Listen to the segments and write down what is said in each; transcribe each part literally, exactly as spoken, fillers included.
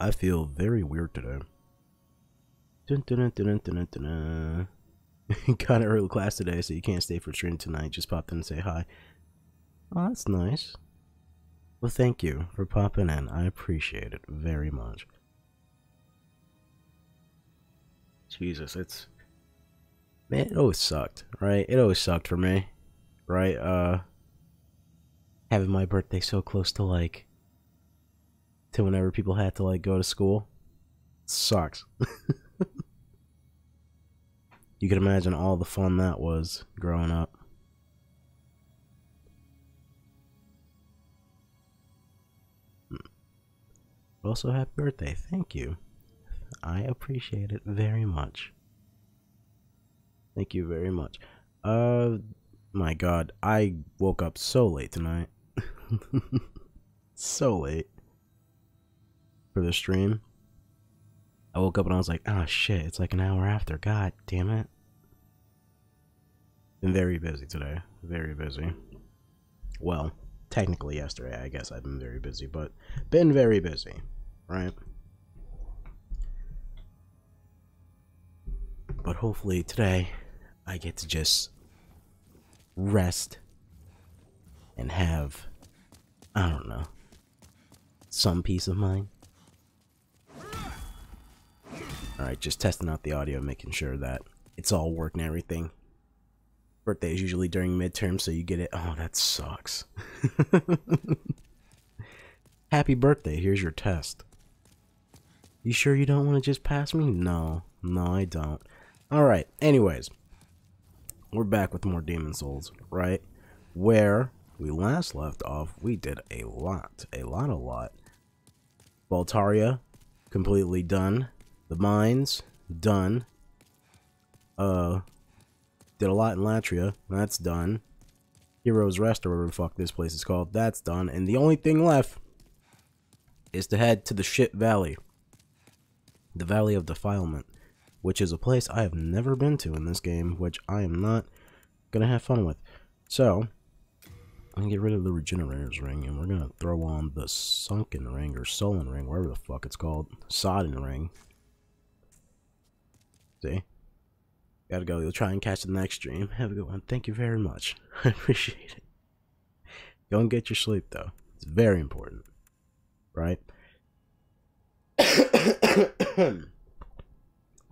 I feel very weird today. Dun, dun, dun, dun, dun, dun, dun. Got an early class today, so you can't stay for stream tonight. Just popped in and say hi. Oh, that's nice. Well, thank you for popping in. I appreciate it very much. Jesus, it's... Man, it always sucked, right? It always sucked for me, right? Uh, having my birthday so close to, like, to whenever people had to, like, go to school. It sucks. You can imagine all the fun that was growing up. Also, happy birthday. Thank you. I appreciate it very much. Thank you very much. Uh, my God, I woke up so late tonight. So late. For the stream. I woke up and I was like, oh shit, it's like an hour after. God damn it. Been very busy today. Very busy. Well, technically yesterday, I guess I've been very busy, but been very busy, right? But hopefully today, I get to just rest and have, I don't know, some peace of mind. Alright, just testing out the audio, making sure that it's all working and everything. Birthday is usually during midterm, so you get it. Oh, that sucks. Happy birthday, here's your test. You sure you don't want to just pass me? No, no I don't. Alright, anyways, we're back with more Demon Souls, right? Where we last left off, we did a lot, a lot, a lot. Boletaria, completely done. The mines, done. Uh, did a lot in Latria, that's done. Heroes Rest, or whatever the fuck this place is called, that's done. And the only thing left is to head to the shit valley. The Valley of Defilement. Which is a place I have never been to in this game, which I am not gonna have fun with. So, I'm gonna get rid of the Regenerator's Ring, and we're gonna throw on the Sunken Ring, or Sullen Ring, whatever the fuck it's called. Sodden Ring. See? Gotta go. You'll try and catch the next stream. Have a good one. Thank you very much. I appreciate it. Go and get your sleep, though. It's very important. Right?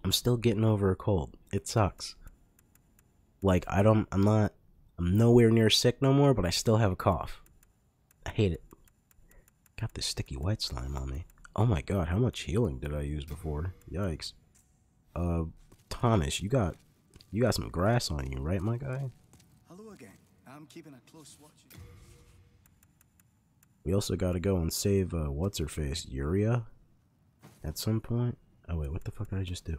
I'm still getting over a cold. It sucks. Like, I don't, I'm not, I'm nowhere near sick no more, but I still have a cough. I hate it. Got this sticky white slime on me. Oh my God, how much healing did I use before? Yikes. Uh, Thomas, you got, you got some grass on you, right, my guy? Hello again. I'm keeping a close watch. We also gotta go and save, uh, what's-her-face, Yuria? At some point. Oh wait, what the fuck did I just do?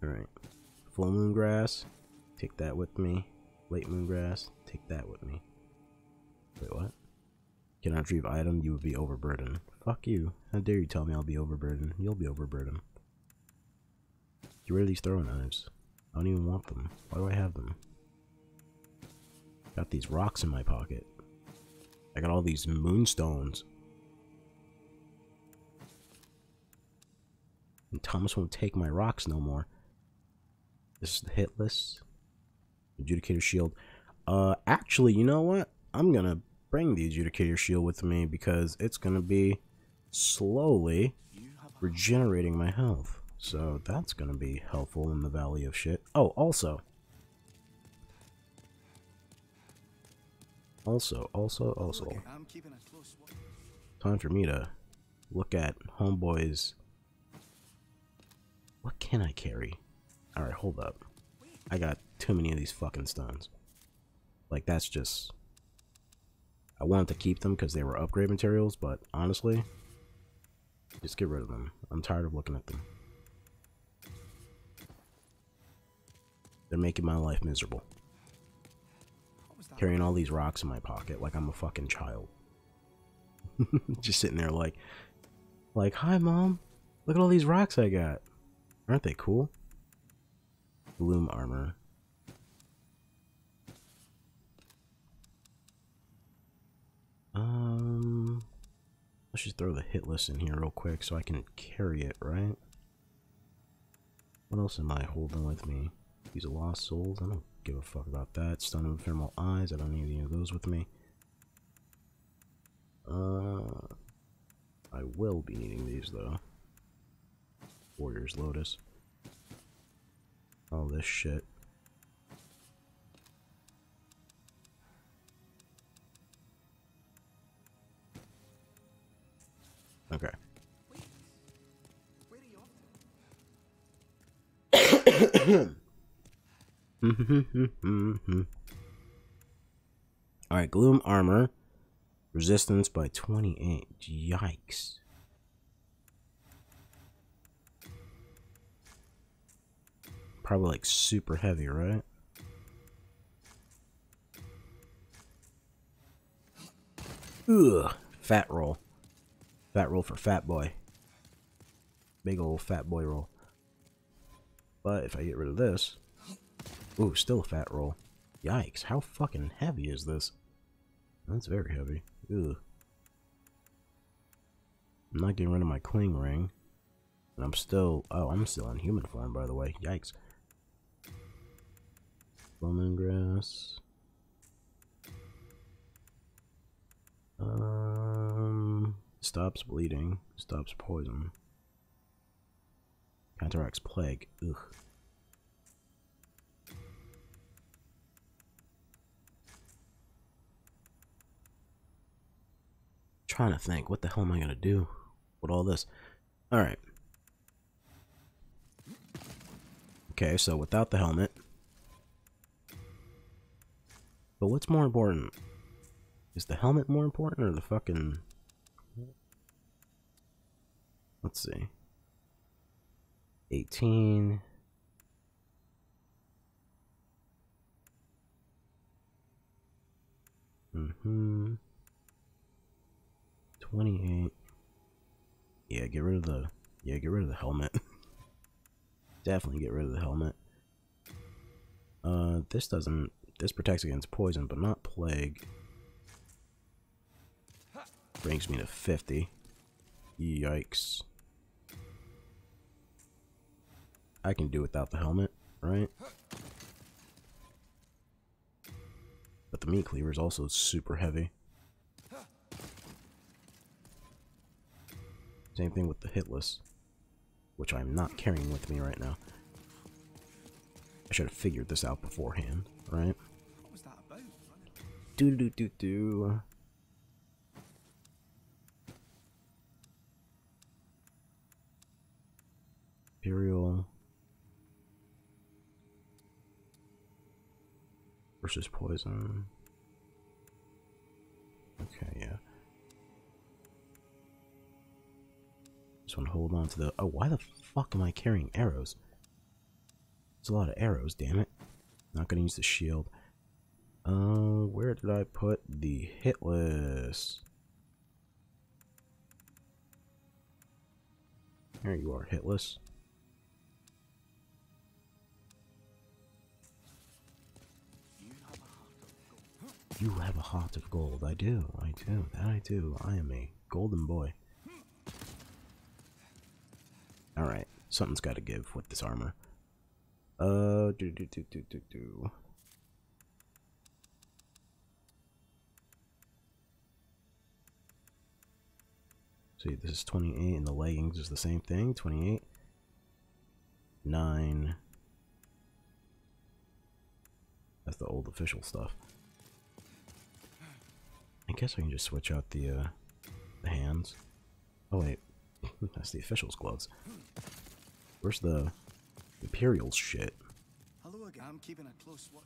Alright, full moon grass, take that with me. Late moon grass, take that with me. Wait, what? Cannot retrieve item, you would be overburdened. Fuck you. How dare you tell me I'll be overburdened? You'll be overburdened. Get rid of these throwing knives. I don't even want them. Why do I have them? Got these rocks in my pocket. I got all these moonstones. And Thomas won't take my rocks no more. This is the Hitless. Adjudicator Shield. Uh, actually, you know what? I'm gonna bring the Adjudicator Shield with me because it's gonna be slowly regenerating my health. So that's gonna be helpful in the Valley of Shit. Oh, also. Also, also, also. Time for me to look at Homeboy's... What can I carry? Alright, hold up. I got too many of these fucking stones. Like, that's just... I wanted to keep them because they were upgrade materials, but honestly... Just get rid of them. I'm tired of looking at them. They're making my life miserable. Carrying all these rocks in my pocket like I'm a fucking child. Just sitting there like... Like, hi mom! Look at all these rocks I got! Aren't they cool? Gloom Armor. Um, Let's just throw the Hitless in here real quick so I can carry it, right? What else am I holding with me? These are Lost Souls. I don't give a fuck about that. Stun and Ephemeral Eyes. I don't need any of those with me. Uh, I will be needing these, though. Warrior's Lotus. All this shit. Okay. Alright, Gloom Armor. Resistance by twenty-eight. Yikes. Probably like super heavy, right? Ugh. Fat roll. Fat roll for fat boy. Big old fat boy roll. But if I get rid of this... Ooh, still a fat roll. Yikes, how fucking heavy is this? That's very heavy. Ugh. I'm not getting rid of my Cling Ring. And I'm still... Oh, I'm still in human form, by the way. Yikes. Lemongrass. Um... Stops bleeding. Stops poison. Counteracts plague. Ugh. Trying to think. What the hell am I gonna do with all this? Alright. Okay, so without the helmet. But what's more important? Is the helmet more important or the fucking... Let's see. eighteen. Mm-hmm. twenty-eight. Yeah, get rid of the... Yeah, get rid of the helmet. Definitely get rid of the helmet. Uh, this doesn't... This protects against poison, but not plague. Brings me to fifty. Yikes. I can do without the helmet, right? But the Meat Cleaver is also super heavy. Same thing with the Hitless, which I'm not carrying with me right now. I should have figured this out beforehand, right? What was that about? Do do do do. Imperial. Versus poison. Okay, yeah. Just want to hold on to the... Oh, why the fuck am I carrying arrows? It's a lot of arrows, damn it. Not gonna use the shield. Uh, where did I put the Hitless? There you are, Hitless. You have a heart of gold. I do. I do. That I do. I am a golden boy. Alright. Something's got to give with this armor. Uh, do do do do do do. See, this is twenty-eight and the leggings is the same thing. twenty-eight. nine. That's the old official stuff. I guess I can just switch out the, uh, the hands. Oh wait, that's the official's gloves. Where's the Imperial shit? Hello again. I'm keeping a close watch.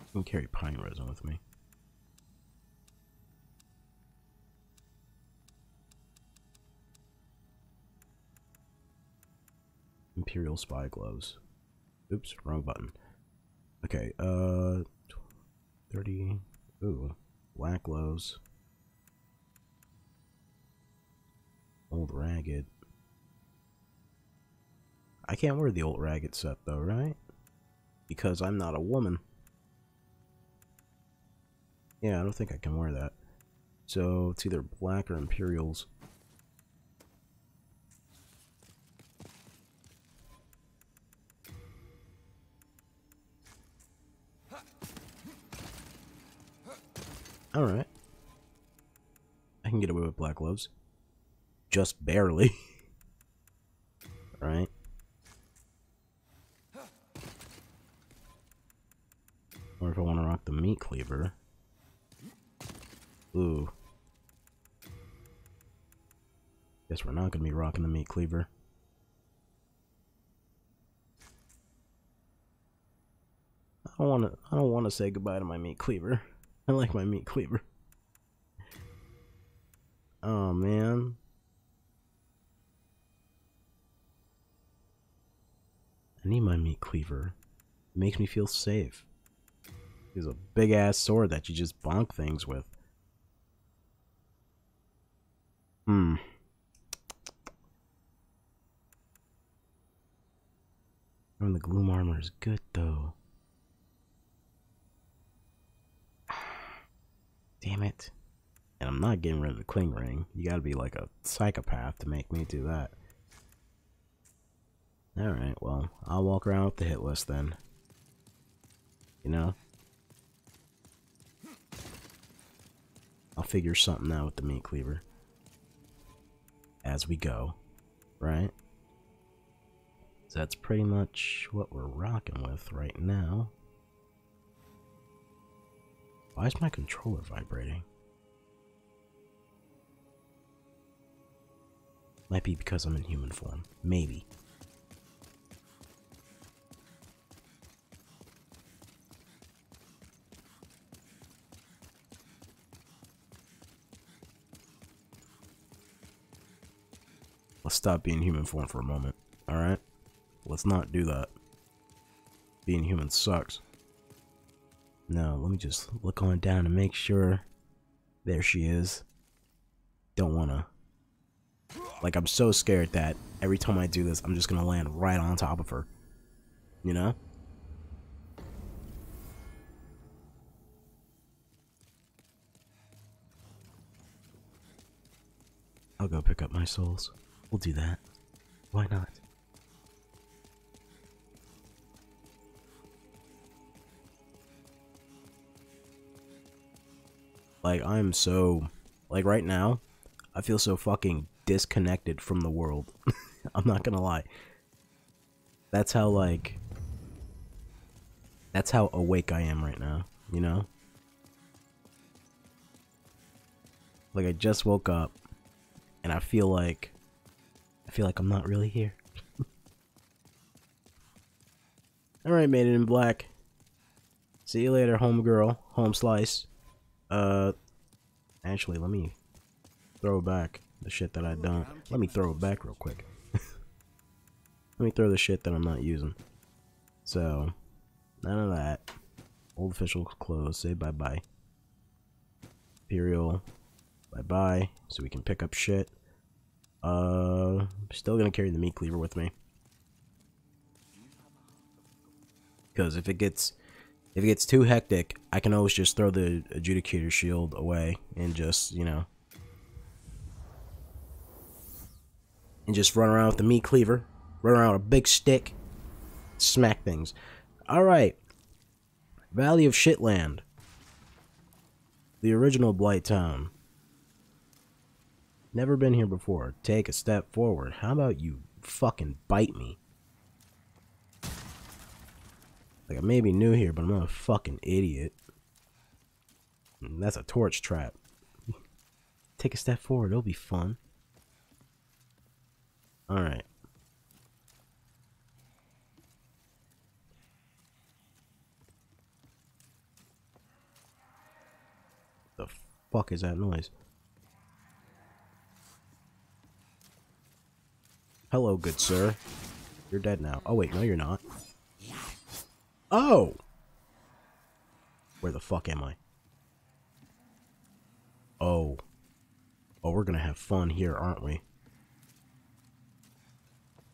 I can carry Pine Resin with me. Imperial Spy Gloves. Oops, wrong button. Okay, uh... thirty... Ooh. Black Gloves. Old Ragged. I can't wear the old ragged set though, right? Because I'm not a woman. Yeah, I don't think I can wear that. So it's either black or Imperials. Alright. I can get away with Black Gloves. Just barely. Alright. Or if I want to rock the Meat Cleaver. Ooh. Guess we're not going to be rocking the Meat Cleaver. I don't want to I don't want to say goodbye to my Meat Cleaver. I like my Meat Cleaver. Oh man. I need my Meat Cleaver. It makes me feel safe. It's a big ass sword that you just bonk things with. Hmm. I mean, the Gloom Armor is good though. Damn it. And I'm not getting rid of the Cling Ring. You gotta be like a psychopath to make me do that. Alright, well, I'll walk around with the Hitless then. You know? I'll figure something out with the Meat Cleaver. As we go, right? So that's pretty much what we're rocking with right now. Why is my controller vibrating? Might be because I'm in human form. Maybe. Let's stop being human form for a moment, alright? Let's not do that. Being human sucks. No, let me just look on down and make sure. There she is. Don't wanna. Like, I'm so scared that every time I do this, I'm just gonna land right on top of her. You know? I'll go pick up my souls. We'll do that. Why not? Like, I'm so... Like, right now, I feel so fucking disconnected from the world. I'm not gonna lie. That's how, like... That's how awake I am right now, you know? Like, I just woke up, and I feel like... I feel like I'm not really here. Alright, Maiden in Black. See you later, homegirl. Home slice. Uh, actually, let me throw back the shit that I don't. Let me throw it back real quick. Let me throw the shit that I'm not using. So, none of that. Old official clothes. Say bye-bye. Imperial. Bye-bye. So we can pick up shit. Uh, still gonna carry the Meat Cleaver with me, because if it gets if it gets too hectic, I can always just throw the Adjudicator Shield away and just, you know, and just run around with the Meat Cleaver, run around with a big stick, smack things. All right, Valley of Shitland, the original Blight Town. Never been here before. Take a step forward. How about you fucking bite me? Like, I may be new here, but I'm not a fucking idiot. And that's a torch trap. Take a step forward. It'll be fun. Alright. The fuck is that noise? Hello, good sir. You're dead now. Oh, wait. No, you're not. Oh! Where the fuck am I? Oh. Oh, we're gonna have fun here, aren't we?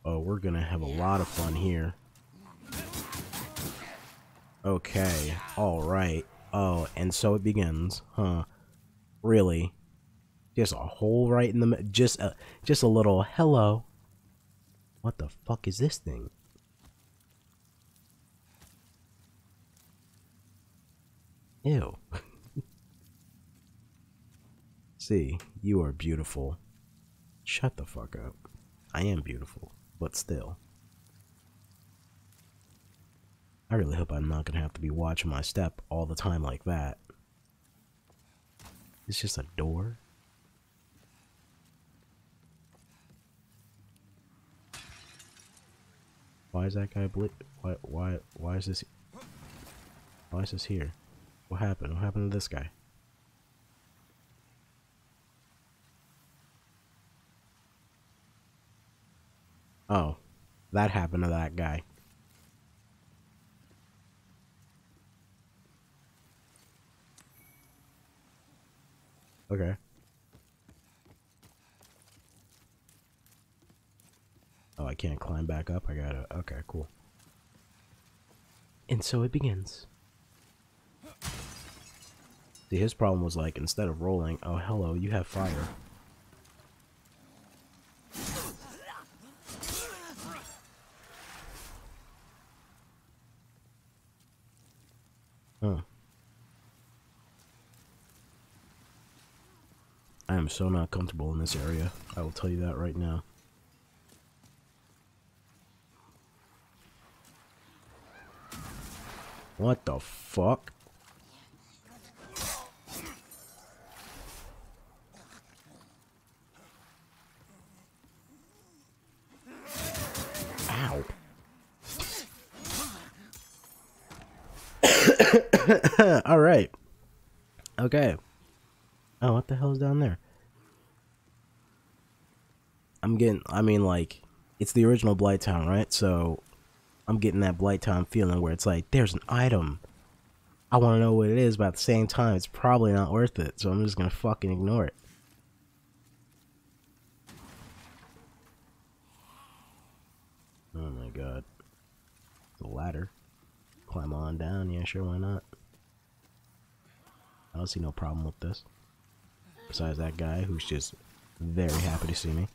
Oh, we're gonna have a lot of fun here. Okay, alright. Oh, and so it begins, huh? Really? Just a hole right in the... Just a, just a little hello. What the fuck is this thing? Ew. See, you are beautiful. Shut the fuck up. I am beautiful, but still. I really hope I'm not gonna have to be watching my step all the time like that. It's just a door. Why is that guy ble- why, why, why is this, why is this here? What happened? What happened to this guy? Oh, that happened to that guy. Okay. Oh, I can't climb back up. I gotta. Okay, cool. And so it begins. See, his problem was like, instead of rolling, oh, hello, you have fire. Huh. I am so not comfortable in this area. I will tell you that right now. What the fuck? Ow. All right. Okay. Oh, what the hell is down there? I'm getting, I mean, like, it's the original Blighttown, right? So, I'm getting that Blighttown feeling where it's like, there's an item. I want to know what it is, but at the same time, it's probably not worth it. So, I'm just going to fucking ignore it. Oh my god. The ladder. Climb on down. Yeah, sure, why not? I don't see no problem with this. Besides that guy who's just very happy to see me.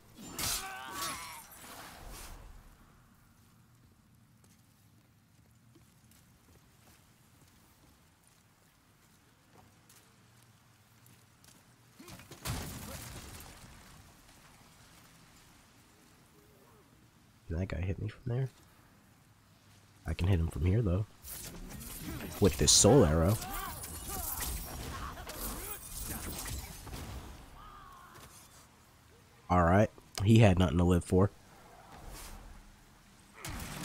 Did that guy hit me from there? I can hit him from here though. With this soul arrow. Alright, he had nothing to live for.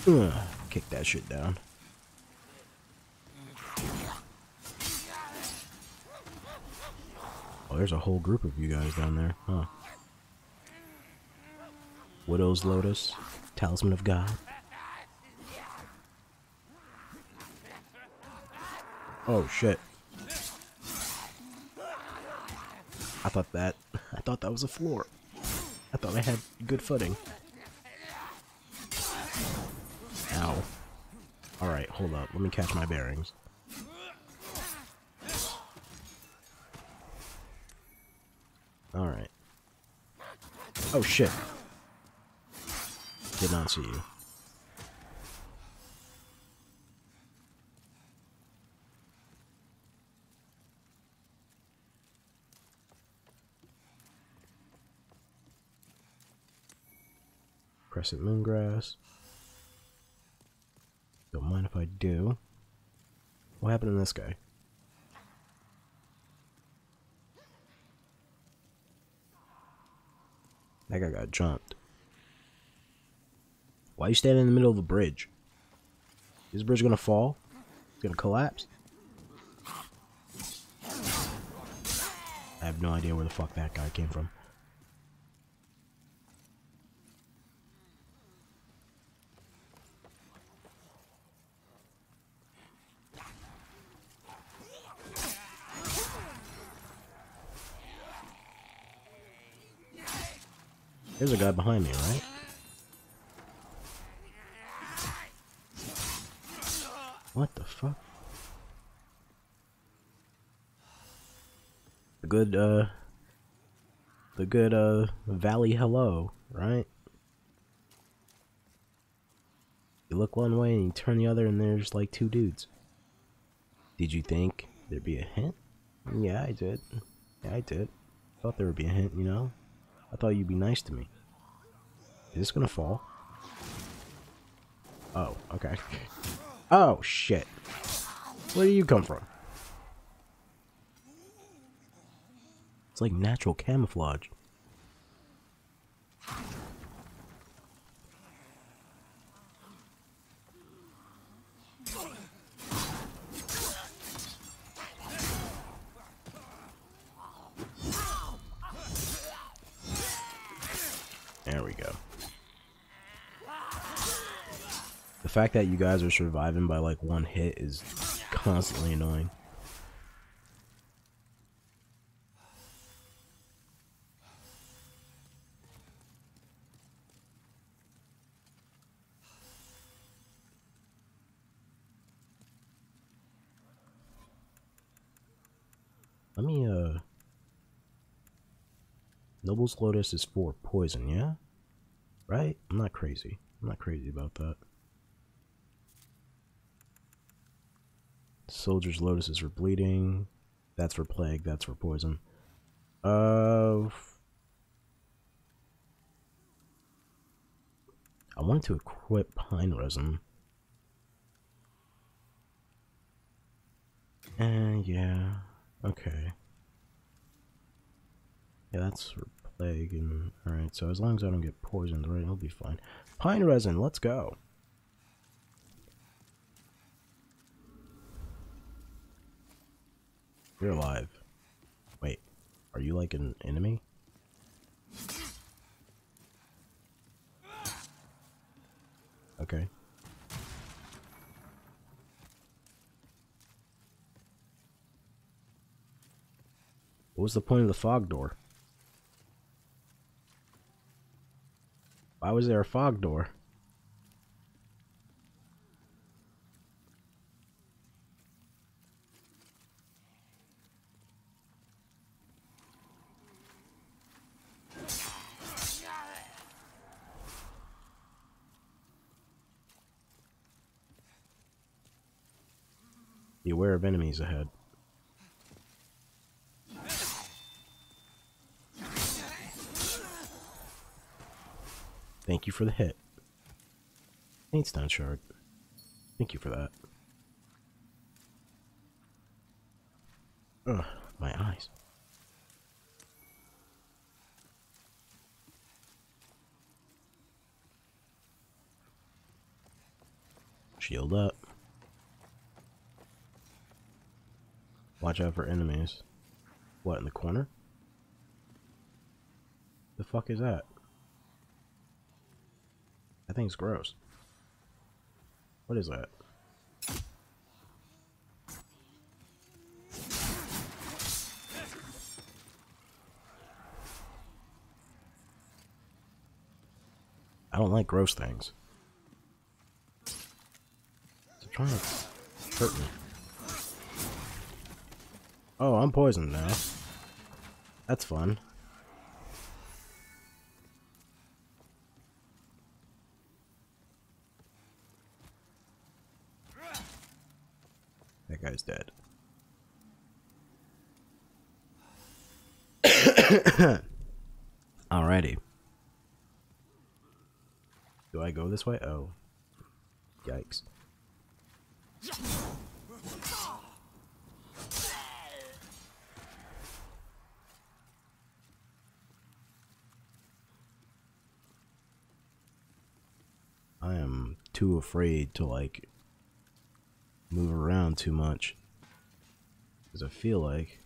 Ugh, kick that shit down. Oh, there's a whole group of you guys down there, huh? Widow's Lotus, Talisman of God. Oh shit. I thought that, I thought that was a floor. I thought I had good footing. Ow. Alright, hold up. Let me catch my bearings. Alright. Oh, shit. Did not see you. Crescent Moongrass. Don't mind if I do. What happened to this guy? That guy got jumped. Why are you standing in the middle of a bridge? Is the bridge gonna fall? It's gonna collapse? I have no idea where the fuck that guy came from. There's a guy behind me, right? What the fuck? The good, uh, the good, uh, Valley hello, right? You look one way and you turn the other and there's like two dudes. Did you think there'd be a hint? Yeah, I did. Yeah, I did. I thought there would be a hint, you know? I thought you'd be nice to me. Is this gonna fall? Oh, okay. Oh, shit. Where do you come from? It's like natural camouflage. The fact that you guys are surviving by like one hit is constantly annoying. Let me uh Noble's Lotus is for poison, yeah? Right? I'm not crazy. I'm not crazy about that. Soldier's Lotus is for bleeding. That's for plague. That's for poison. Uh, I wanted to equip Pine Resin. And uh, yeah, okay. Yeah, that's for plague. And all right, so as long as I don't get poisoned, right, I'll be fine. Pine Resin, let's go. You're alive. Wait, are you like an enemy? Okay. What was the point of the fog door? Why was there a fog door? Be aware of enemies ahead. Thank you for the hit. Saint stone shard. Thank you for that. Ugh, my eyes. Shield up. Watch out for enemies. What, in the corner? The fuck is that? That thing's gross. What is that? I don't like gross things. They're trying to hurt me. Oh, I'm poisoned now. That's fun. That guy's dead. Alrighty. Do I go this way? Oh. Yikes. I am too afraid to like move around too much because I feel like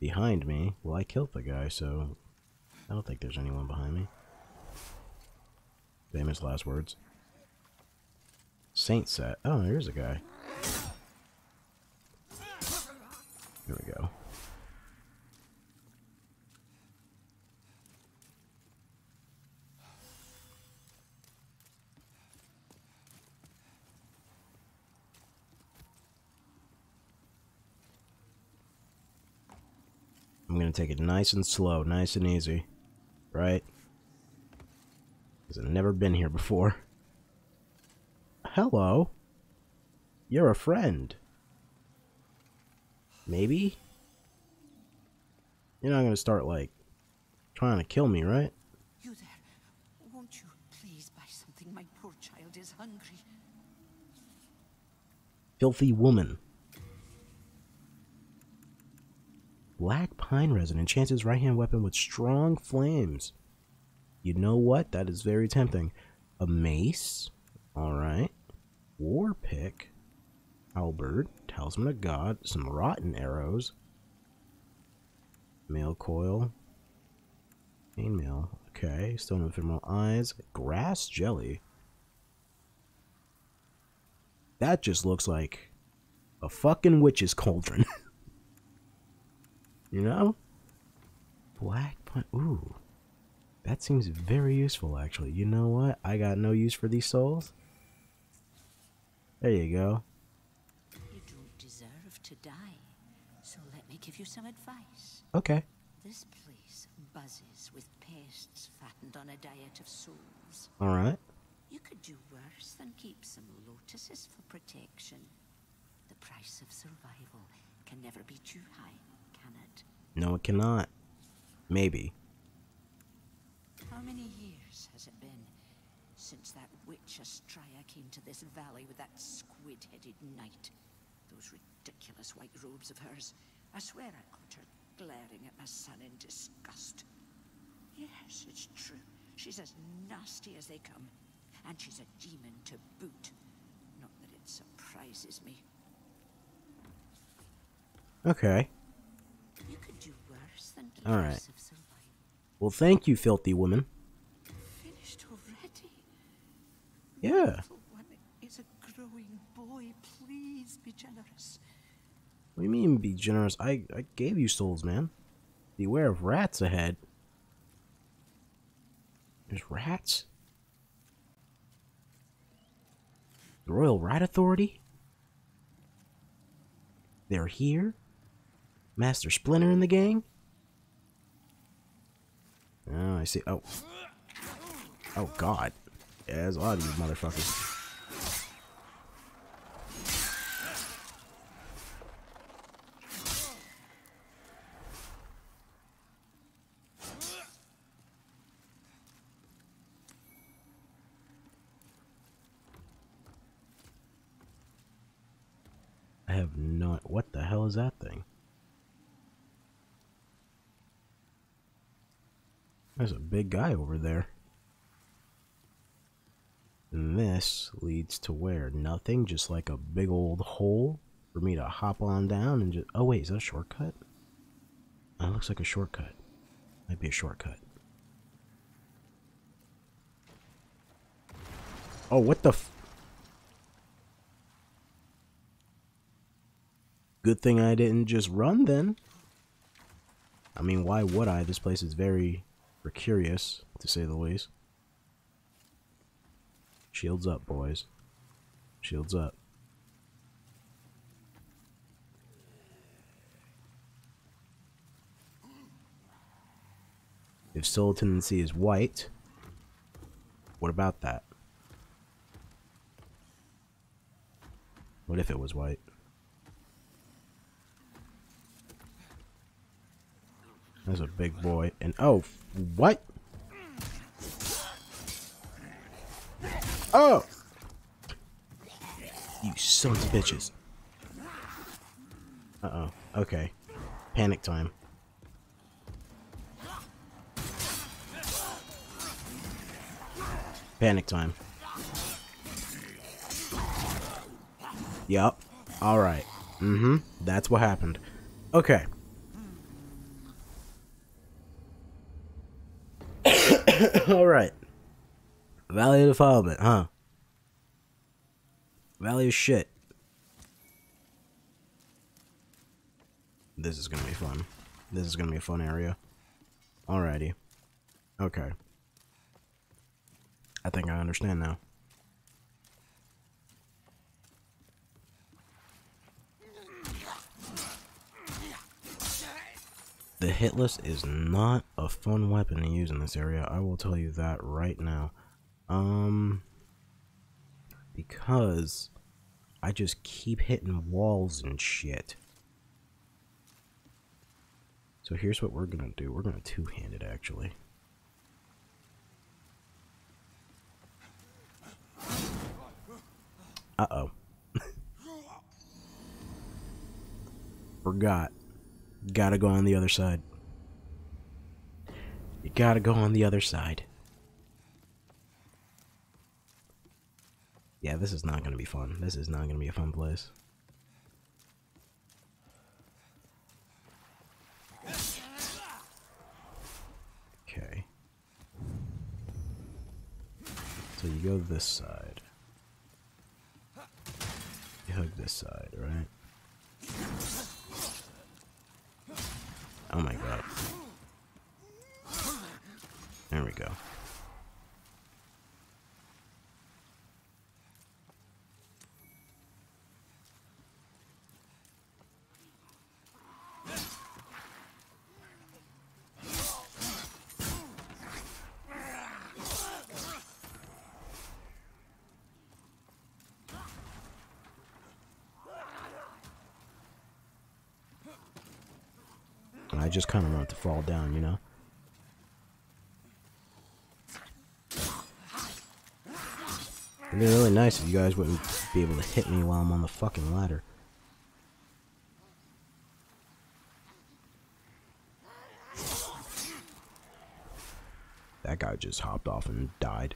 behind me, well, I killed the guy, so I don't think there's anyone behind me. Famous last words. Saint set. Oh, here's a guy. There we go. gonna take it nice and slow, nice and easy, right? Because I've never been here before. Hello? You're a friend. Maybe? You're not gonna start, like, trying to kill me, right? You there. Won't you please buy something? My poor child is hungry. Filthy woman. Black Pine Resin enchants his right-hand weapon with strong flames. You know what? That is very tempting. A mace. Alright. War pick. Halberd. Talisman of God. Some rotten arrows. Mail coil. Chainmail. Okay. Stone of Ephemeral Eyes. Grass jelly. That just looks like a fucking witch's cauldron. You know? Black pine. Ooh. That seems very useful, actually. You know what? I got no use for these souls. There you go. You don't deserve to die, so let me give you some advice. Okay. This place buzzes with pests fattened on a diet of souls. Alright. You could do worse than keep some lotuses for protection. The price of survival can never be too high. It. No, it cannot. Maybe. How many years has it been since that witch Astraea came to this valley with that squid-headed knight? Those ridiculous white robes of hers. I swear I caught her glaring at my son in disgust. Yes, it's true. She's as nasty as they come. And she's a demon to boot. Not that it surprises me. Okay. You could do worse than all right. Well, thank you, filthy woman. Finished already? Yeah. One is a growing boy. Please be generous. What do you mean, be generous? I I gave you souls, man. Beware of rats ahead. There's rats. The Royal Rat Authority. They're here. Master Splinter in the gang? Oh, I see. Oh. Oh, God. Yeah, there's a lot of you motherfuckers. I have no... What the hell is that thing? There's a big guy over there. And this leads to where? Nothing, just like a big old hole for me to hop on down and just... Oh wait, is that a shortcut? That looks like a shortcut. Might be a shortcut. Oh, what the f... Good thing I didn't just run then. I mean, why would I? This place is very... We're curious, to say the least. Shields up, boys. Shields up. If soul tendency is white, what about that? What if it was white? That's a big boy, and oh, what? Oh! You sons of bitches. Uh-oh, okay. Panic time. Panic time. Yup, alright. Mm-hmm, that's what happened. Okay. Alright. Valley of Defilement, huh? Valley of shit. This is gonna be fun. This is gonna be a fun area. Alrighty. Okay. I think I understand now. The Hitless is not a fun weapon to use in this area, I will tell you that right now. Um, because I just keep hitting walls and shit. So here's what we're gonna do. We're gonna two-hand it, actually. Uh-oh. Forgot. Gotta go on the other side. You gotta go on the other side. Yeah, this is not gonna be fun. This is not gonna be a fun place. Okay. So you go this side. You hug this side, right? Oh my god. There we go. I just kind of want it to fall down, you know? It'd be really nice if you guys wouldn't be able to hit me while I'm on the fucking ladder. That guy just hopped off and died.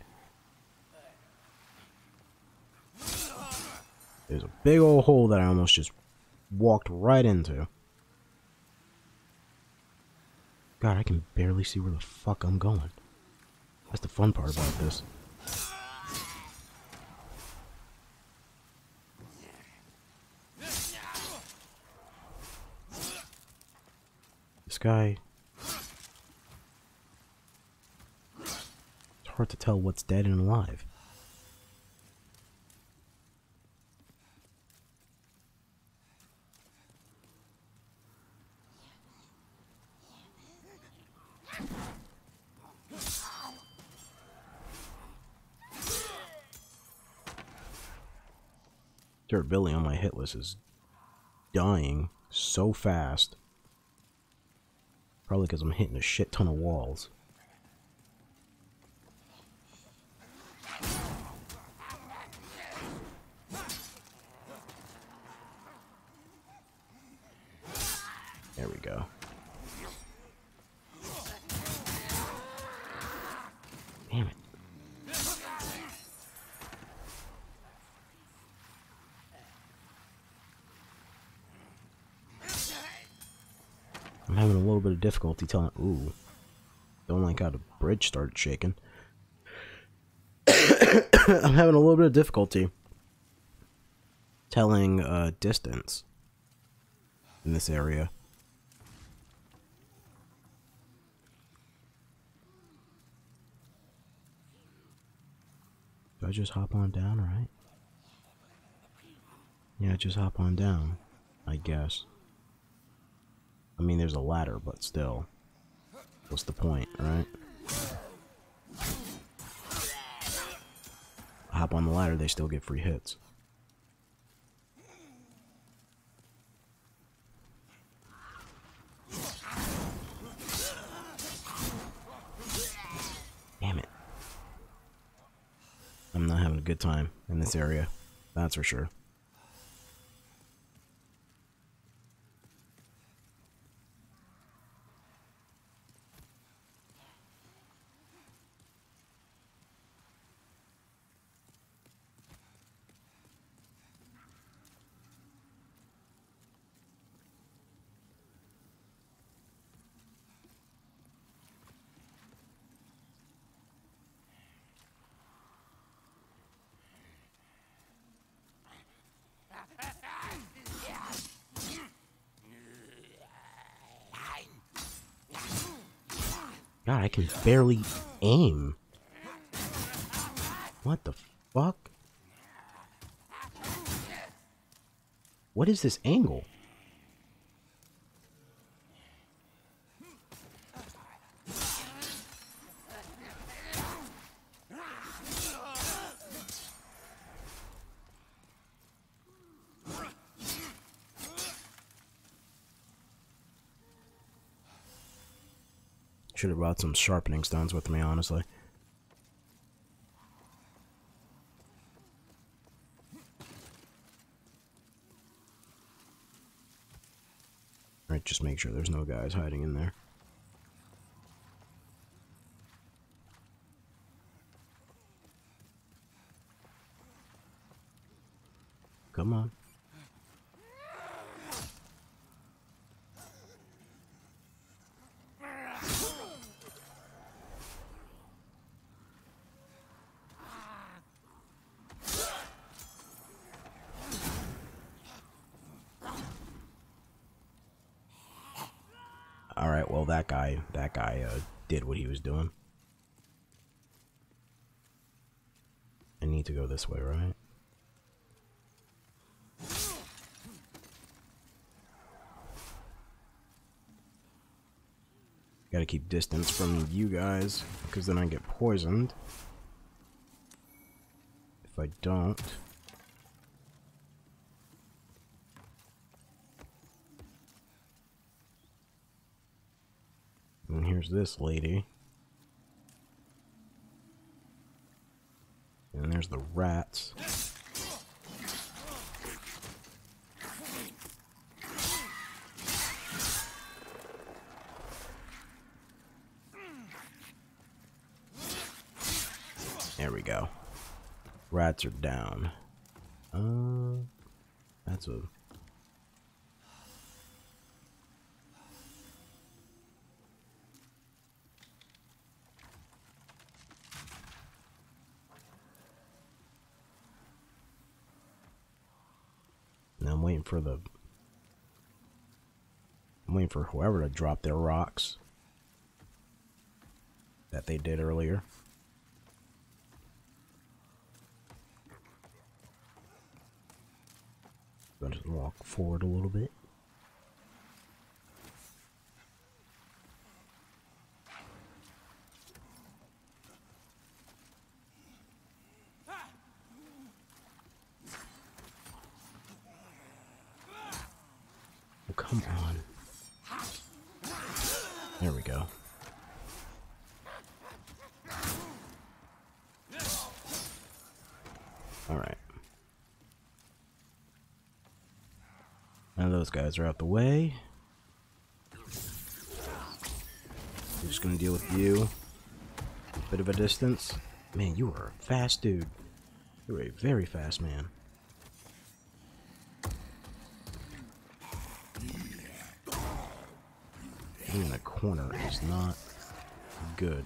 There's a big old hole that I almost just walked right into. God, I can barely see where the fuck I'm going. That's the fun part about this. This guy... It's hard to tell what's dead and alive. Durability on my hit list is dying so fast. Probably because I'm hitting a shit ton of walls. There we go. Damn it. I'm having a little bit of difficulty telling. Ooh, don't like how the bridge started shaking. I'm having a little bit of difficulty telling uh, distance in this area. Do I just hop on down, right? Yeah, just hop on down, I guess. I mean, there's a ladder, but still. What's the point, right? I hop on the ladder, they still get free hits. Damn it. I'm not having a good time in this area, that's for sure. God, I can barely aim. What the fuck? What is this angle? Should have brought some sharpening stones with me, honestly. Alright, just make sure there's no guys hiding in there. Come on. Alright, well that guy, that guy uh, did what he was doing. I need to go this way, right? Gotta keep distance from you guys, because then I get poisoned. If I don't... And here's this lady. And there's the rats. There we go. Rats are down. Uh, that's a... Now I'm waiting for the... I'm waiting for whoever to drop their rocks. That they did earlier. I'll just walk forward a little bit. Oh, come on. There we go. Those guys are out the way. I'm just gonna deal with you. A bit of a distance. Man, you are a fast dude. You were a very fast man. Being in the corner is not good.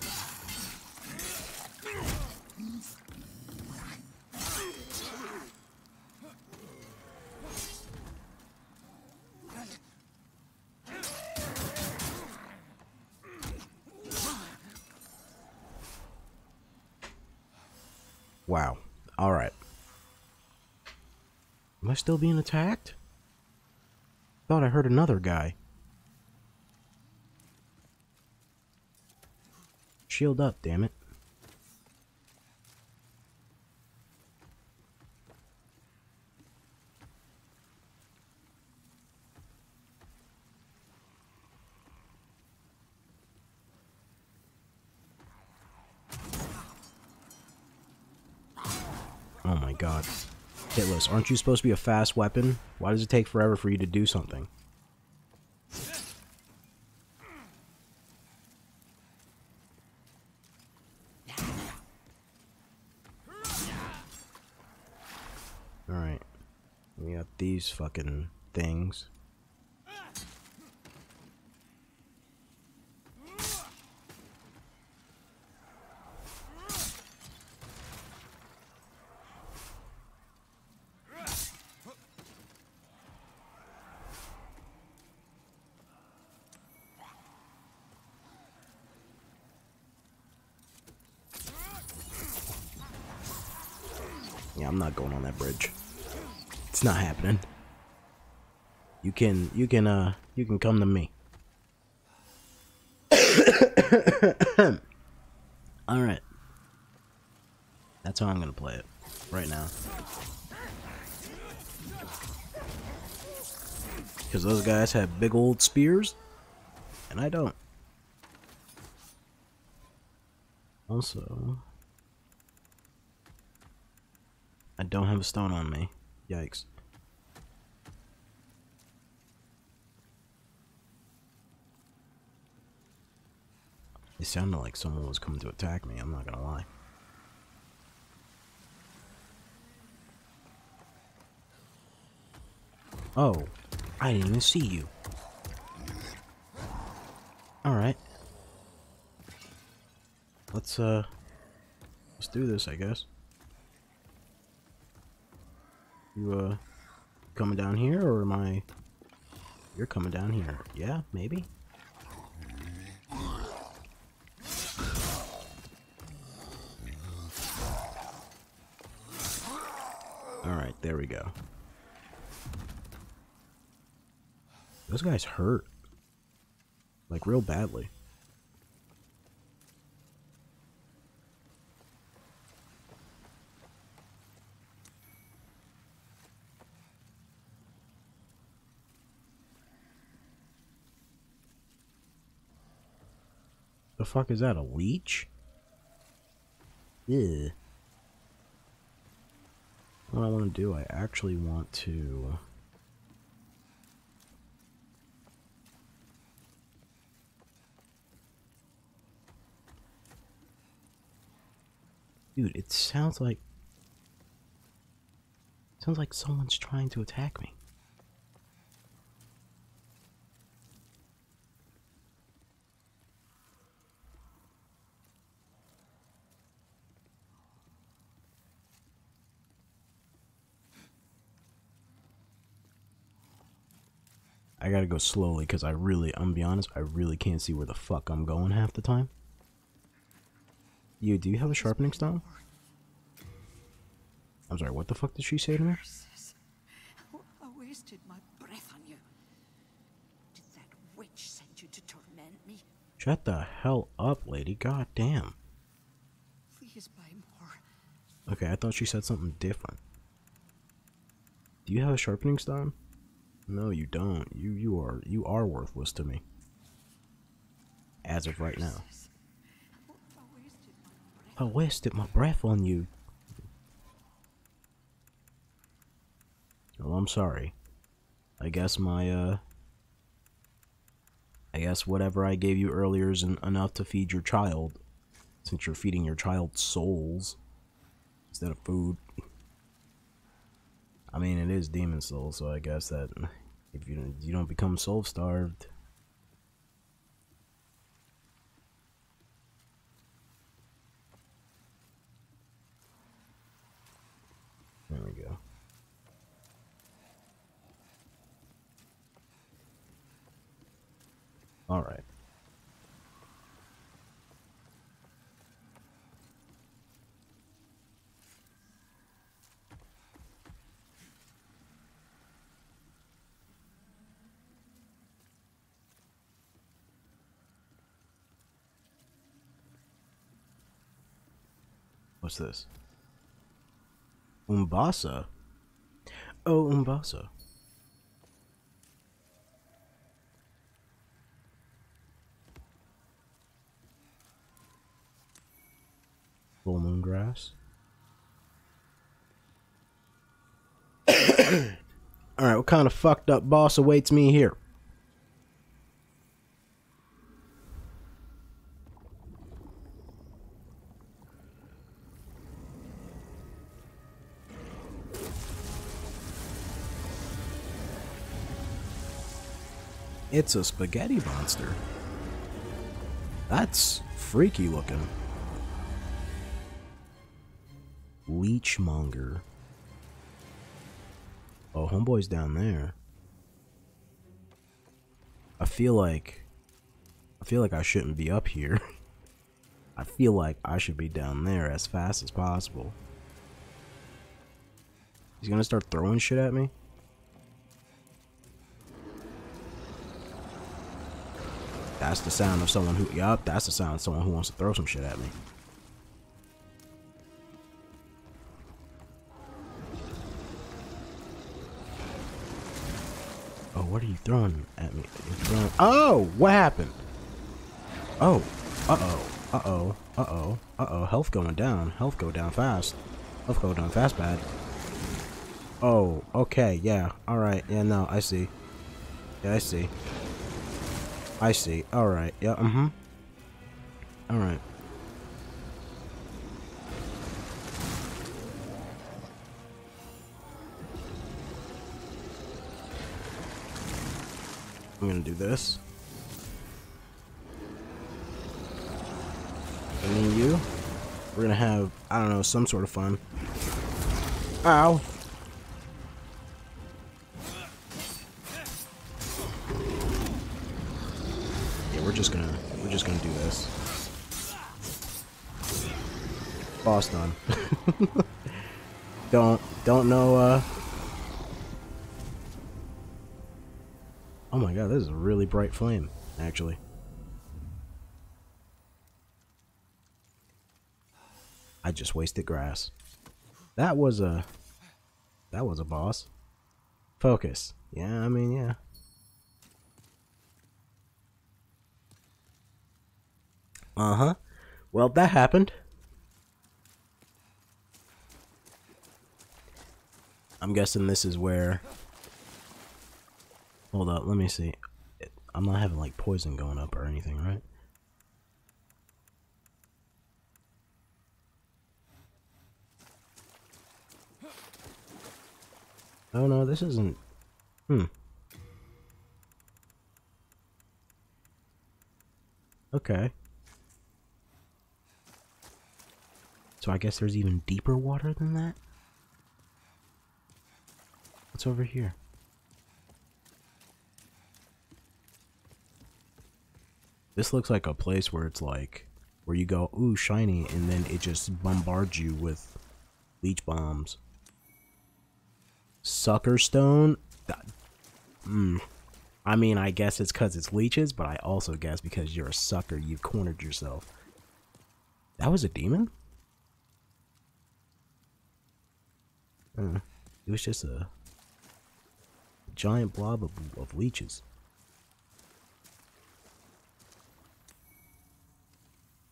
Wow. Alright. Am I still being attacked? Thought I heard another guy. Shield up, damn it. Oh my god. Hitless, aren't you supposed to be a fast weapon? Why does it take forever for you to do something? Alright. We got these fucking things. Yeah, I'm not going on that bridge. It's not happening. You can, you can, uh, you can come to me. Alright. That's how I'm gonna play it. Right now. Because those guys have big old spears. And I don't. Also, I don't have a stone on me. Yikes. It sounded like someone was coming to attack me, I'm not gonna lie. Oh, I didn't even see you. Alright. Let's, uh, let's do this, I guess. You, uh, coming down here, or am I... You're coming down here. Yeah, maybe? Alright, there we go. Those guys hurt. Like, real badly. The fuck is that, a leech? Ew. What I want to do, I actually want to... Dude, it sounds like... It sounds like someone's trying to attack me. I gotta go slowly, because I really, I'm gonna be honest, I really can't see where the fuck I'm going half the time. You, do you have a sharpening stone? I'm sorry, what the fuck did she say to me? I wasted my breath on you. Did that witch send you to torment me? Shut the hell up, lady. God damn. Please buy more. Okay, I thought she said something different. Do you have a sharpening stone? No, you don't. You you are you are worthless to me. As of right now. I wasted my breath on you. Well, I'm sorry. I guess my, uh... I guess whatever I gave you earlier isn't enough to feed your child. Since you're feeding your child souls. Instead of food. I mean, it is Demon Souls, so I guess that... If you don't, you don't become soul-starved... There we go. All right. What's this? Umbasa? Oh, Umbasa. Full moon grass. Alright, what kind of fucked up boss awaits me here? It's a spaghetti monster. That's freaky looking. Leechmonger. Oh, homeboy's down there. I feel like... I feel like I shouldn't be up here. I feel like I should be down there as fast as possible. He's gonna start throwing shit at me? That's the sound of someone who, yup, that's the sound of someone who wants to throw some shit at me. Oh, what are you throwing at me? You're throwing, oh, what happened? Oh, uh-oh. Uh-oh. Uh-oh. Uh-oh. Health going down. Health go down fast. Health go down fast bad. Oh, okay, yeah. Alright, yeah, no, I see. Yeah, I see. I see. Alright, yeah, mm-hmm. Alright. I'm gonna do this. And then you. We're gonna have, I don't know, some sort of fun. Ow! Yeah, we're just gonna, we're just gonna do this. Boss done. don't, don't know, uh... Oh my god, this is a really bright flame, actually. I just wasted grass. That was a... That was a boss. Focus. Yeah, I mean, yeah. Uh-huh. Well, that happened. I'm guessing this is where... Hold up, let me see. I'm not having, like, poison going up or anything, right? Oh no, this isn't... Hmm. Okay. So I guess there's even deeper water than that? What's over here? This looks like a place where it's like, where you go, ooh, shiny, and then it just bombards you with leech bombs. Sucker stone? Mm. I mean, I guess it's because it's leeches, but I also guess because you're a sucker, you've cornered yourself. That was a demon? Mm. It was just a giant blob of, of leeches.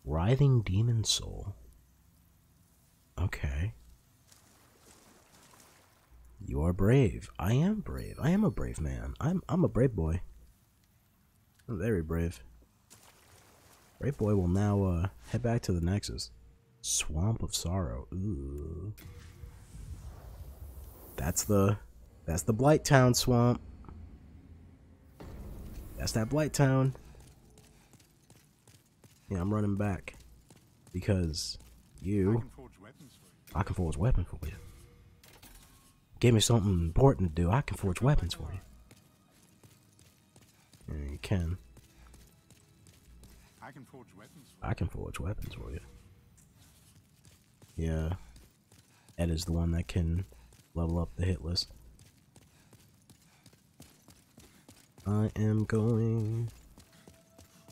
Writhing Demon Soul. Okay. You are brave. I am brave. I am a brave man. I'm I'm a brave boy. I'm very brave. Brave boy will now uh, head back to the Nexus. Swamp of Sorrow. Ooh. That's the that's the Blighttown swamp. That's that Blighttown. Yeah, I'm running back because you. I can forge weapons for you. Give me something important to do. I can forge weapons for you. Yeah, you can. I can forge weapons. I can forge weapons for you. Yeah, Ed is the one that can level up the hit list. I am going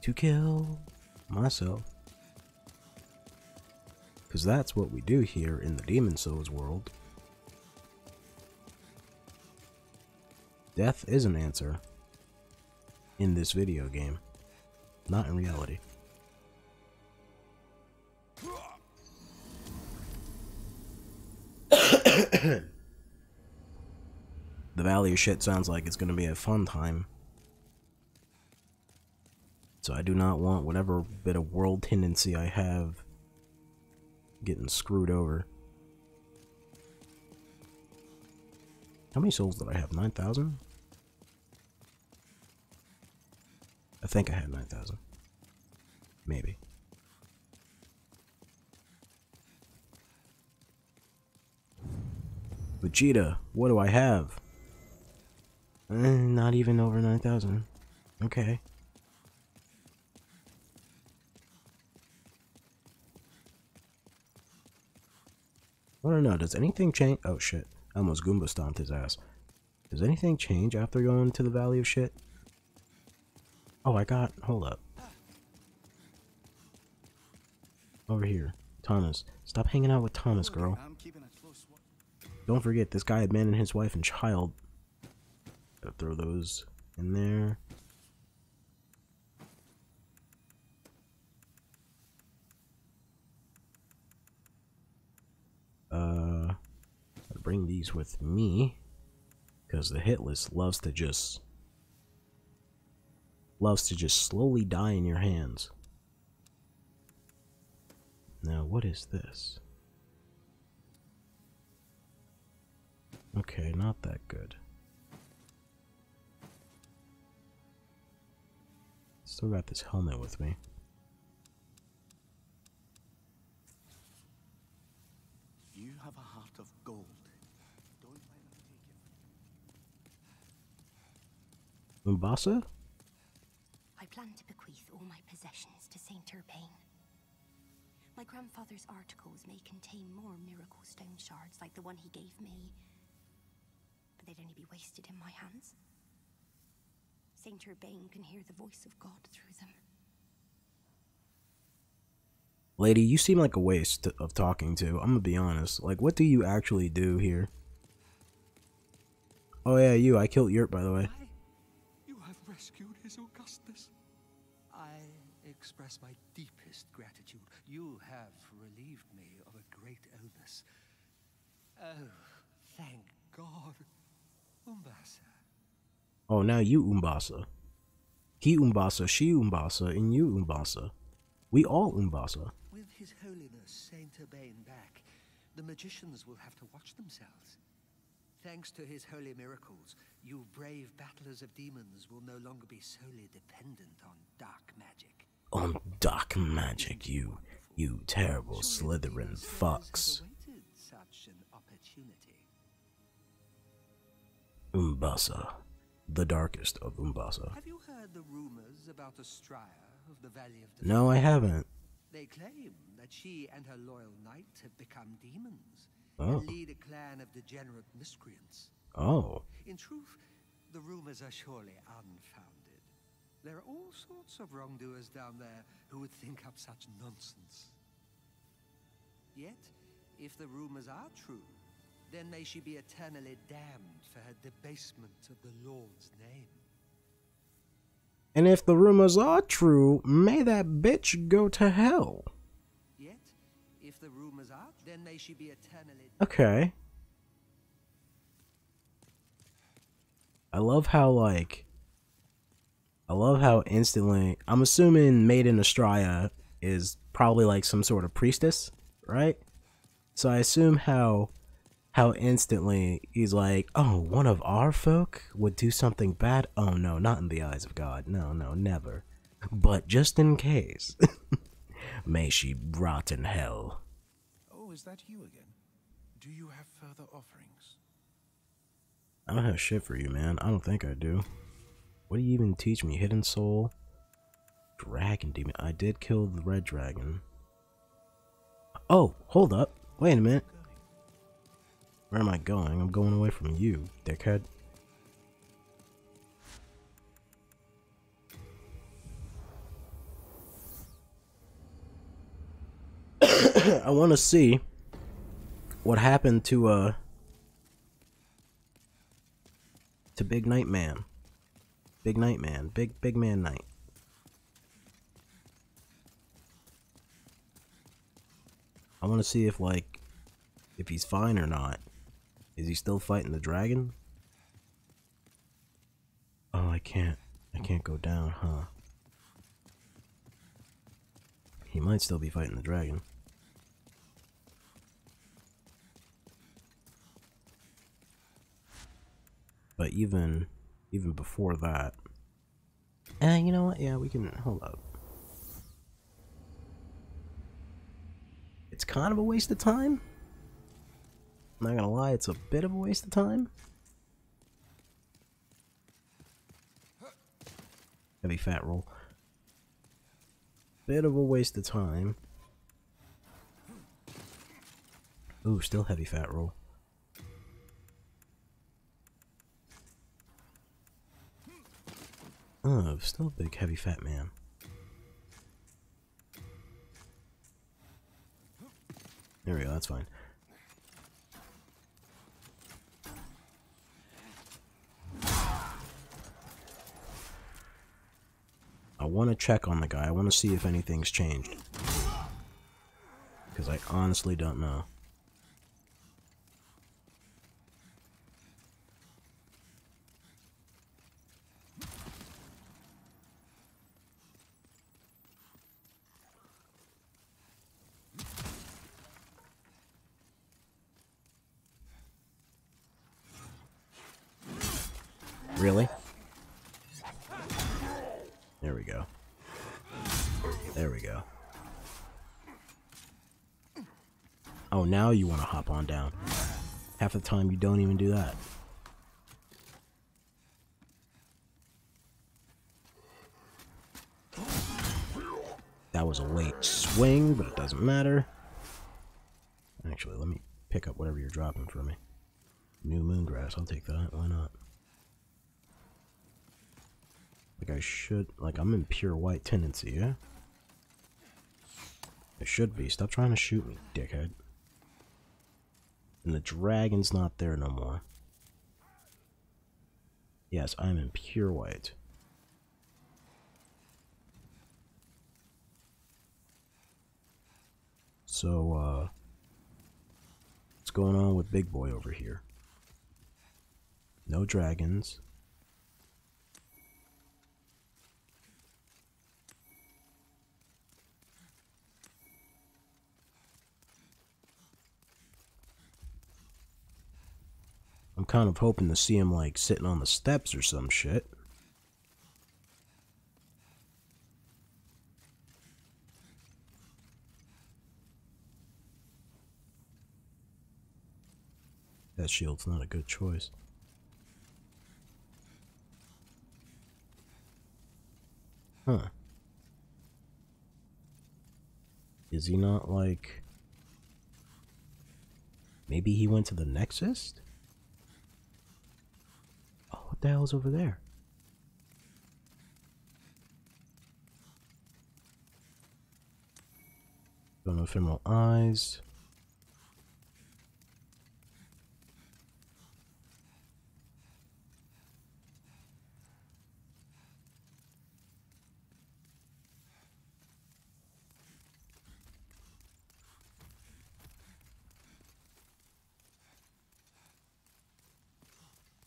to kill myself, because that's what we do here in the Demon Souls world. Death is an answer in this video game, not in reality. The Valley of Shit sounds like it's gonna be a fun time. So I do not want whatever bit of world tendency I have getting screwed over. How many souls did I have? nine thousand? I think I had nine thousand. Maybe. Vegeta, what do I have? Eh, not even over nine thousand. Okay. I don't know, does anything change? Oh shit, I almost Goomba stomped his ass. Does anything change after going to the Valley of Shit? Oh, I got, hold up. Over here, Thomas. Stop hanging out with Thomas, girl. Don't forget, this guy abandoned his wife and child. Gotta throw those in there. bring these with me, because the Hitless loves to just loves to just slowly die in your hands. Now, what is this? Okay, not that good. Still got this helmet with me. You have a heart of gold. Don't let them take it. Mombasa? I plan to bequeath all my possessions to Saint Urbain. My grandfather's articles may contain more miracle stone shards like the one he gave me, but they'd only be wasted in my hands. Saint Urbain can hear the voice of God through them. Lady, you seem like a waste of talking to. I'm gonna be honest. Like, what do you actually do here? Oh yeah, you. I killed Yurt, by the way. I, you have rescued his Augustus. I express my deepest gratitude. You have relieved me of a great illness. Oh, thank God. Umbasa. Oh, now you Umbasa. He Umbasa, she Umbasa, and you Umbasa. We all Umbasa. With His Holiness Saint Urbain back, the magicians will have to watch themselves. Thanks to his holy miracles, you brave battlers of demons will no longer be solely dependent on dark magic. On dark magic, you, you terrible Slytherin fox. Such an opportunity. Umbasa. The darkest of Umbasa. Have you heard the rumors about Astraea of the Valley of Defilement? No, I haven't. They claim that she and her loyal knights have become demons. Oh. And lead a clan of degenerate miscreants. Oh. In truth, the rumors are surely unfounded. There are all sorts of wrongdoers down there who would think up such nonsense. Yet, if the rumors are true, then may she be eternally damned for her debasement of the Lord's name. And if the rumors are true, may that bitch go to hell. Yet, if the rumors are, then may she be eternally damned. Okay. I love how, like, I love how instantly, I'm assuming Maiden Astraea is probably like some sort of priestess, right? So I assume how How instantly he's like, oh, one of our folk would do something bad? Oh no, not in the eyes of God. No, no, never. But just in case. May she rot in hell. Oh, is that you again? Do you have further offerings? I don't have shit for you, man. I don't think I do. What do you even teach me? Hidden soul? Dragon demon. I did kill the red dragon. Oh, hold up. Wait a minute. Where am I going? I'm going away from you, dickhead. I want to see what happened to uh to Big Night Man. Big Night Man. Big Big Man Night. I want to see if like if he's fine or not. Is he still fighting the dragon? Oh, I can't. I can't go down, huh? He might still be fighting the dragon. But even, even before that... Eh, you know what? Yeah, we can... Hold up. It's kind of a waste of time. I'm not gonna lie, it's a bit of a waste of time. Heavy fat roll. Bit of a waste of time. Ooh, still heavy fat roll. Oh, still big heavy fat man. There we go, that's fine. I want to check on the guy. I want to see if anything's changed. Because I honestly don't know. really? There we go. There we go. Oh, now you want to hop on down. Half the time you don't even do that. That was a late swing, but it doesn't matter. Actually, let me pick up whatever you're dropping for me. New moon grass, I'll take that. Why not? Like I should, like I'm in pure white tendency, yeah? It should be. Stop trying to shoot me, dickhead. And the dragon's not there no more. Yes, I'm in pure white. So, uh... what's going on with Big Boy over here? No dragons. I'm kind of hoping to see him, like, sitting on the steps or some shit. That shield's not a good choice. Huh. Is he not, like... Maybe he went to the Nexus? What the hell's over there? Don't know ephemeral eyes.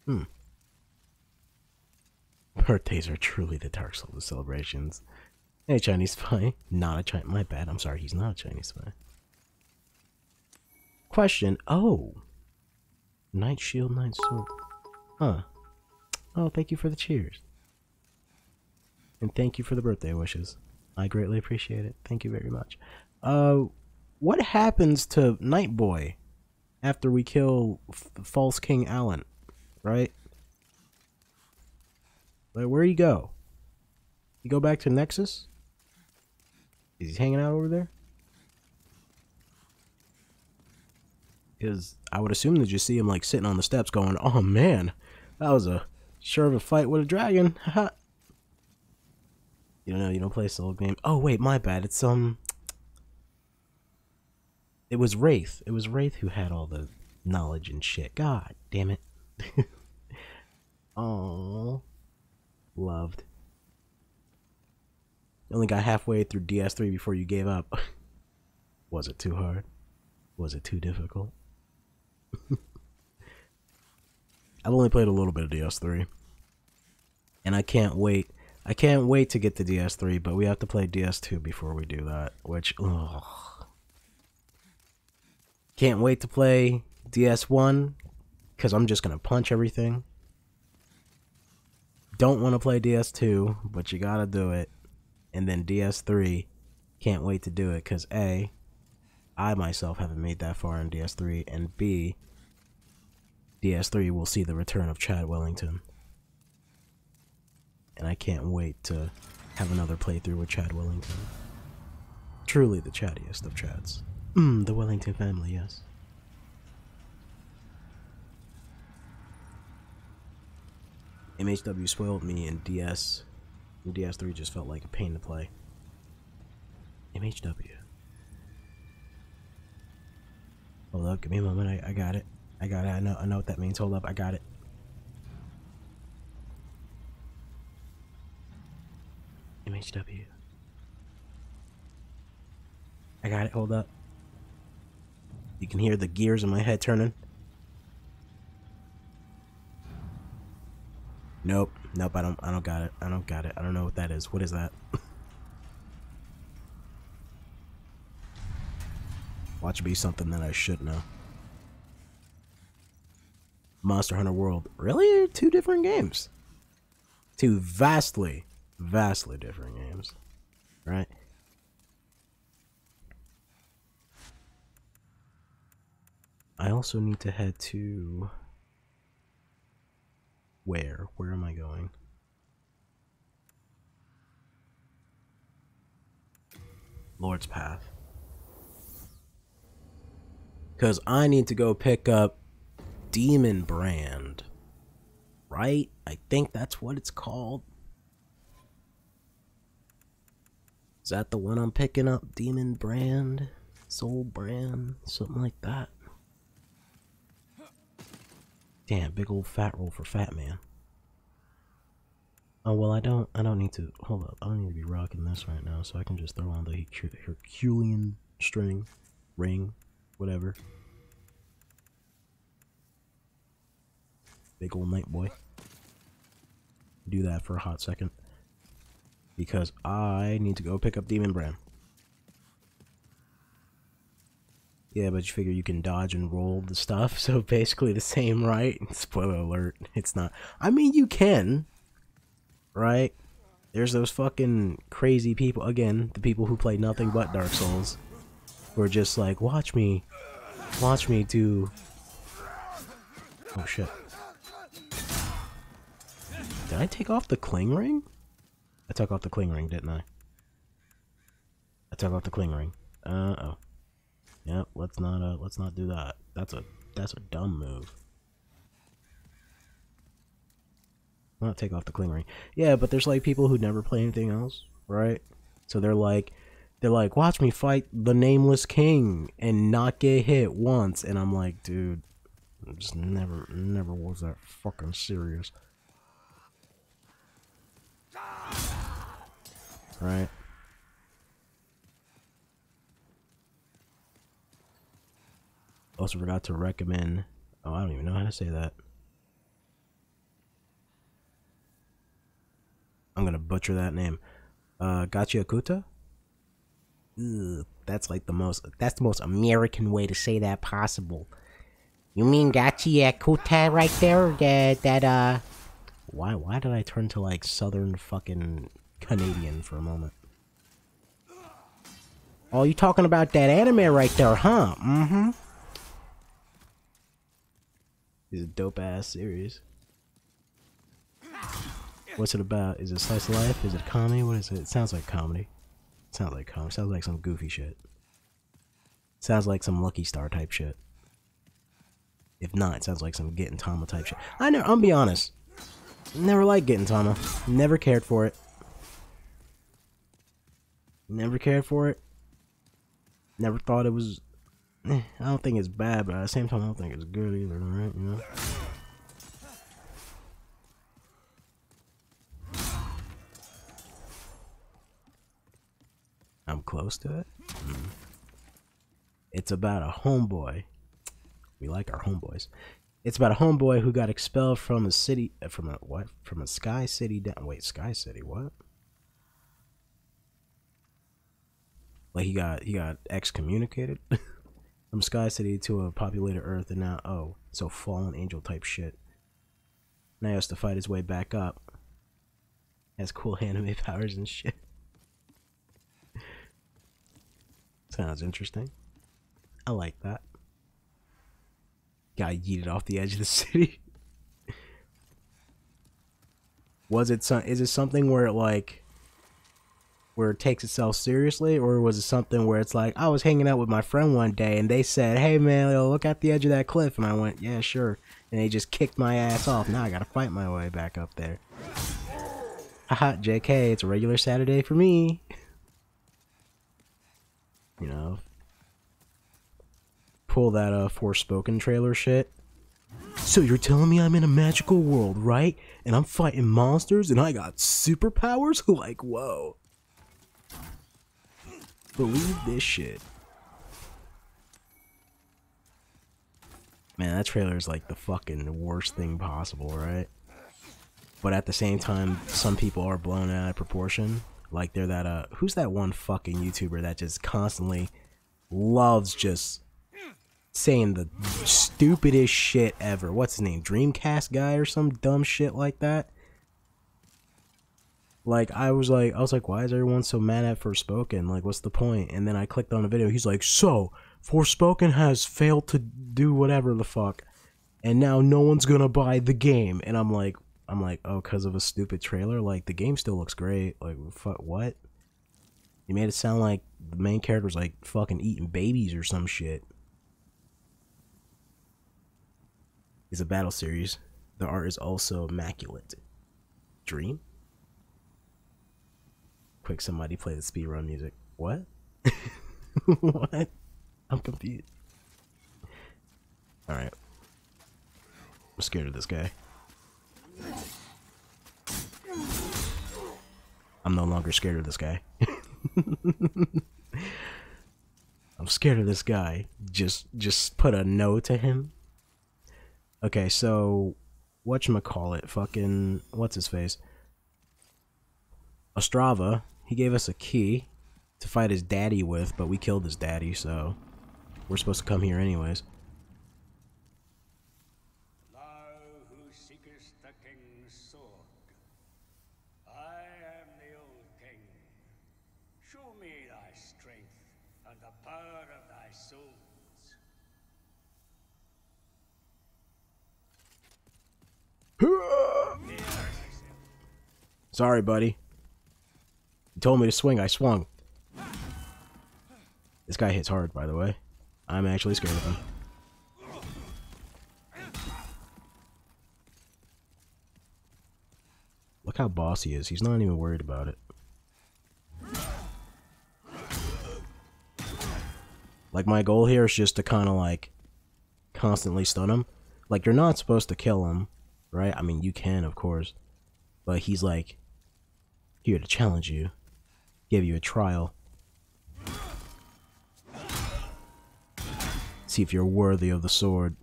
Hmm. Birthdays are truly the Dark Souls celebrations. Hey, Chinese spy. Not a Chinese. My bad. I'm sorry. He's not a Chinese spy. Question. Oh. Night shield, night sword. Huh. Oh, thank you for the cheers. And thank you for the birthday wishes. I greatly appreciate it. Thank you very much. Uh, what happens to Night Boy after we kill F False King Allant? Right? Like, where you go? You go back to Nexus? Is he hanging out over there? Because I would assume that you see him, like, sitting on the steps going, oh man, that was a sure of a fight with a dragon. Haha. You don't know, you don't play Soul game. Oh wait, my bad. It's, um... It was Wraith. It was Wraith who had all the knowledge and shit. God damn it. Aww. Loved. You only got halfway through D S three before you gave up. Was it too hard? Was it too difficult? I've only played a little bit of D S three. And I can't wait. I can't wait to get to D S three, but we have to play D S two before we do that. Which, ugh. Can't wait to play D S one, because I'm just going to punch everything. Don't want to play D S two, but you gotta do it. And then D S three, can't wait to do it, because A, I myself haven't made that far in D S three, and B, D S three will see the return of Chad Wellington. And I can't wait to have another playthrough with Chad Wellington. Truly the chattiest of Chads. Mm, the Wellington family, yes. M H W spoiled me, and D S, and D S three just felt like a pain to play. M H W. Hold up, give me a moment. I, I got it. I got it. I know. I know what that means. Hold up, I got it. M H W. I got it. Hold up. You can hear the gears in my head turning. Nope, nope, I don't I don't got it. I don't got it. I don't know what that is. What is that? Watch it be something that I should know. Monster Hunter World. Really? Two different games. Two vastly, vastly different games, right? I also need to head to... Where? Where am I going? Lord's Path. Because I need to go pick up Demon Brand. Right? I think that's what it's called. Is that the one I'm picking up? Demon Brand? Soul Brand? Something like that. Damn, big old fat roll for Fat Man. Oh, well, I don't, I don't need to, hold up, I don't need to be rocking this right now, so I can just throw on the Herculean string, ring, whatever. Big old night boy. Do that for a hot second. Because I need to go pick up Demon Brand. Yeah, but you figure you can dodge and roll the stuff, so basically the same, right? Spoiler alert, it's not. I mean, you can, right? There's those fucking crazy people, again, the people who play nothing but Dark Souls, who are just like, watch me, watch me do... Oh shit. Did I take off the Cling Ring? I took off the Cling Ring, didn't I? I took off the Cling Ring. Uh-oh. Yep, let's not uh, let's not do that. That's a that's a dumb move. Not take off the Cling Ring. Yeah, but there's like people who never play anything else, right? So they're like they're like, watch me fight the Nameless King and not get hit once, and I'm like, dude, I just never never was that fucking serious. Right? Also forgot to recommend, oh, I don't even know how to say that. I'm gonna butcher that name. Uh, Gachiakuta? Ugh, that's like the most, that's the most American way to say that possible. You mean Gachiakuta right there? That, that, uh... Why, why did I turn to like southern fucking Canadian for a moment? Oh, you talking about that anime right there, huh? Mm-hmm. It's a dope-ass series. What's it about? Is it slice of life? Is it comedy? What is it? It sounds like comedy. It sounds like comedy. It sounds like some goofy shit. It sounds like some Lucky Star type shit. If not, it sounds like some Gettan Tama type shit. I know. I'll be honest. Never liked Gettan Tama. Never cared for it. Never cared for it. Never thought it was... I don't think it's bad, but at the same time I don't think it's good either, right? You know? I'm close to it? Mm. It's about a homeboy. We like our homeboys. It's about a homeboy who got expelled from a city, from a what? From a Sky City down, wait, Sky City, what? Like he got, he got excommunicated? From Sky City to a populated Earth, and now, oh, so fallen angel type shit. Now he has to fight his way back up. Has cool anime powers and shit. Sounds interesting. I like that. Got yeeted off the edge of the city. Was it some? Is it something where it like? Where it takes itself seriously, or was it something where it's like, I was hanging out with my friend one day and they said, hey man, look at the edge of that cliff, and I went, yeah sure, and they just kicked my ass off. Now I gotta fight my way back up there. Haha, J K, it's a regular Saturday for me. You know, pull that uh Forspoken trailer shit. So you're telling me I'm in a magical world, right? And I'm fighting monsters and I got superpowers? Like, whoa. Believe this shit. Man, that trailer is like the fucking worst thing possible, right? But at the same time, some people are blown out of proportion. Like they're that, uh, who's that one fucking YouTuber that just constantly loves just saying the stupidest shit ever? What's his name? Dreamcast guy or some dumb shit like that? Like, I was like, I was like, why is everyone so mad at Forspoken? Like, what's the point? And then I clicked on a video. He's like, so Forspoken has failed to do whatever the fuck, and now no one's gonna buy the game. And I'm like, I'm like, oh, because of a stupid trailer? Like, the game still looks great. Like, fuck, what? You made it sound like the main character's like fucking eating babies or some shit. It's a battle series. The art is also immaculate. Dream? Quick, somebody play the speedrun music. What? What? I'm confused. Alright. I'm scared of this guy. I'm no longer scared of this guy. I'm scared of this guy. Just just put a no to him. Okay, so whatchamacallit, fucking what's his face? Ostrava, he gave us a key to fight his daddy with, but we killed his daddy, so we're supposed to come here anyways. Sorry, buddy. You told me to swing, I swung. This guy hits hard, by the way. I'm actually scared of him. Look how boss he is. He's not even worried about it. Like, my goal here is just to kind of, like, constantly stun him. Like, you're not supposed to kill him, right? I mean, you can, of course. But he's, like, here to challenge you, give you a trial, see if you're worthy of the sword,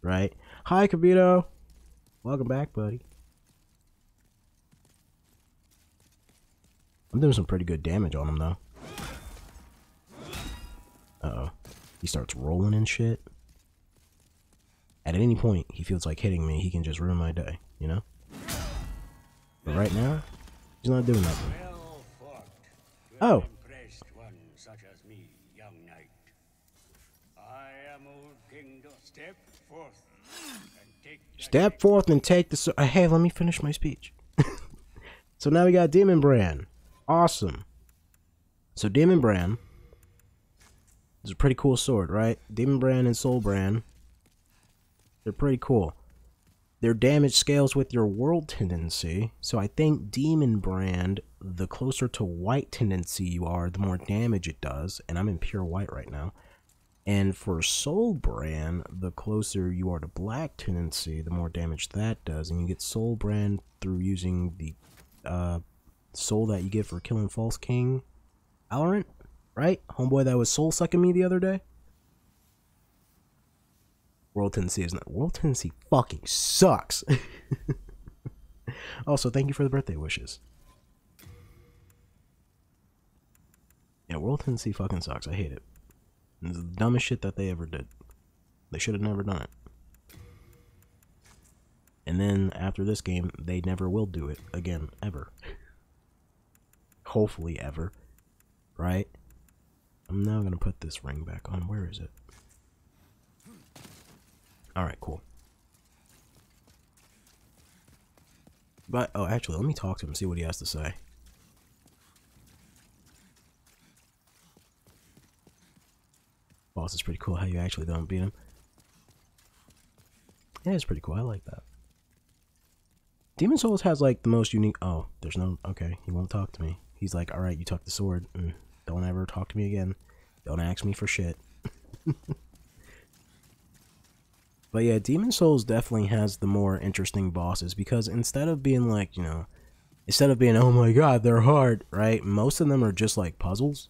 right? Hi, Kabito! Welcome back, buddy. I'm doing some pretty good damage on him, though. Uh-oh. He starts rolling and shit. At any point he feels like hitting me, he can just ruin my day, you know? But right now, he's not doing nothing. Oh! Step forth and take the sword. Hey, let me finish my speech. So now we got Demon Brand. Awesome. So Demon Brand is a pretty cool sword, right? Demon Brand and Soul Brand, they're pretty cool. Their damage scales with your world tendency, so I think Demon Brand, the closer to white tendency you are, the more damage it does, and I'm in pure white right now. And for Soul Brand, the closer you are to black tendency, the more damage that does, and you get Soul Brand through using the uh, soul that you get for killing False King Allant, right? Homeboy that was soul sucking me the other day? World tendency is not. World tendency fucking sucks. Also, thank you for the birthday wishes. Yeah, world tendency fucking sucks. I hate it. It's the dumbest shit that they ever did. They should have never done it. And then after this game, they never will do it again, ever. Hopefully, ever. Right? I'm now gonna put this ring back on. Where is it? Alright, cool. But, oh, actually, let me talk to him, see what he has to say. Boss is pretty cool how you actually don't beat him. Yeah, it's pretty cool. I like that. Demon Souls has, like, the most unique... Oh, there's no... Okay, he won't talk to me. He's like, alright, you took the sword. Mm, don't ever talk to me again. Don't ask me for shit. But yeah, Demon Souls definitely has the more interesting bosses, because instead of being like, you know, instead of being, oh my god, they're hard, right? Most of them are just like puzzles.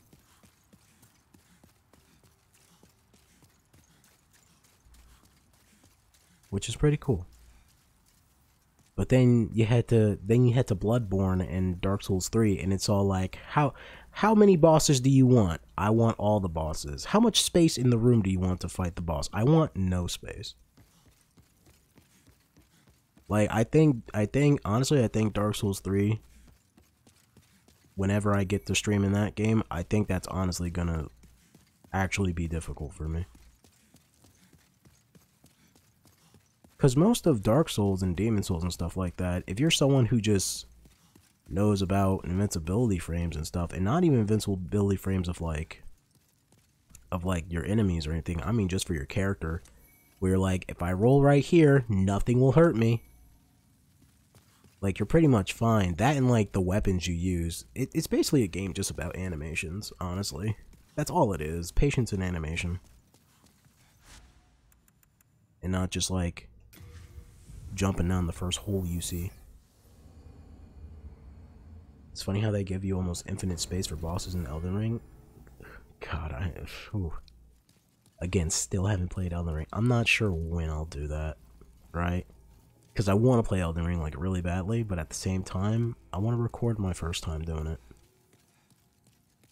Which is pretty cool. But then you had to, then you had to Bloodborne and Dark Souls three, and it's all like, how, how many bosses do you want? I want all the bosses. How much space in the room do you want to fight the boss? I want no space. Like, I think, I think, honestly, I think Dark Souls three whenever I get to streaming that game, I think that's honestly gonna actually be difficult for me. Because most of Dark Souls and Demon Souls and stuff like that, if you're someone who just knows about invincibility frames and stuff, and not even invincibility frames of like, of like your enemies or anything, I mean just for your character, where you're like, if I roll right here, nothing will hurt me. Like, you're pretty much fine. That and like the weapons you use, it, it's basically a game just about animations, honestly. That's all it is, patience and animation. And not just like jumping down the first hole you see. It's funny how they give you almost infinite space for bosses in Elden Ring. God, I whew. Again, still haven't played Elden Ring. I'm not sure when I'll do that, right? Because I want to play Elden Ring like really badly, but at the same time, I want to record my first time doing it.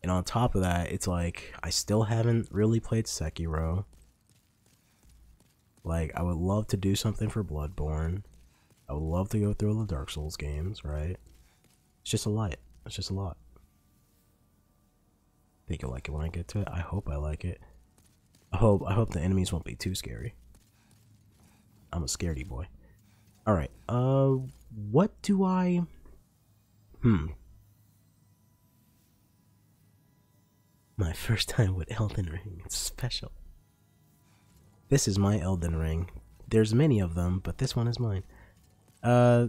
And on top of that, it's like I still haven't really played Sekiro. Like, I would love to do something for Bloodborne. I would love to go through all the Dark Souls games, right? It's just a lot. It's just a lot. I think you'll like it when I get to it. I hope I like it. I hope I hope the enemies won't be too scary. I'm a scaredy boy. Alright, uh, what do I... Hmm. My first time with Elden Ring. It's special. This is my Elden Ring. There's many of them, but this one is mine. Uh,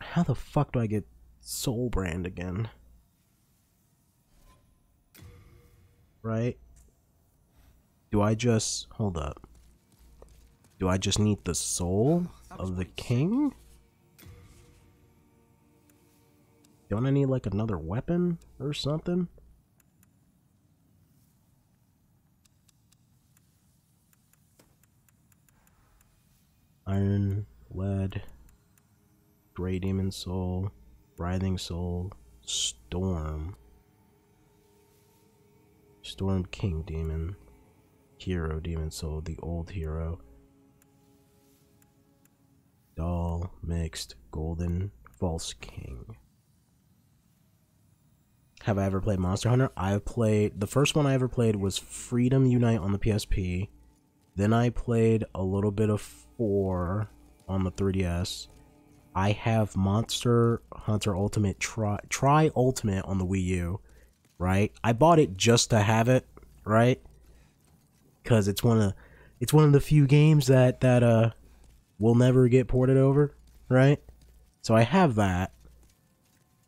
how the fuck do I get Soul Brand again? Right? Do I just... hold up. Do I just need the soul of the king? Don't I need like another weapon or something? Iron, lead, gray demon soul, writhing soul, storm, storm king demon, hero demon soul, the old hero, doll, mixed, golden, false king. Have I ever played Monster Hunter? I've played, the first one I ever played was Freedom Unite on the P S P. Then I played a little bit of four on the three D S. I have Monster Hunter Ultimate Tri, Tri Ultimate on the Wii U, right? I bought it just to have it, right? Because it's one of it's one of the few games that that uh will never get ported over, right? So I have that,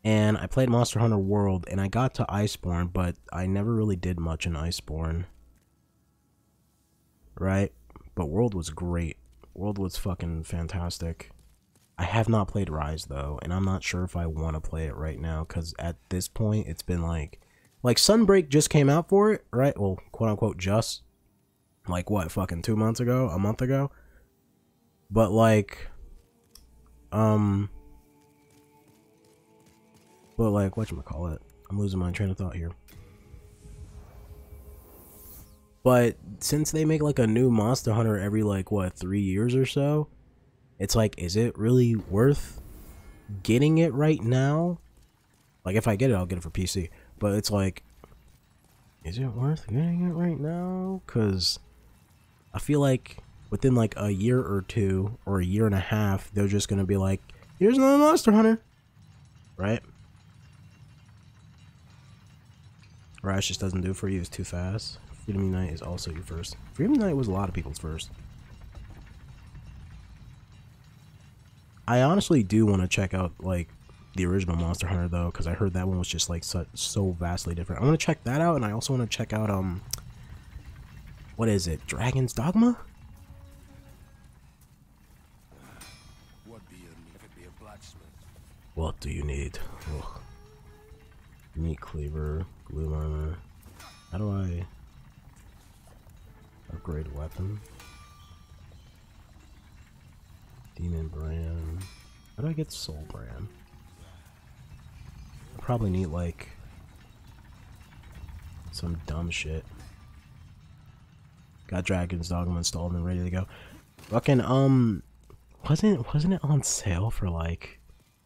and I played Monster Hunter World, and I got to Iceborne, but I never really did much in Iceborne. Right? But World was great. World was fucking fantastic. I have not played Rise though, and I'm not sure if I want to play it right now, because at this point it's been like... like Sunbreak just came out for it, right? Well, quote unquote just. Like what, fucking two months ago? A month ago? But like... Um... But like, whatchamacallit? I'm losing my train of thought here. But since they make like a new Monster Hunter every like what three years or so, it's like, is it really worth getting it right now? Like, if I get it, I'll get it for P C. But it's like, is it worth getting it right now? Because I feel like within like a year or two or a year and a half, they're just gonna be like, here's another Monster Hunter, right? Rise just doesn't do it for you. It's too fast. Freedom Unite is also your first. Freedom Unite was a lot of people's first. I honestly do want to check out like the original Monster Hunter though, because I heard that one was just like so, so vastly different. I want to check that out, and I also want to check out um, what is it? Dragon's Dogma? What do you need? If it be a blacksmith. What do you need? Ugh. Meat Cleaver, Gloom Armor. How do I? Upgrade weapon. Demon Brand. How do I get Soul Brand? I probably need like some dumb shit. Got Dragon's Dogma installed and ready to go. Fucking um wasn't wasn't it on sale for like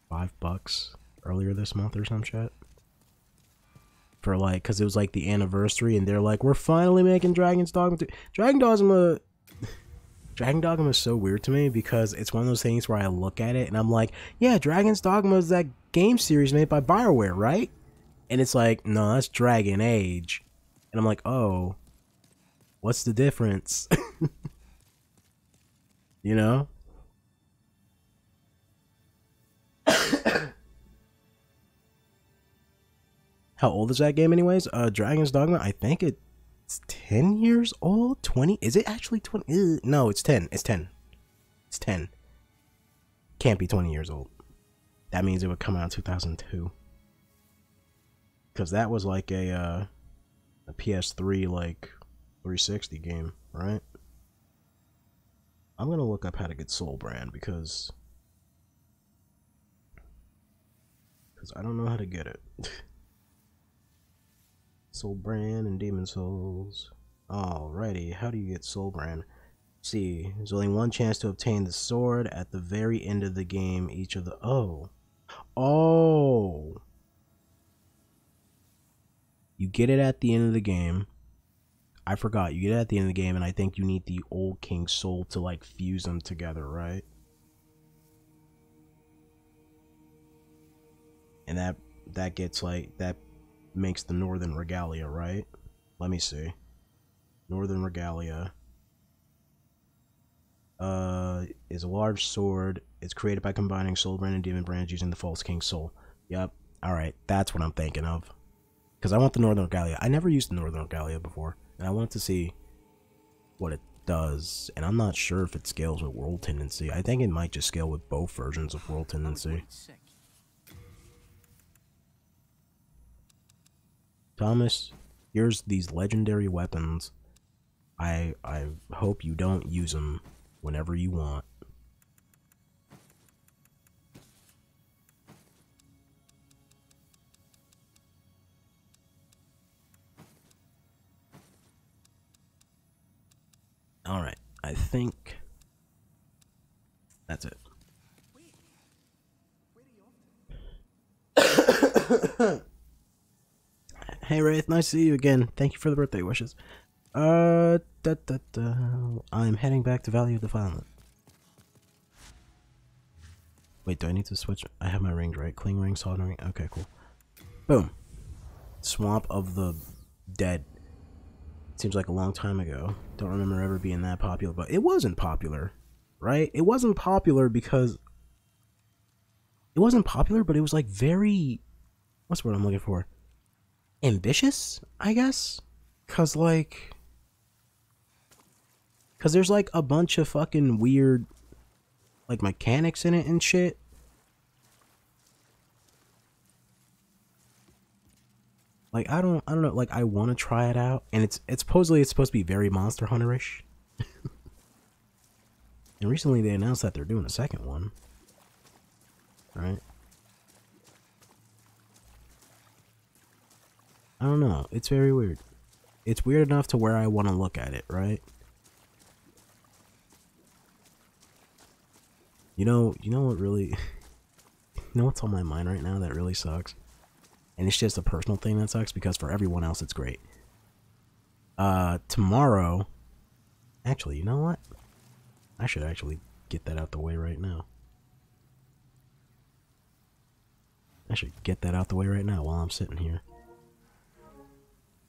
five bucks earlier this month or some shit. For like, because it was like the anniversary, and they're like, we're finally making Dragon's Dogma. Dragon Dogma. Dragon Dogma is so weird to me because it's one of those things where I look at it and I'm like, yeah, Dragon's Dogma is that game series made by BioWare, right? And it's like, no, that's Dragon Age. And I'm like, oh, what's the difference? You know? How old is that game anyways? Uh, Dragon's Dogma, I think it... It's ten years old? twenty? Is it actually twenty? No, it's ten. It's ten. It's ten. Can't be twenty years old. That means it would come out in two thousand two. Because that was like a, uh, a P S three, like, three sixty game, right? I'm going to look up how to get Soul Brand because... Because I don't know how to get it. Soul Brand and Demon Souls. Alrighty, how do you get Soul Brand? See, there's only one chance to obtain the sword at the very end of the game. Each of the oh, oh, you get it at the end of the game. I forgot. You get it at the end of the game, and I think you need the Old King's soul to like fuse them together, right? And that that gets like that. Makes the Northern Regalia, right? Let me see. Northern Regalia uh, is a large sword. It's created by combining Soul Brand and Demon Brand using the False King's soul. Yep. Alright, that's what I'm thinking of. Because I want the Northern Regalia. I never used the Northern Regalia before. And I want to see what it does. And I'm not sure if it scales with World Tendency. I think it might just scale with both versions of World Tendency. Thomas, here's these legendary weapons. I I hope you don't use them whenever you want. All right, I think that's it. Hey Wraith, nice to see you again. Thank you for the birthday wishes. Uh, da, da, da. I'm heading back to Valley of Defilement. Wait, do I need to switch? I have my rings, right? Cling Ring, soldering. Okay, cool. Boom. Swamp of the Dead. Seems like a long time ago. Don't remember ever being that popular, but it wasn't popular, right? It wasn't popular because... It wasn't popular, but it was like very... What's the word I'm looking for? Ambitious, I guess, cause like, cause there's like a bunch of fucking weird, like mechanics in it and shit. Like I don't, I don't know. Like I want to try it out, and it's, it's supposedly it's supposed to be very Monster Hunter-ish. And recently they announced that they're doing a second one, right? I don't know. It's very weird. It's weird enough to where I want to look at it, right? You know, you know what really... You know what's on my mind right now that really sucks? And it's just a personal thing that sucks because for everyone else it's great. Uh, tomorrow... Actually, you know what? I should actually get that out the way right now. I should get that out the way right now while I'm sitting here.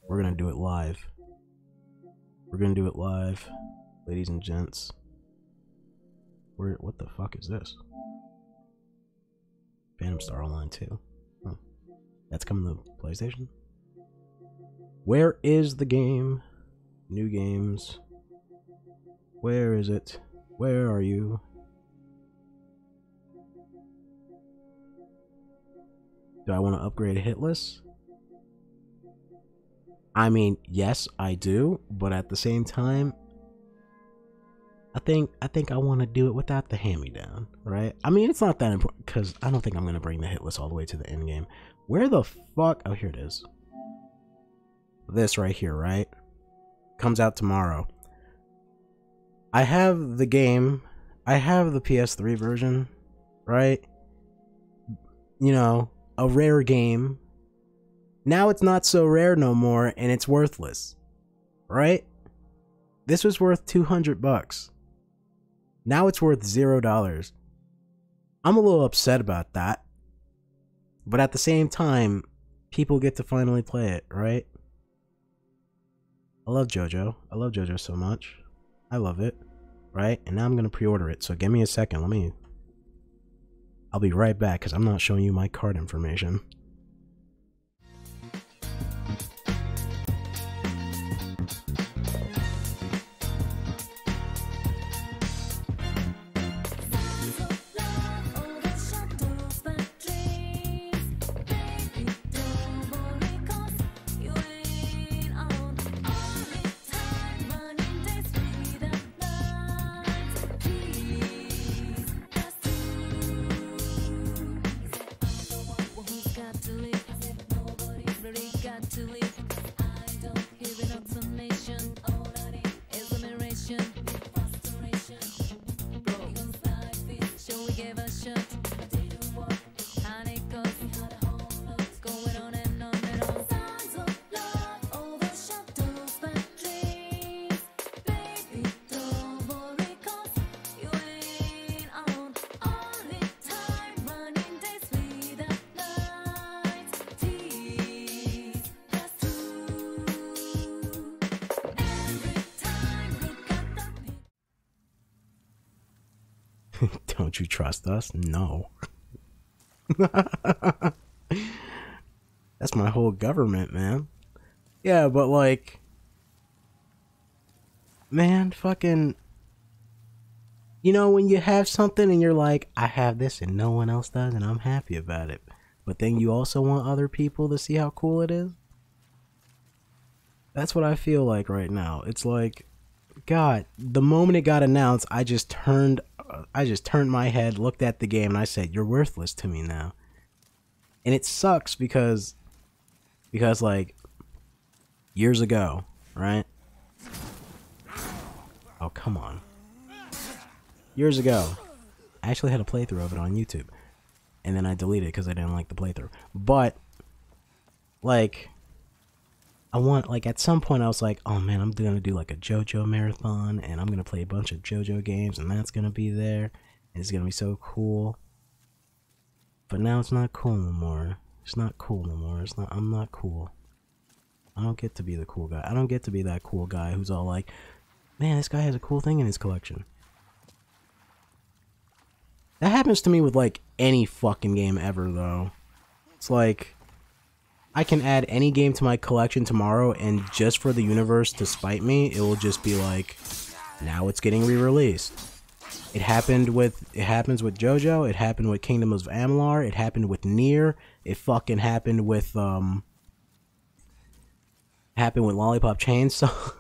We're gonna do it live. We're gonna do it live, ladies and gents. Where? What the fuck is this? Phantom Star Online two. Huh. That's coming to PlayStation. Where is the game? New games. Where is it? Where are you? Do I want to upgrade Hitless? I mean, yes, I do, but at the same time, I think I think I want to do it without the hand-me-down, right? I mean, it's not that important, because I don't think I'm going to bring the hit list all the way to the end game. Where the fuck? Oh, here it is. This right here, right? Comes out tomorrow. I have the game. I have the P S three version, right? You know, a rare game. Now it's not so rare no more, and it's worthless. Right? This was worth two hundred bucks. Now it's worth zero dollars. I'm a little upset about that. But at the same time, people get to finally play it, right? I love JoJo. I love JoJo so much. I love it, right? And now I'm going to pre-order it, so give me a second. Let me... I'll be right back, because I'm not showing you my card information. Don't you trust us? No. That's my whole government, man. Yeah, but like... Man, fucking... You know, when you have something and you're like, I have this and no one else does and I'm happy about it. But then you also want other people to see how cool it is? That's what I feel like right now. It's like... God, the moment it got announced, I just turned... I just turned my head, looked at the game, and I said, you're worthless to me now. And it sucks because, because like, years ago, right? Oh, come on. Years ago, I actually had a playthrough of it on YouTube. And then I deleted it because I didn't like the playthrough. But, like, I want, like, at some point I was like, oh man, I'm gonna do like a JoJo marathon, and I'm gonna play a bunch of JoJo games, and that's gonna be there, and it's gonna be so cool. But now it's not cool no more. It's not cool no more. It's not, I'm not cool. I don't get to be the cool guy. I don't get to be that cool guy who's all like, man, this guy has a cool thing in his collection. That happens to me with like any fucking game ever though. It's like... I can add any game to my collection tomorrow, and just for the universe to spite me, it will just be like, now it's getting re-released. It happened with, it happens with JoJo, it happened with Kingdom of Amalur, it happened with Nier, it fucking happened with, um, happened with Lollipop Chainsaw.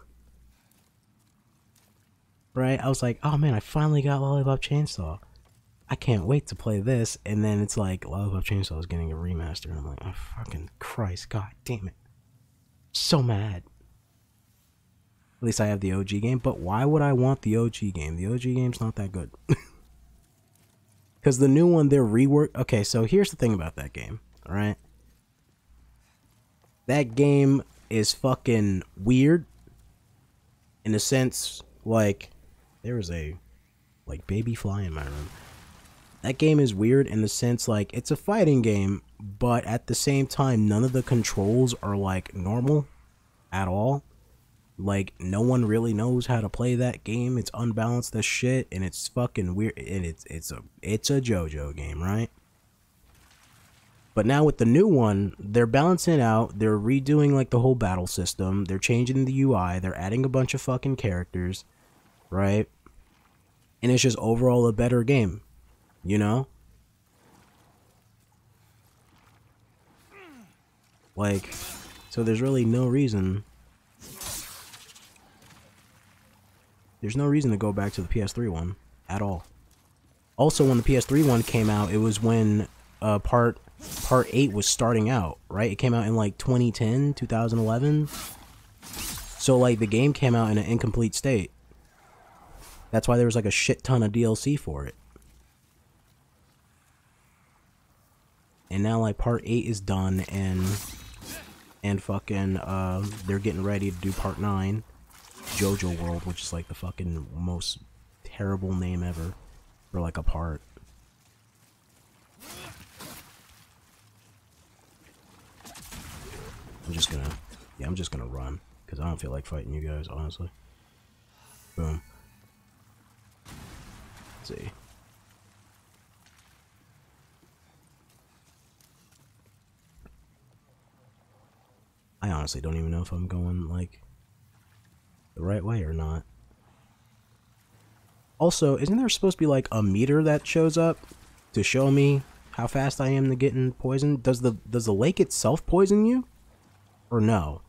Right? I was like, oh man, I finally got Lollipop Chainsaw. I can't wait to play this, and then it's like, Lollipop Chainsaw is getting a remaster, and I'm like, oh fucking Christ, god damn it. So mad. At least I have the O G game, but why would I want the O G game? The O G game's not that good. Because the new one, they're rework- okay, so here's the thing about that game, alright? That game is fucking weird, in a sense, like, there is a, like, baby fly in my room. That game is weird in the sense, like, it's a fighting game, but at the same time, none of the controls are, like, normal at all. Like, no one really knows how to play that game. It's unbalanced as shit, and it's fucking weird, and it's, it's, a, it's a JoJo game, right? But now with the new one, they're balancing it out, they're redoing, like, the whole battle system, they're changing the U I, they're adding a bunch of fucking characters, right? And it's just overall a better game. You know? Like, so there's really no reason. There's no reason to go back to the P S three one at all. Also, when the P S three one came out, it was when uh, part part eight was starting out, right? It came out in like twenty ten, two thousand eleven. So like the game came out in an incomplete state. That's why there was like a shit ton of D L C for it. And now like part eight is done, and and fucking uh they're getting ready to do part nine, JoJo World, which is like the fucking most terrible name ever for like a part. I'm just gonna, yeah, I'm just gonna run, because I don't feel like fighting you guys, honestly. Boom. Let's see. I honestly don't even know if I'm going, like, the right way or not. Also, isn't there supposed to be, like, a meter that shows up to show me how fast I am to getting poisoned? Does the, does the lake itself poison you? Or no?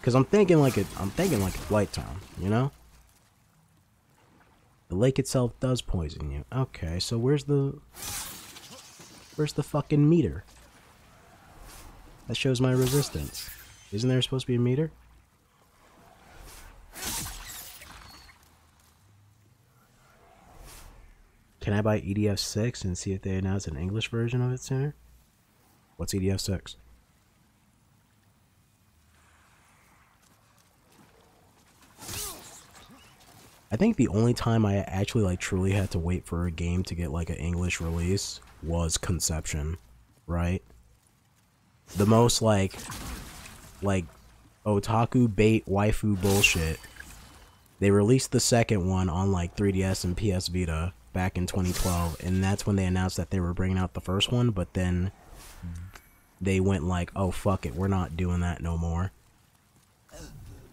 Because I'm thinking like it. I'm thinking like it's nighttime, you know. The lake itself does poison you. Okay, so where's the where's the fucking meter that shows my resistance? Isn't there supposed to be a meter? Can I buy E D F six and see if they announce an English version of it sooner? What's E D F six? I think the only time I actually like truly had to wait for a game to get like an English release was Conception, right? The most like like otaku bait waifu bullshit. They released the second one on like three D S and P S Vita back in twenty twelve, and that's when they announced that they were bringing out the first one, but then they went like, oh fuck it, we're not doing that no more,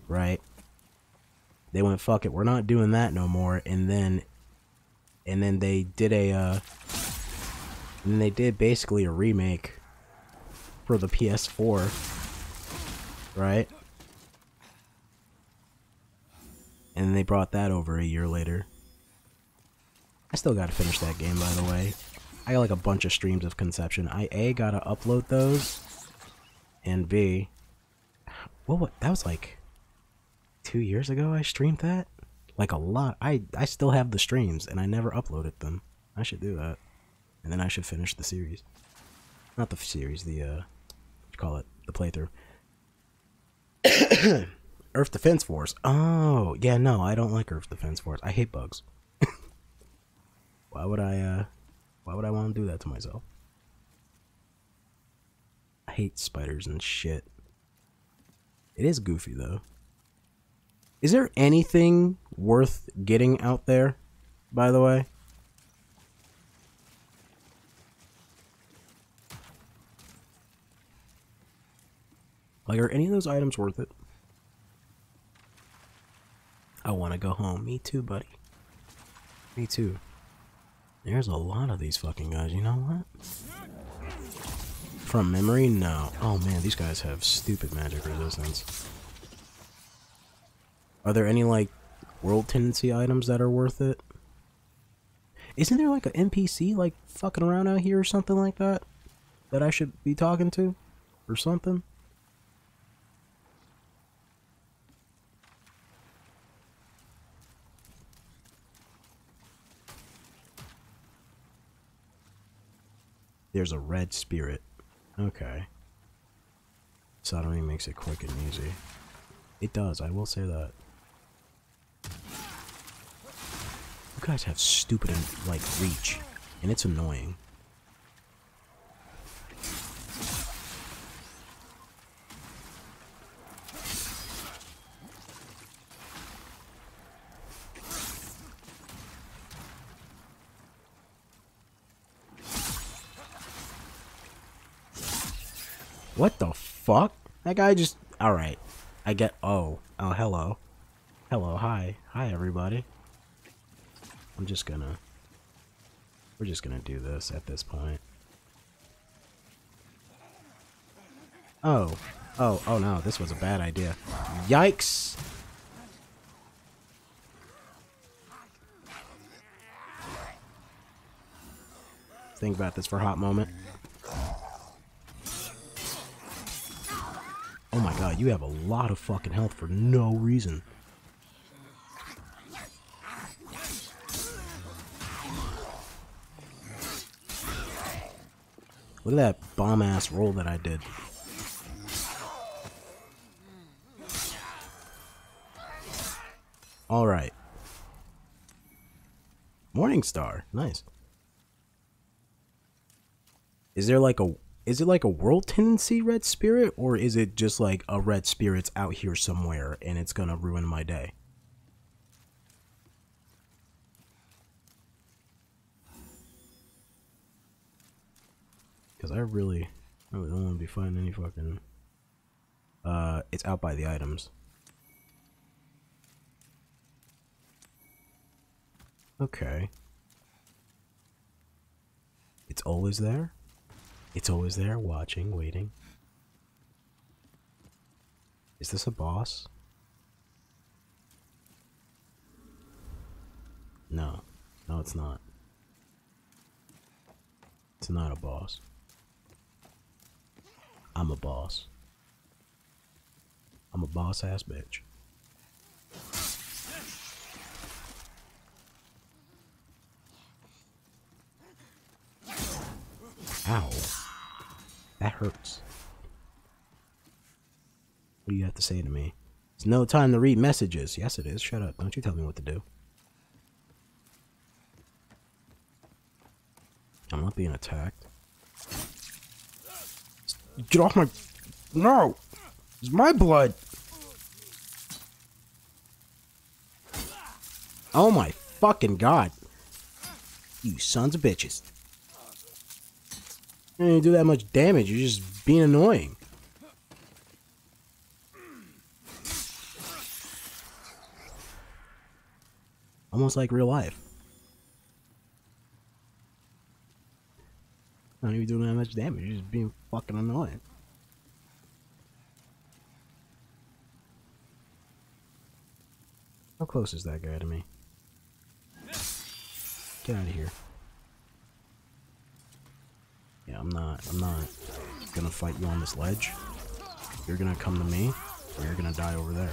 right? They went fuck it, we're not doing that no more, and then and then they did a uh and then they did basically a remake for the P S four, right? And they brought that over a year later. I still gotta finish that game, by the way. I got like a bunch of streams of Conception. I A, gotta upload those, and B, what, what that was like two years ago I streamed that? Like a lot. I, I still have the streams and I never uploaded them. I should do that. And then I should finish the series. Not the series, the, uh, what you call it? The playthrough. Earth Defense Force. Oh, yeah, no, I don't like Earth Defense Force. I hate bugs. Why would I, uh... Why would I want to do that to myself? I hate spiders and shit. It is goofy though. Is there anything worth getting out there, by the way? Like, are any of those items worth it? I want to go home. Me too, buddy. Me too. There's a lot of these fucking guys, you know what? From memory, no. Oh man, these guys have stupid magic resistance. Are there any, like, world tendency items that are worth it? Isn't there, like, an N P C, like, fucking around out here or something like that? That I should be talking to? Or something? There's a red spirit. Okay. Sodomy makes it quick and easy. It does, I will say that. You guys have stupid, like, reach. And it's annoying. What the fuck? That guy just... Alright. I get... Oh. Oh, hello. Hello, hi. Hi, everybody. I'm just gonna... We're just gonna do this at this point. Oh. Oh, oh no. This was a bad idea. Yikes! Think about this for a hot moment. Oh my god, you have a lot of fucking health for no reason. Look at that bomb-ass roll that I did. Alright. Morningstar. Nice. Is there like a... Is it like a world tendency red spirit, or is it just like a red spirit's out here somewhere and it's gonna ruin my day? Because I really, I really don't want to be fighting any fucking... Uh, it's out by the items. Okay. It's always there? It's always there, watching, waiting. Is this a boss? No. No, it's not. It's not a boss. I'm a boss. I'm a boss-ass bitch. Ow. That hurts. What do you have to say to me? It's no time to read messages. Yes, it is. Shut up. Don't you tell me what to do. I'm not being attacked. Get off my... No! It's my blood! Oh my fucking god. You sons of bitches. You didn't do that much damage, you're just being annoying. Almost like real life. Not even doing that much damage, you're just being fucking annoying. How close is that guy to me? Get out of here. Yeah, I'm not, I'm not gonna fight you on this ledge. You're gonna come to me, or you're gonna die over there.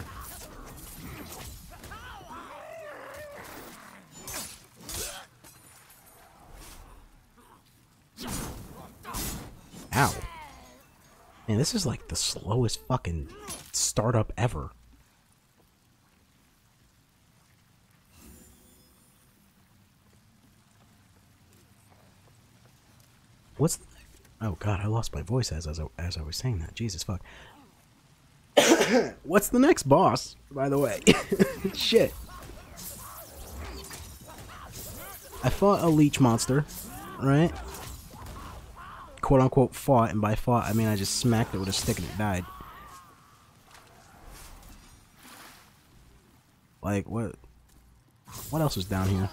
Ow. Man, this is like the slowest fucking startup ever. What's the... Oh god, I lost my voice as, as, I, as I was saying that. Jesus fuck. What's the next boss, by the way? Shit. I fought a leech monster, right? Quote unquote fought, and by fought I mean I just smacked it with a stick and it died. Like, what? What else is down here?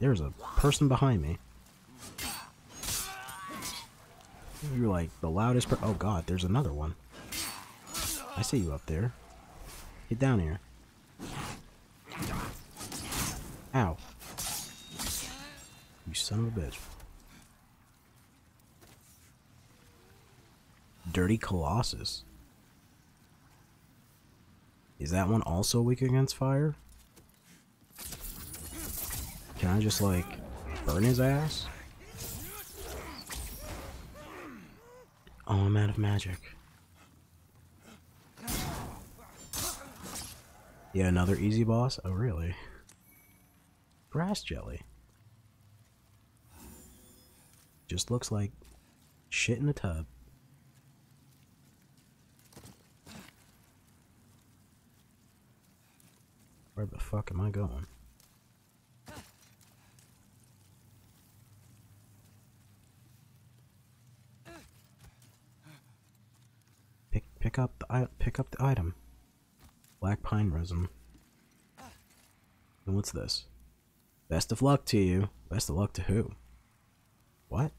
There's a person behind me. You're like the loudest per- Oh god, there's another one. I see you up there. Get down here. Ow. You son of a bitch. Dirty Colossus. Is that one also weak against fire? Can I just like burn his ass? Oh, I'm out of magic. Yeah, another easy boss? Oh, really? Grass jelly. Just looks like shit in a tub. Where the fuck am I going? Pick up the pick up the item. Black Pine Resin. And what's this? Best of luck to you. Best of luck to who? What?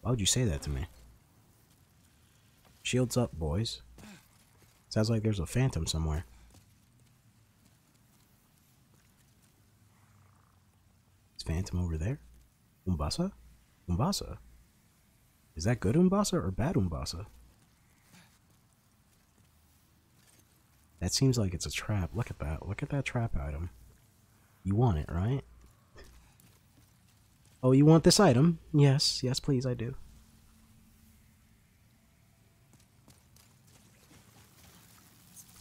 Why would you say that to me? Shields up, boys. Sounds like there's a phantom somewhere. Is phantom over there? Umbasa? Umbasa? Is that good Umbasa or bad Umbasa? That seems like it's a trap. Look at that. Look at that trap item. You want it, right? Oh, you want this item? Yes, yes, please, I do.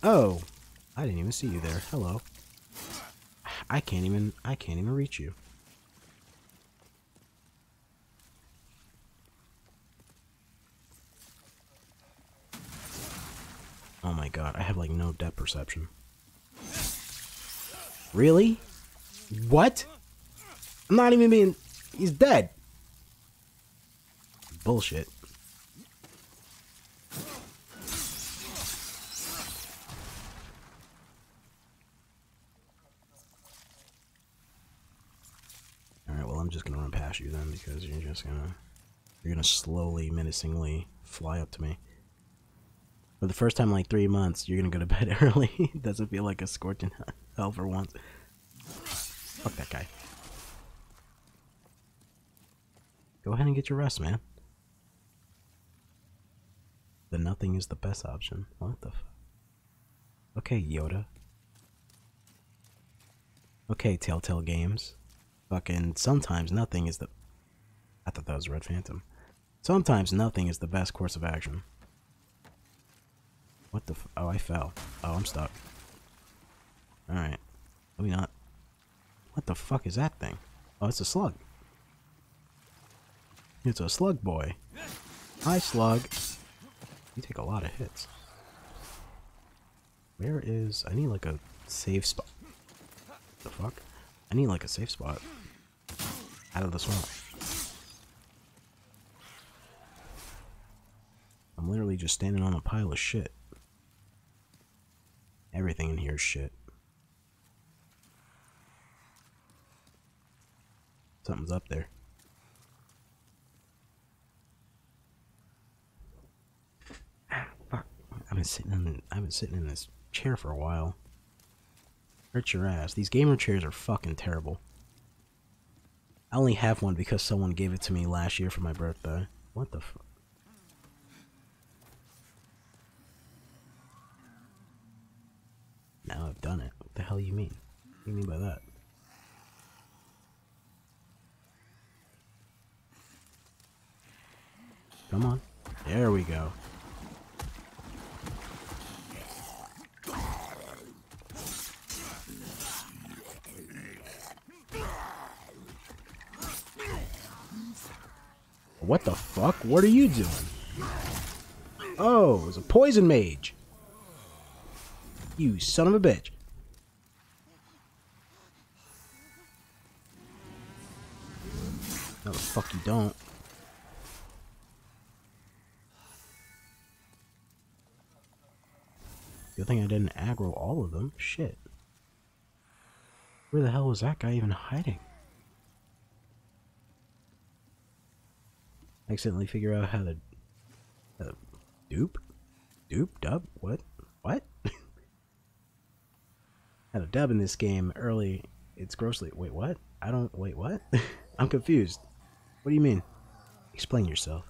Oh, I didn't even see you there. Hello. I can't even, I can't even reach you. Oh my god, I have like no depth perception. Really? What? I'm not even being... He's dead. Bullshit. Alright, well I'm just gonna run past you then, because you're just gonna... You're gonna slowly, menacingly fly up to me. For the first time in like three months, you're gonna go to bed early. It doesn't feel like a scorching hell for once. Fuck that guy. Go ahead and get your rest, man. The nothing is the best option. What the f- Okay, Yoda. Okay, Telltale Games. Fucking sometimes nothing is the- I thought that was Red Phantom. Sometimes nothing is the best course of action. What the f- Oh, I fell. Oh, I'm stuck. Alright. Let me not- What the fuck is that thing? Oh, it's a slug. It's a slug boy. Hi, slug. You take a lot of hits. Where is... I need like a safe spot. The fuck? I need like a safe spot. Out of the swamp. I'm literally just standing on a pile of shit. Everything in here is shit. Something's up there. I've been sitting in I've been sitting in this chair for a while. Hurt your ass. These gamer chairs are fucking terrible. I only have one because someone gave it to me last year for my birthday. What the fuck? Now I've done it. What the hell you mean? What do you mean by that? Come on. There we go. What the fuck? What are you doing? Oh, it's a poison mage. You son of a bitch. No, the fuck you don't. Good thing I didn't aggro all of them. Shit. Where the hell was that guy even hiding? Accidentally figure out how to uh, dupe? Dupe? Dub? What? What? How to dub in this game early. It's grossly- wait, what? I don't- wait, what? I'm confused. What do you mean? Explain yourself.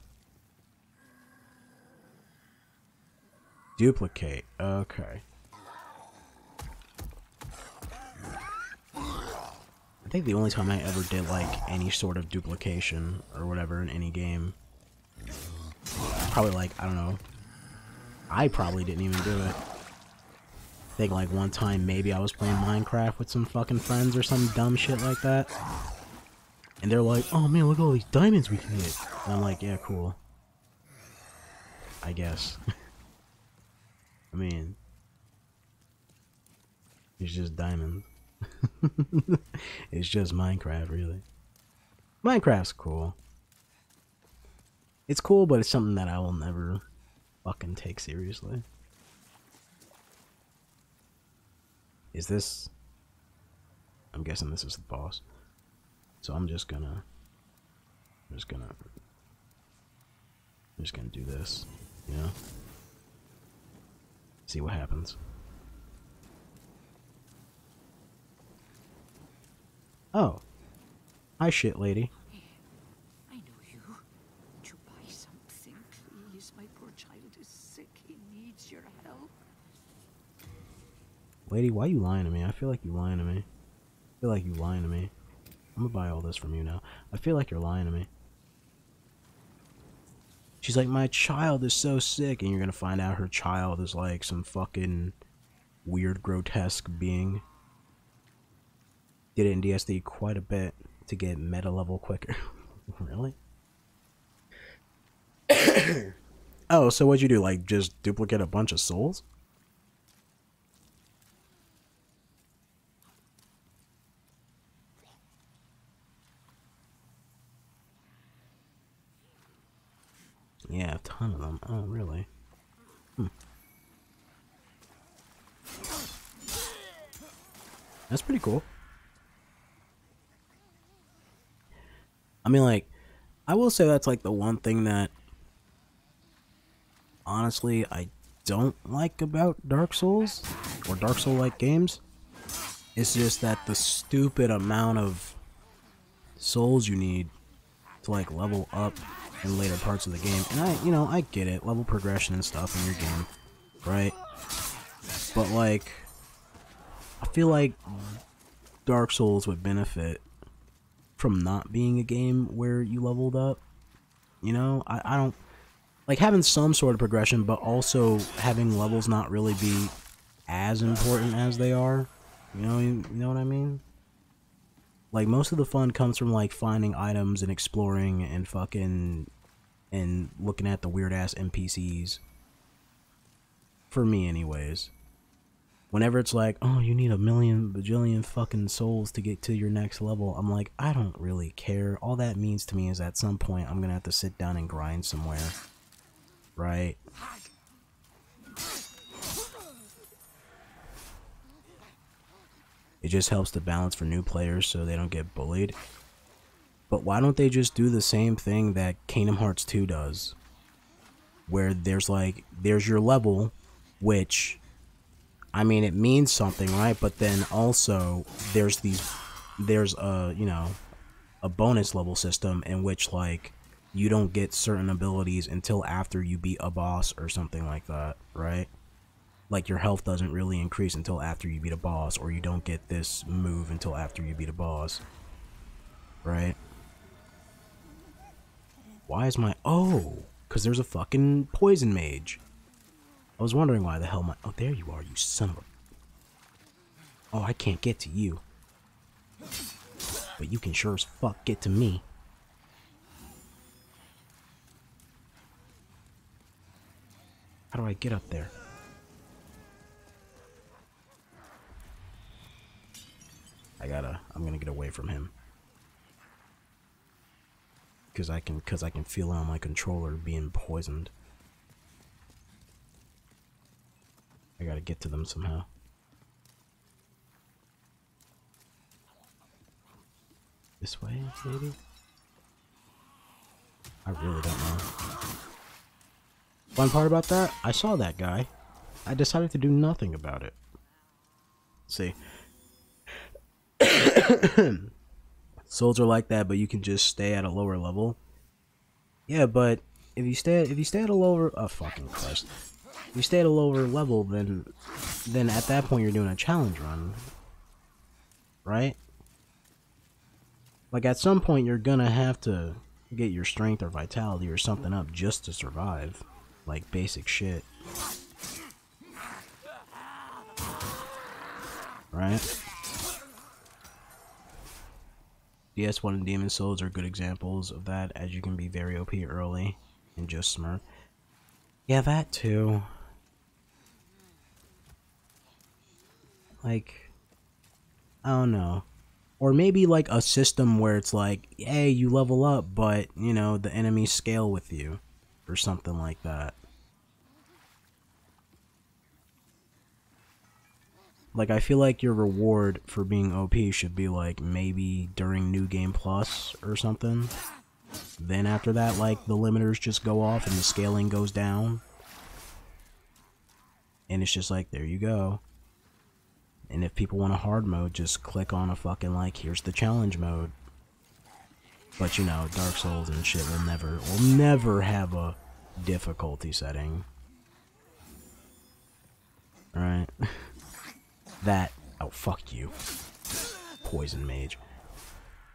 Duplicate. Okay. I think the only time I ever did like any sort of duplication or whatever in any game, probably like, I don't know, I probably didn't even do it. I think like one time maybe I was playing Minecraft with some fucking friends or some dumb shit like that, and they're like, oh man, look at all these diamonds we can get, and I'm like, yeah, cool, I guess. I mean, it's just diamonds. It's just Minecraft, really. Minecraft's cool. It's cool, but it's something that I will never fucking take seriously. Is this... I'm guessing this is the boss. So I'm just gonna... I'm just gonna... I'm just gonna do this, you know? See what happens. Oh. Hi, shit lady. I know you. Would you buy something, please? My poor child is sick. He needs your help. Lady, why are you lying to me? I feel like you're lying to me. I feel like you're lying to me. I'm gonna buy all this from you now. I feel like you're lying to me. She's like, my child is so sick, and you're gonna find out her child is like some fucking weird, grotesque being. Did it in D S D quite a bit to get meta level quicker. Really? Oh, so what'd you do? Like, just duplicate a bunch of souls? Yeah, a ton of them. Oh, really? Hmm. That's pretty cool. I mean, like, I will say that's, like, the one thing that, honestly, I don't like about Dark Souls, or Dark Soul-like games. It's just that the stupid amount of souls you need to, like, level up in later parts of the game. And I, you know, I get it, level progression and stuff in your game, right? But, like, I feel like Dark Souls would benefit from not being a game where you leveled up, you know? I, I don't, like, having some sort of progression, but also having levels not really be as important as they are, you know, you, you know what I mean? Like, most of the fun comes from, like, finding items and exploring and fucking, and looking at the weird-ass N P Cs. For me, anyways. Whenever it's like, oh, you need a million bajillion fucking souls to get to your next level, I'm like, I don't really care. All that means to me is at some point I'm gonna have to sit down and grind somewhere. Right? It just helps to balance for new players so they don't get bullied. But why don't they just do the same thing that Kingdom Hearts two does? Where there's like, there's your level, which, I mean, it means something, right? But then also, there's these, there's a, you know, a bonus level system in which, like, you don't get certain abilities until after you beat a boss or something like that, right? Like, your health doesn't really increase until after you beat a boss, or you don't get this move until after you beat a boss, right? Why is my, oh, because there's a fucking poison mage. I was wondering why the hell my, oh, there you are, you son of a, oh, I can't get to you, but you can sure as fuck get to me. How do I get up there? I gotta, I'm gonna get away from him. Cause I can, cause I can feel it on my controller being poisoned. I gotta get to them somehow. This way, maybe? I really don't know. Fun part about that, I saw that guy. I decided to do nothing about it. Let's see. Souls are like that, but you can just stay at a lower level. Yeah, but if you stay if you stay at a lower, oh fucking Christ, if you stay at a lower level, then then at that point you're doing a challenge run, right? Like, at some point you're gonna have to get your strength or vitality or something up just to survive, like basic shit, right? D S one and Demon Souls are good examples of that, as you can be very O P early and just smurf. Yeah, that too. Like, I don't know. Or maybe like a system where it's like, hey, you level up, but, you know, the enemies scale with you, or something like that. Like, I feel like your reward for being O P should be, like, maybe during New Game Plus or something. Then after that, like, the limiters just go off and the scaling goes down. And it's just like, there you go. And if people want a hard mode, just click on a fucking, like, here's the challenge mode. But, you know, Dark Souls and shit will never, will never have a difficulty setting. Alright. That, oh fuck you, poison mage.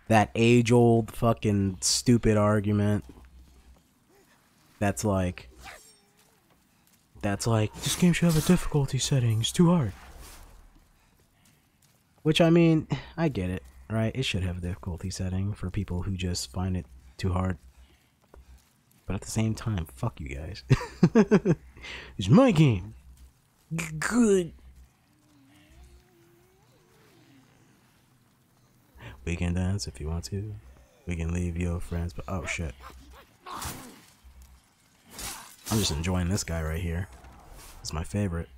that age-old fucking stupid argument that's like, that's like, this game should have a difficulty setting, it's too hard. Which, I mean, I get it, right? It should have a difficulty setting for people who just find it too hard. But at the same time, fuck you guys. It's my game. Good. We can dance if you want to. We can leave your friends, but oh shit. I'm just enjoying this guy right here. It's my favorite.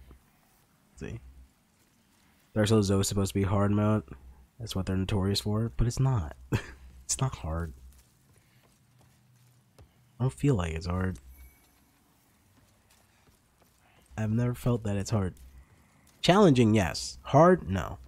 See? Dark Souls is supposed to be hard mode. That's what they're notorious for, but it's not. It's not hard. I don't feel like it's hard. I've never felt that it's hard. Challenging, yes. Hard, no.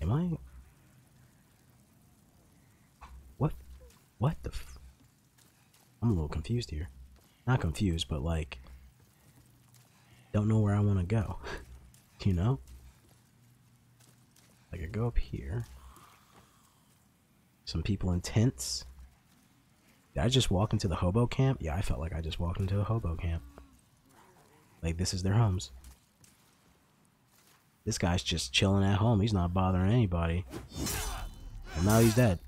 Am I? What? What the f- I'm a little confused here. Not confused, but like, don't know where I want to go. You know? I could go up here. Some people in tents. Did I just walk into the hobo camp? Yeah, I felt like I just walked into a hobo camp. Like, this is their homes. This guy's just chilling at home. He's not bothering anybody. And now he's dead.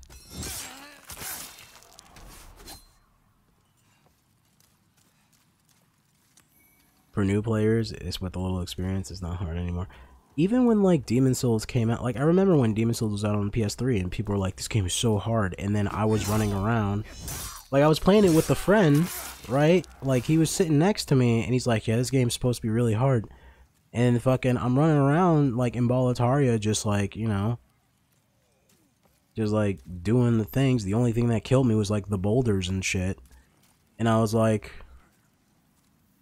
For new players, it's with a little experience, it's not hard anymore. Even when like Demon Souls came out, like I remember when Demon Souls was out on P S three and people were like, this game is so hard, and then I was running around. Like I was playing it with a friend, right? Like he was sitting next to me and he's like, yeah, this game's supposed to be really hard. And fucking I'm running around like in Boletaria just like, you know, just like doing the things. The only thing that killed me was like the boulders and shit. And I was like,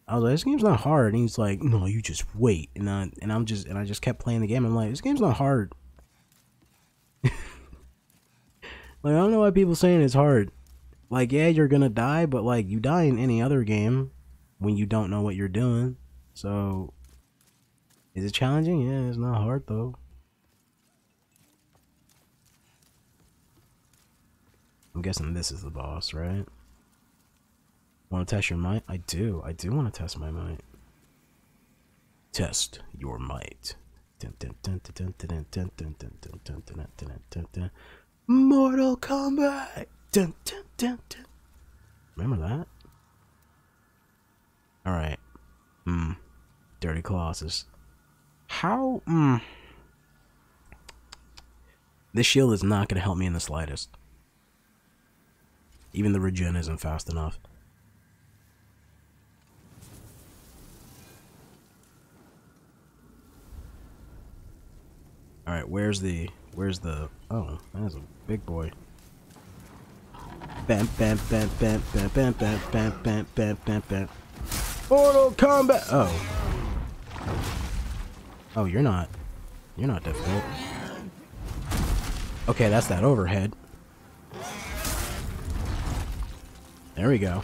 I was like, this game's not hard. And he's like, no, you just wait. And I, and I'm just, and I just kept playing the game. I'm like, this game's not hard. Like, I don't know why people saying it's hard. Like, yeah, you're gonna die, but like, you die in any other game when you don't know what you're doing. So, is it challenging? Yeah, it's not hard though. I'm guessing this is the boss, right? Want to test your might? I do. I do want to test my might. Test your might. Mortal Kombat! Remember that? Alright. Mmm. Dirty Colossus. How? Mmm. This shield is not going to help me in the slightest. Even the regen isn't fast enough. Alright, where's the, where's the, oh, that is a big boy. Bam, bam, bam, bam, bam, bam, bam, bam, bam, bam, bam, bam. Mortal Kombat! Oh. Oh, you're not, you're not difficult. Okay, that's that overhead. There we go.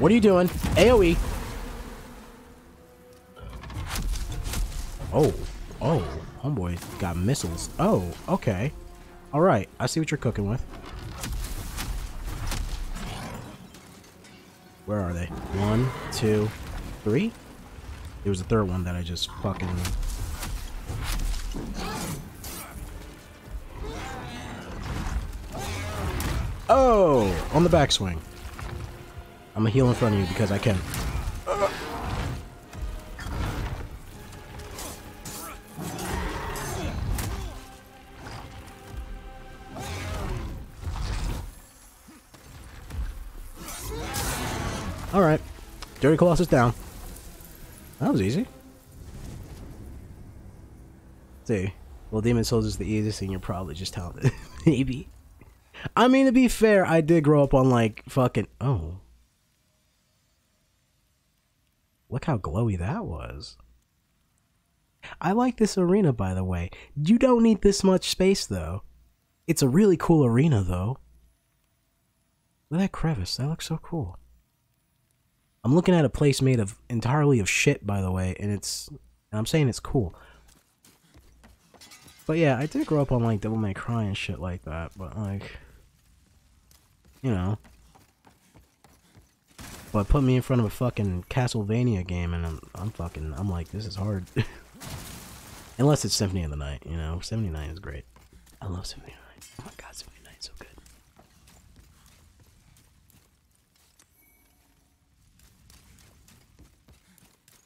What are you doing? AoE! Oh, oh, homeboy got missiles. Oh, okay. Alright, I see what you're cooking with. Where are they? One, two, three? There was a third one that I just fucking... Oh! On the backswing. I'm gonna heal in front of you because I can. Alright, Dirty Colossus down. That was easy. See, well, Demon Souls is the easiest thing, you're probably just talented. Maybe. I mean, to be fair, I did grow up on like fucking. Oh. Look how glowy that was. I like this arena, by the way. You don't need this much space, though. It's a really cool arena, though. Look at that crevice. That looks so cool. I'm looking at a place made of entirely of shit, by the way, and it's... And I'm saying it's cool. But yeah, I did grow up on, like, Devil May Cry and shit like that, but, like... You know. But put me in front of a fucking Castlevania game and I'm, I'm fucking... I'm like, this is hard. Unless it's Symphony of the Night, you know? seventy-nine is great. I love Symphony of the Night. Oh my god, Symphony of the Night is so good.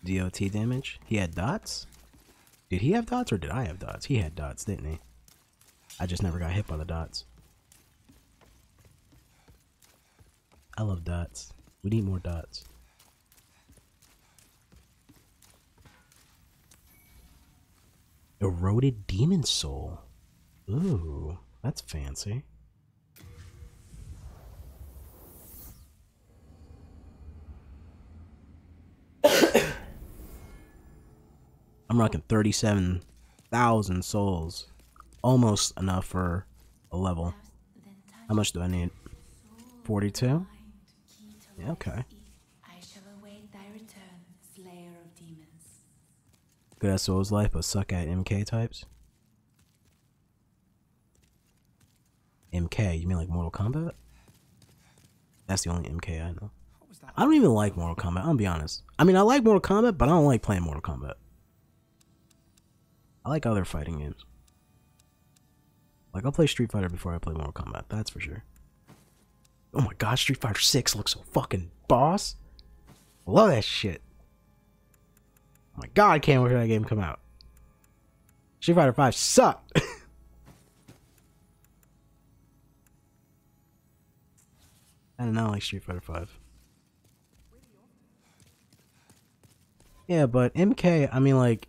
D O T damage? He had dots? Did he have dots or did I have dots? He had dots, didn't he? I just never got hit by the dots. I love dots. We need more dots. Eroded Demon Soul. Ooh, that's fancy. I'm rocking thirty-seven thousand souls. Almost enough for a level. How much do I need? forty-two? Yeah, okay. Good at Souls Life, but suck at M K types? M K? You mean like Mortal Kombat? That's the only M K I know. I don't even like Mortal Kombat, I'm gonna be honest. I mean, I like Mortal Kombat, but I don't like playing Mortal Kombat. I like other fighting games. Like, I'll play Street Fighter before I play Mortal Kombat, that's for sure. Oh my god, Street Fighter six looks so fucking boss! I love that shit! Oh my god, I can't wait for that game to come out. Street Fighter five sucked! I did not like Street Fighter five. Yeah, but M K, I mean, like...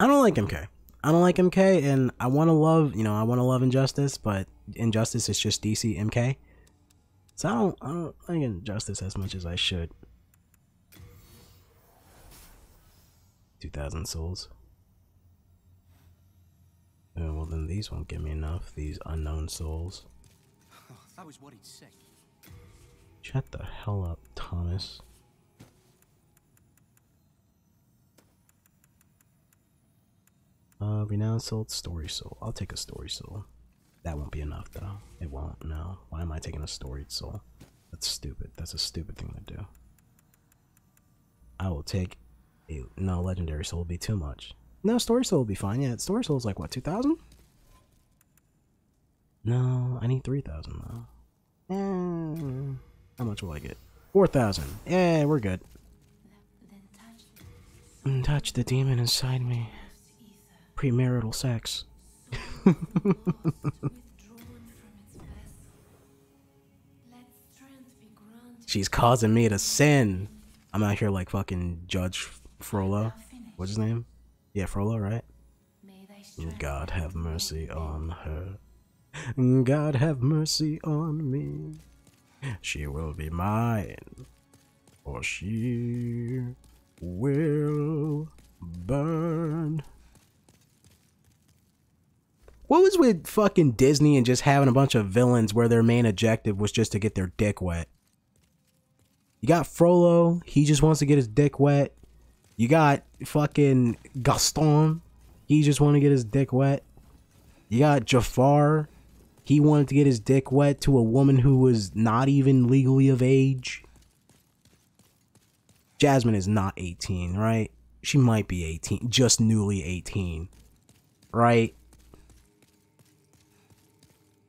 I don't like M K. I don't like M K, and I want to love, you know, I want to love Injustice, but Injustice is just D C M K. So I don't, I don't like Injustice as much as I should. two thousand souls. Oh, well, then these won't give me enough, these unknown souls. Oh, that was what he'd say. Shut the hell up, Thomas. Uh, renowned soul, story soul. I'll take a story soul. That won't be enough, though. It won't, no. Why am I taking a storied soul? That's stupid. That's a stupid thing to do. I will take a... No, legendary soul would be too much. No, story soul would be fine. Yeah, story soul is like, what, two thousand? No, I need three thousand, though. Eh, how much will I get? four thousand. Yeah, we're good. Touch the demon inside me. Premarital sex. She's causing me to sin. I'm out here like fucking Judge Frollo. What's his name? Yeah, Frollo, right? God have mercy on her. God have mercy on me. She will be mine. Or she will burn. What was with fucking Disney and just having a bunch of villains where their main objective was just to get their dick wet? You got Frollo, he just wants to get his dick wet. You got fucking Gaston, he just wanted to get his dick wet. You got Jafar, he wanted to get his dick wet to a woman who was not even legally of age. Jasmine is not eighteen, right? She might be eighteen, just newly eighteen, right?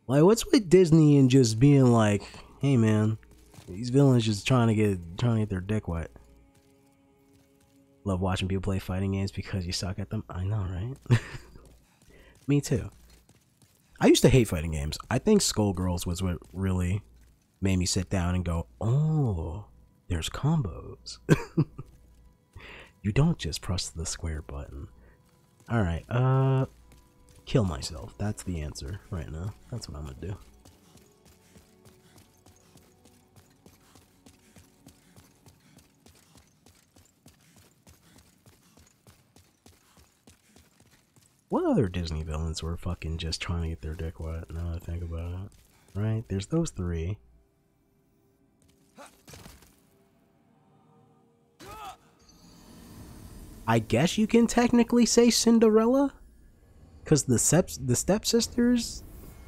Like, what's with Disney and just being like, hey man, these villains just trying to get trying to get their dick wet. Love watching people play fighting games because you suck at them. I know, right? Me too. I used to hate fighting games. I think Skullgirls was what really made me sit down and go, oh, there's combos. You don't just press the square button. Alright, uh... kill myself. That's the answer right now. That's what I'm gonna do. What other Disney villains were fucking just trying to get their dick wet, now that I think about it? Right? There's those three. I guess you can technically say Cinderella? Because the seps the stepsisters,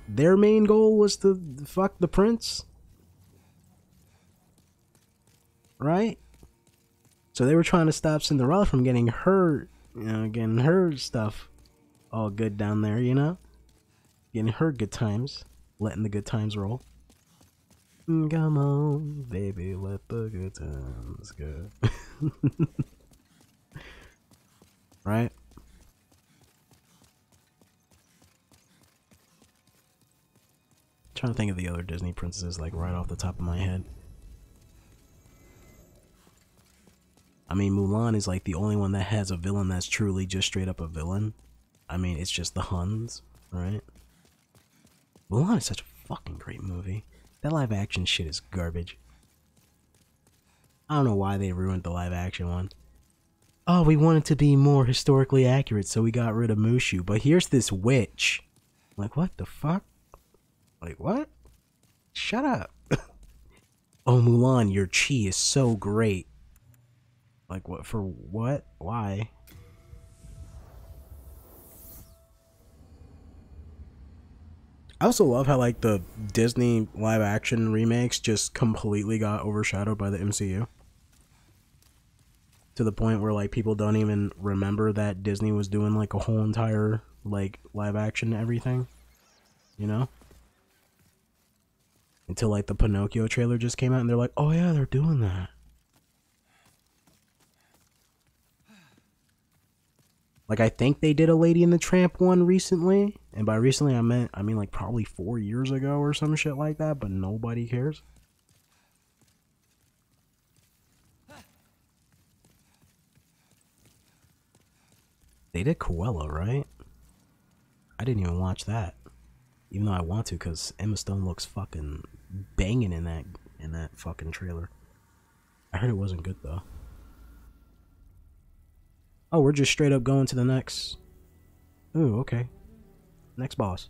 their main goal was to fuck the prince? Right? So they were trying to stop Cinderella from getting her, you know, getting her stuff all good down there, you know? Getting her good times. Letting the good times roll. Come on, baby, let the good times go. Right? I'm trying to think of the other Disney princesses, like, right off the top of my head. I mean, Mulan is, like, the only one that has a villain that's truly just straight up a villain. I mean, it's just the Huns, right? Mulan is such a fucking great movie. That live action shit is garbage. I don't know why they ruined the live action one. Oh, we wanted to be more historically accurate, so we got rid of Mushu. But here's this witch. Like, what the fuck? Like, what? Shut up. Oh, Mulan, your chi is so great. Like, what? For what? Why? I also love how, like, the Disney live-action remakes just completely got overshadowed by the M C U. To the point where, like, people don't even remember that Disney was doing, like, a whole entire, like, live-action everything. You know? Until, like, the Pinocchio trailer just came out and they're like, oh yeah, they're doing that. Like, I think they did a Lady and the Tramp one recently, and by recently I meant, I mean like probably four years ago or some shit like that, but nobody cares. They did Cruella, right? I didn't even watch that, even though I want to, because Emma Stone looks fucking banging in that, in that fucking trailer. I heard it wasn't good though. Oh, we're just straight up going to the next... Ooh, okay. Next boss.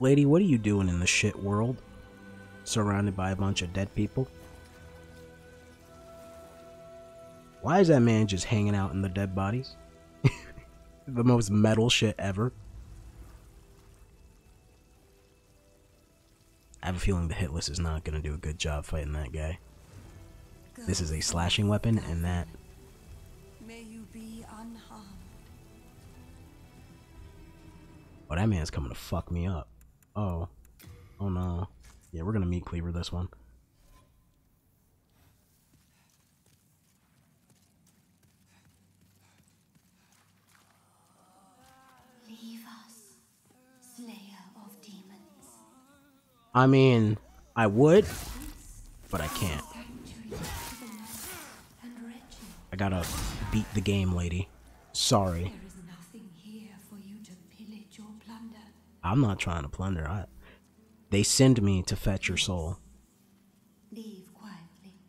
Lady, what are you doing in the shit world? Surrounded by a bunch of dead people? Why is that man just hanging out in the dead bodies? The most metal shit ever. I have a feeling the Hitless is not gonna do a good job fighting that guy. Go. This is a slashing weapon, and that... May you be unharmed. Oh, that man's coming to fuck me up. Oh. Oh no. Yeah, we're gonna meat cleaver this one. I mean, I would, but I can't. I gotta beat the game, lady. Sorry. I'm not trying to plunder. I, they send me to fetch your soul.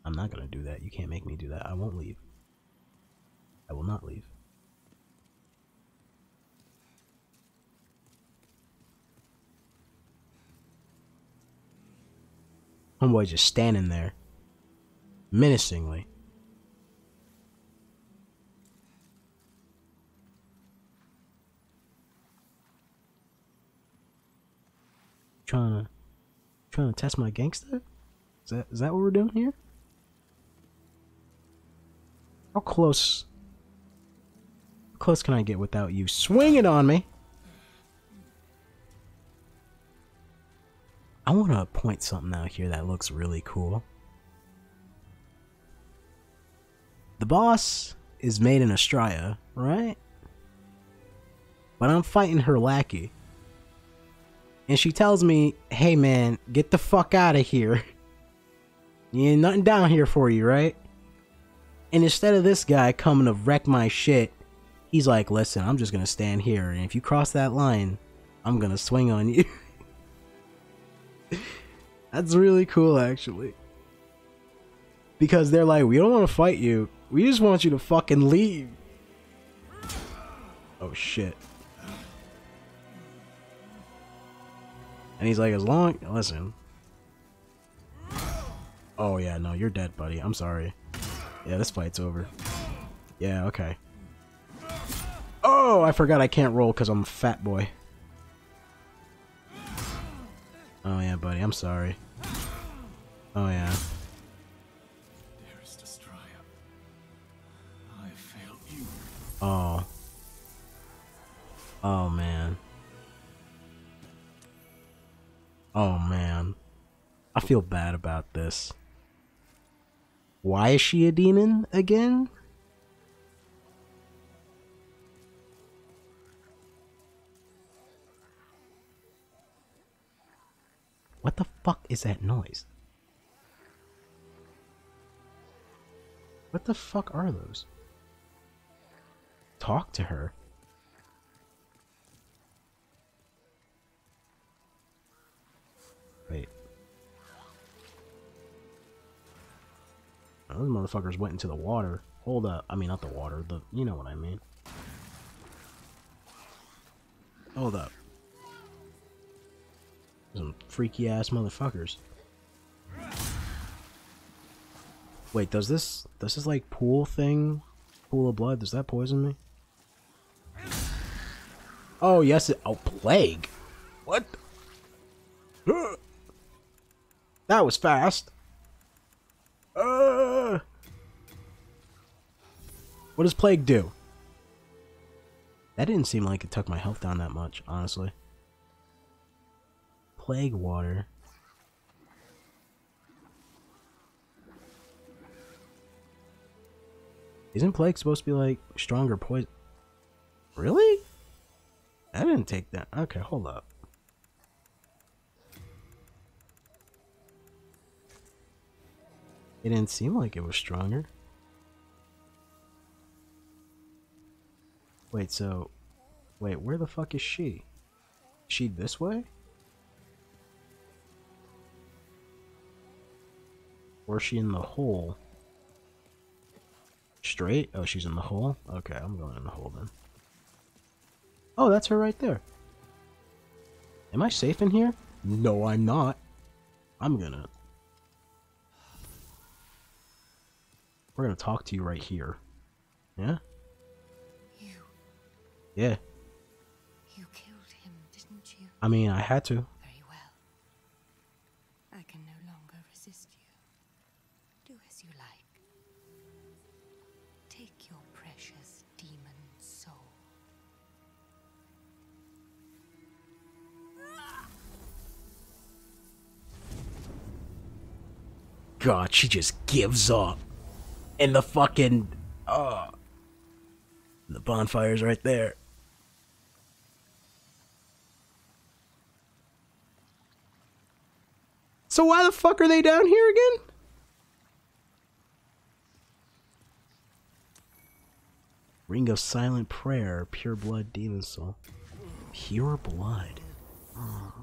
I'm not gonna do that. You can't make me do that. I won't leave. I will not leave. Homeboy just standing there, menacingly. Trying to, trying to test my gangster? Is that, is that what we're doing here? How close, how close can I get without you swinging on me? I want to point something out here that looks really cool. The boss is Maiden Astraea, right? But I'm fighting her lackey. And she tells me, hey man, get the fuck out of here. You ain't nothing down here for you, right? And instead of this guy coming to wreck my shit, he's like, listen, I'm just gonna stand here, and if you cross that line, I'm gonna swing on you. That's really cool, actually. Because they're like, we don't want to fight you, we just want you to fucking leave. Oh shit. And he's like, as long, listen. Oh yeah, no, you're dead, buddy. I'm sorry. Yeah, this fight's over. Yeah, okay. Oh, I forgot I can't roll because I'm a fat boy. Oh yeah, buddy, I'm sorry. Oh yeah. Oh. Oh man. Oh man. I feel bad about this. Why is she a demon again? What the fuck is that noise? What the fuck are those? Talk to her. Wait. Those motherfuckers went into the water. Hold up. I mean, not the water. The, you know what I mean. Hold up. Some freaky ass motherfuckers. Wait, does this... Does this, like, pool thing... Pool of blood, does that poison me? Oh, yes, it... Oh, plague! What? That was fast! Uh, what does plague do? That didn't seem like it took my health down that much, honestly. Plague water. Isn't plague supposed to be like stronger poison? Really? I didn't take that. Okay, hold up. It didn't seem like it was stronger. Wait, so... Wait, where the fuck is she? Is she this way? Or is she in the hole? Straight? Oh, she's in the hole? Okay, I'm going in the hole then. Oh, that's her right there. Am I safe in here? No, I'm not. I'm gonna... We're gonna talk to you right here. Yeah? You... Yeah. You killed him, didn't you? I mean, I had to. Very well. I can no longer resist you. Do as you like. Take your precious demon soul. God, she just gives up. And the fucking... Oh. The bonfire's right there. So why the fuck are they down here again? Ring of Silent Prayer, Pure Blood, Demon Soul. Pure Blood. Oh.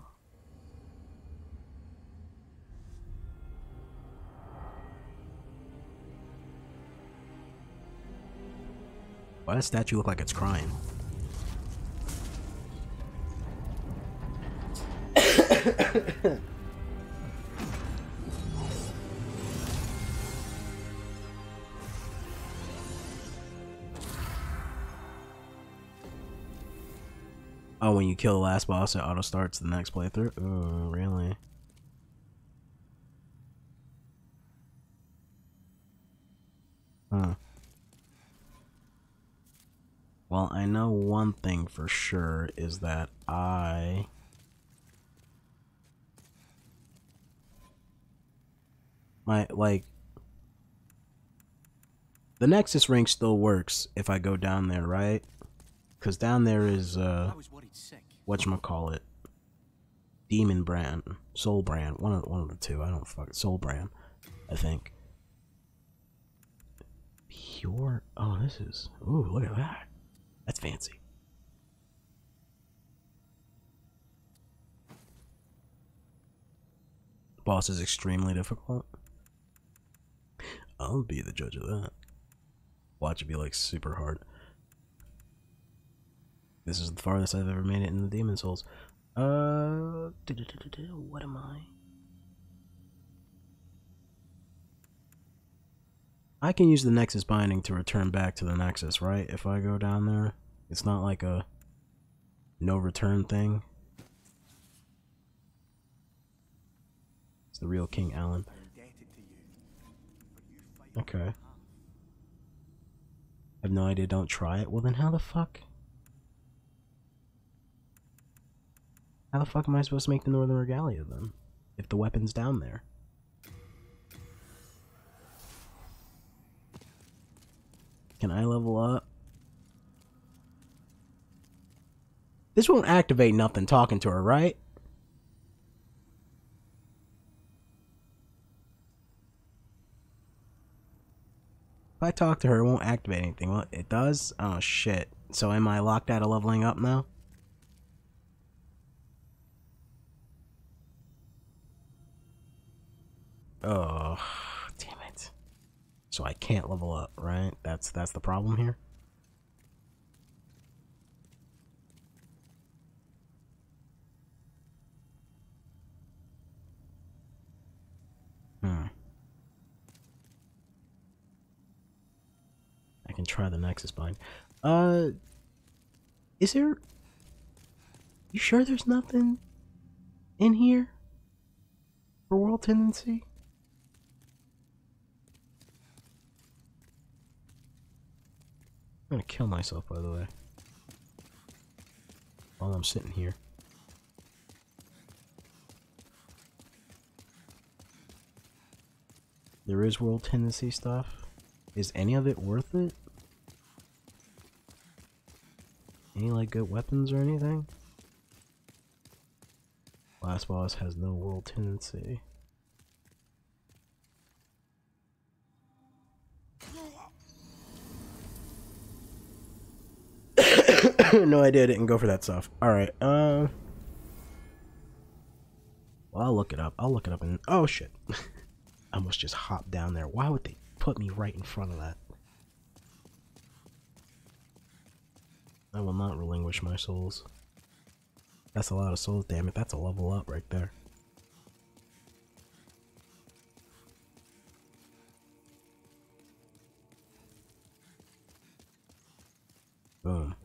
Why does the statue look like it's crying? Oh, when you kill the last boss, it auto starts the next playthrough? Oh, really? Huh. Well, I know one thing for sure is that I my like the Nexus ring still works if I go down there, right? Because down there is uh whatchamacallit, Demon Brand, Soul Brand, one of one of the two. I don't fuck Soul Brand, I think. Pure. Oh, this is. Ooh, look at that. That's fancy. The boss is extremely difficult. I'll be the judge of that. Watch it be like super hard. This is the farthest I've ever made it in the Demon Souls. Uh, what am I? I can use the Nexus binding to return back to the Nexus, right? If I go down there, it's not like a no return thing. It's the real King Allant. Okay. I have no idea. Don't try it. Well, then how the fuck? How the fuck am I supposed to make the Northern Regalia then? If the weapon's down there. Can I level up? This won't activate nothing talking to her, right? If I talk to her, it won't activate anything. Well, it does? Oh shit. So am I locked out of leveling up now? Oh, damn it. So I can't level up, right? That's that's the problem here. Hmm. I can try the Nexus bind. Uh, is there... You sure there's nothing in here for World Tendency? I'm gonna kill myself, by the way, while I'm sitting here. There is World Tendency stuff. Is any of it worth it? Any, like, good weapons or anything? Last boss has no World Tendency. No idea, I didn't go for that stuff. Alright, uh... well, I'll look it up. I'll look it up and... Oh, shit. I almost just hopped down there. Why would they put me right in front of that? I will not relinquish my souls. That's a lot of souls, damn it. That's a level up right there. Boom.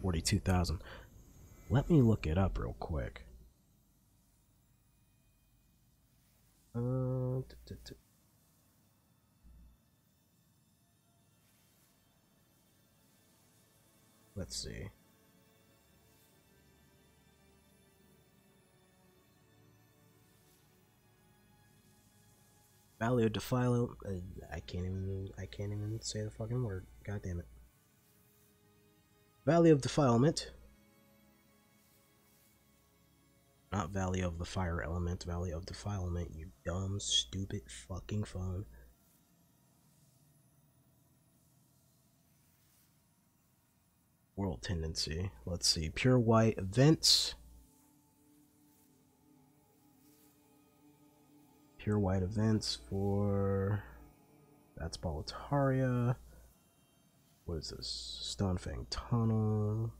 forty-two thousand. Let me look it up real quick. Uh, t -t -t Let's see. Valley of Defilement. Uh, I can't even. I can't even say the fucking word. God damn it. Valley of Defilement, not Valley of the Fire Element, Valley of Defilement, you dumb, stupid fucking phone. World Tendency, let's see, Pure White Events, Pure White Events for, that's Boletaria. What is this? Stonefang Tunnel.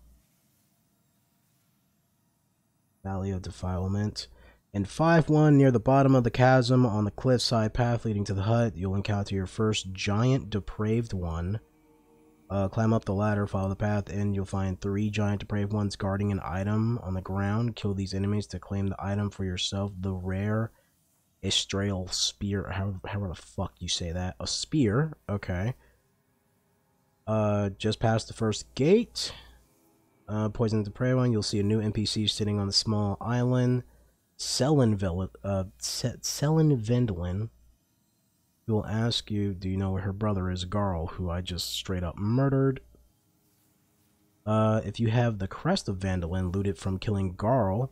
Valley of Defilement. In five one, near the bottom of the chasm, on the cliffside path leading to the hut, you'll encounter your first giant depraved one. Uh, climb up the ladder, follow the path, and you'll find three giant depraved ones guarding an item on the ground. Kill these enemies to claim the item for yourself. The rare Estrel Spear. How, however the fuck you say that. A spear? Okay. Uh, just past the first gate, uh, Poison the Prey one, you'll see a new N P C sitting on a small island, Selin uh, Vendolin, who will ask you, do you know where her brother is, Garl, who I just straight up murdered. Uh, if you have the crest of Vendolin looted from killing Garl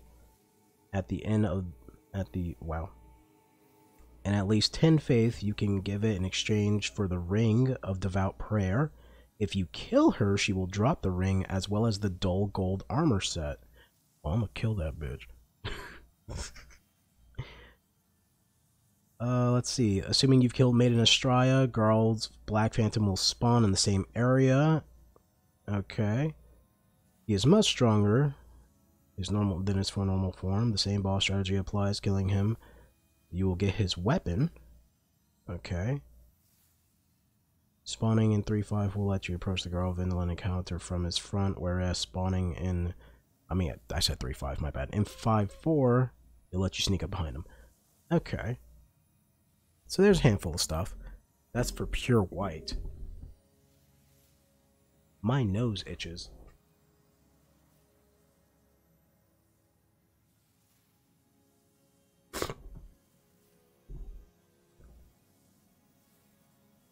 at the end of, at the, wow. And at least ten faith, you can give it in exchange for the Ring of Devout Prayer. If you kill her, she will drop the ring as well as the dull gold armor set. Well, I'm gonna kill that bitch. uh, let's see. Assuming you've killed Maiden Astraea, Garld's Black Phantom will spawn in the same area. Okay. He is much stronger his normal, than his for normal form. The same boss strategy applies. Killing him, you will get his weapon. Okay. Spawning in three five will let you approach the Garl Vindalin encounter from his front, whereas spawning in... I mean, I said three five, my bad. In five four, it'll let you sneak up behind him. Okay. So there's a handful of stuff. That's for pure white. My nose itches.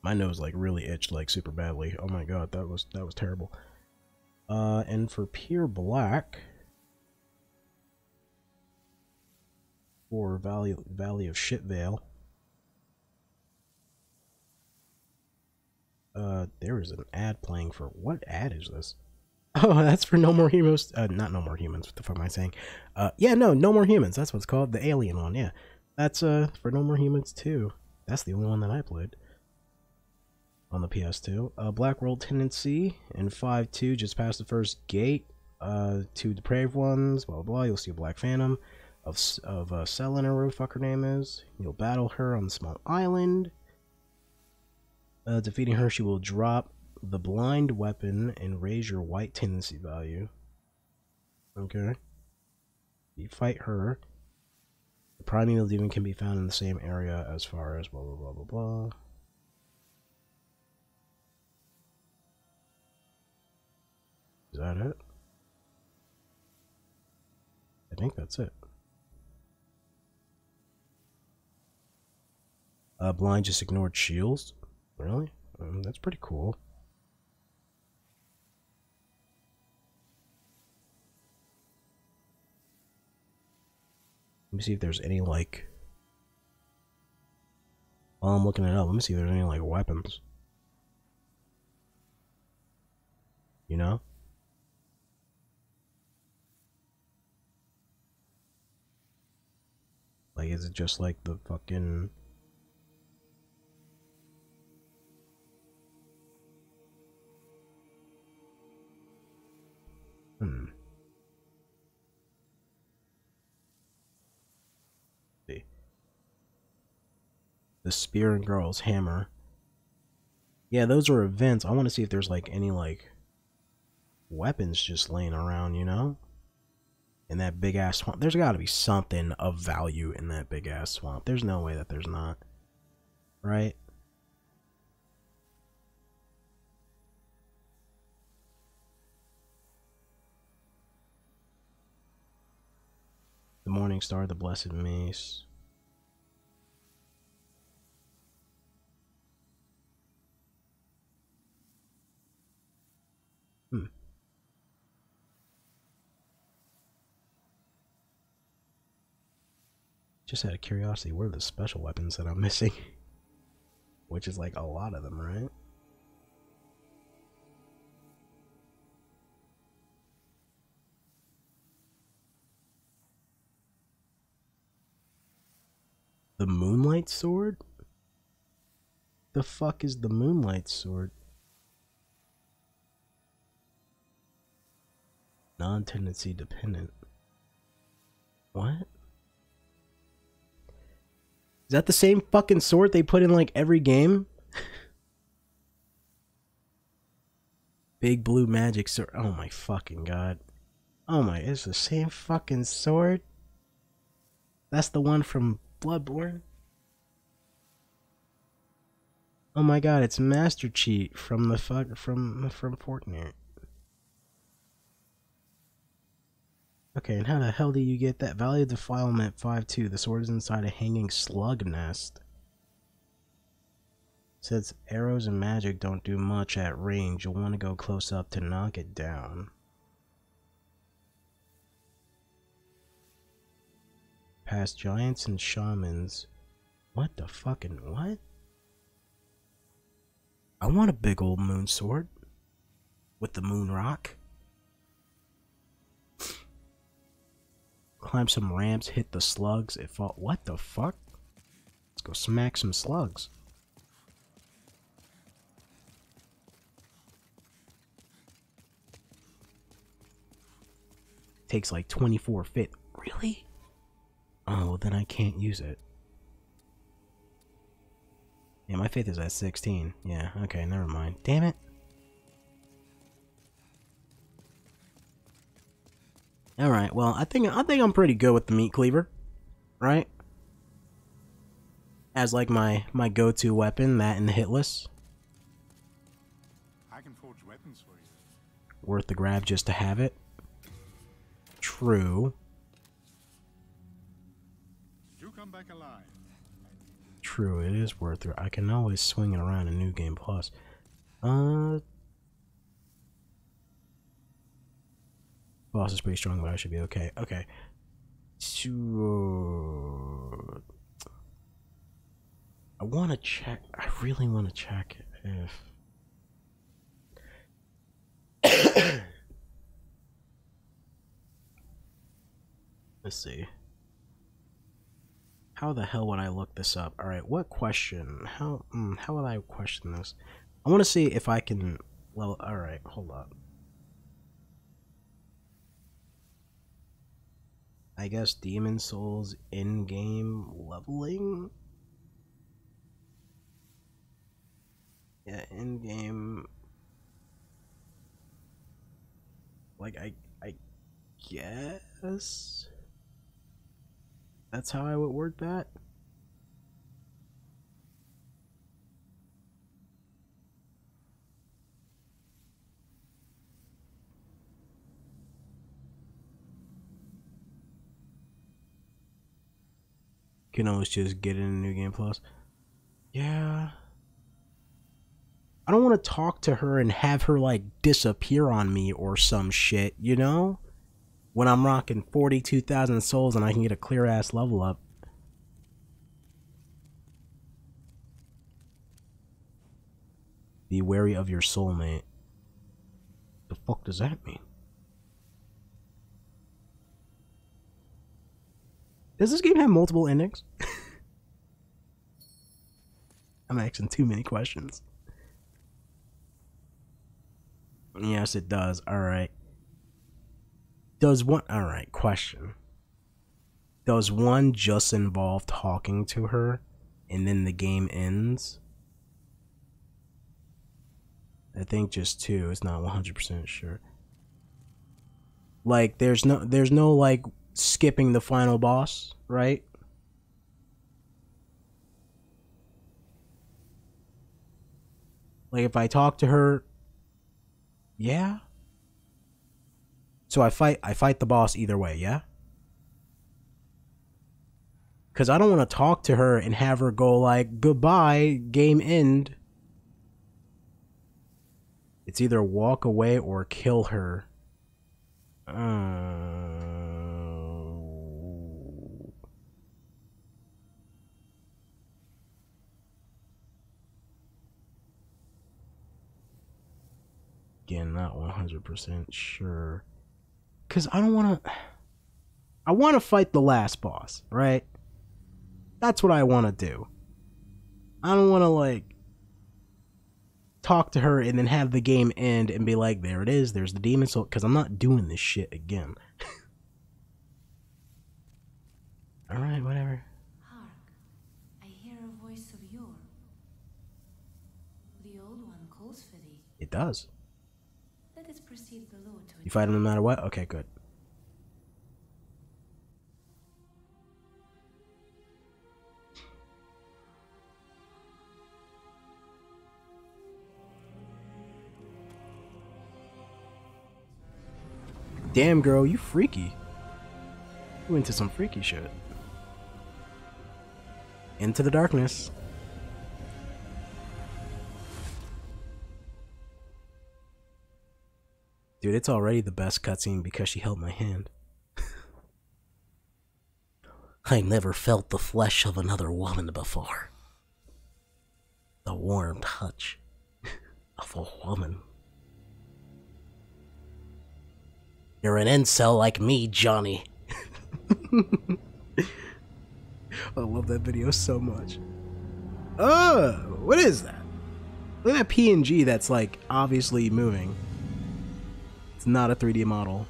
My nose, like, really itched, like, super badly. Oh my god, that was, that was terrible. Uh, and for pure black... for Valley, Valley of Shitvale. Uh, there is an ad playing for... What ad is this? Oh, that's for No More Heroes... Uh, not No More Humans, what the fuck am I saying? Uh, yeah, no, No More Humans, that's what it's called. The alien one, yeah. That's, uh, for No More Humans too. That's the only one that I played. On the P S two. Uh, Black World Tendency in five two, just past the first gate. Uh, two Depraved Ones, blah blah blah. You'll see a Black Phantom of, of uh, Selen or whatever the fuck her name is. You'll battle her on the small island. Uh, defeating her, she will drop the blind weapon and raise your white tendency value. Okay. You fight her. The Primeval Demon can be found in the same area as far as blah blah blah blah blah. Is that it? I think that's it. Uh, Blind just ignored shields? Really? Um, that's pretty cool. Let me see if there's any, like... While I'm looking it up, let me see if there's any, like, weapons. You know? Like, is it just like the fucking... Hmm. See. The spear and girl's hammer. Yeah, those are events. I want to see if there's like any like weapons just laying around, you know? In that big-ass swamp. There's gotta be something of value in that big-ass swamp. There's no way that there's not. Right? The Morning Star, the Blessed Mace. Just out of curiosity, what are the special weapons that I'm missing? Which is like a lot of them, right? The Moonlight Sword? The fuck is the Moonlight Sword? Non-tendency dependent. What? Is that the same fucking sword they put in, like, every game? Big blue magic sword. Oh my fucking god. Oh my, it's the same fucking sword? That's the one from Bloodborne? Oh my god, it's Master Cheat from the fuck- from- from Fortnite. Okay, and how the hell do you get that? Valley of Defilement five two. The sword is inside a hanging slug nest. Since arrows and magic don't do much at range, you'll want to go close up to knock it down. Past giants and shamans. What the fucking what? I want a big old moon sword. with the moon rock. Climb some ramps, hit the slugs. It fall. What the fuck? Let's go smack some slugs. Takes like twenty-four fit. Really? Oh, then I can't use it. Yeah, my faith is at sixteen. Yeah, okay, never mind. Damn it. Alright, well, I think I think I'm pretty good with the Meat Cleaver, right? As like my, my go-to weapon, that and the Hitless. I can forge weapons for you. Worth the grab just to have it. True. You come back alive. True, it is worth it. I can always swing it around in New Game Plus. Uh Boss is pretty strong, but I should be okay. Okay. So, I want to check. I really want to check if... Let's see. How the hell would I look this up? Alright, what question? How, mm, how would I question this? I want to see if I can... Well, alright, hold up. I guess Demon Souls in-game leveling? Yeah, in-game... Like, I... I guess... That's how I would word that? Can always just get in a New Game Plus. Yeah. I don't want to talk to her and have her like disappear on me or some shit, you know? When I'm rocking forty-two thousand souls and I can get a clear ass level up. Be wary of your soulmate. The fuck does that mean? Does this game have multiple endings? I'm asking too many questions. Yes, it does. Alright. Does one... Alright, question. Does one just involve talking to her and then the game ends? I think just two. It's not one hundred percent sure. Like, there's no... There's no, like... skipping the final boss, right? Like, if I talk to her, yeah. So I fight I fight the boss either way, yeah? Because I don't want to talk to her and have her go like, goodbye, game end. It's either walk away or kill her. Uh... Again, not one hundred percent sure. Because I don't want to... I want to fight the last boss, right? That's what I want to do. I don't want to, like... talk to her and then have the game end and be like, there it is, there's the demon soul. Because I'm not doing this shit again. Alright, whatever. Hark, I hear a voice of yore. The old one calls for thee. It does. You fight him no matter what? Okay, good. Damn, girl, you freaky. You into some freaky shit. Into the darkness. Dude, it's already the best cutscene because she held my hand. I never felt the flesh of another woman before. The warm touch of a woman. You're an incel like me, Johnny. I love that video so much. Oh, what is that? Look at that P N G that's like obviously moving. It's not a three D model.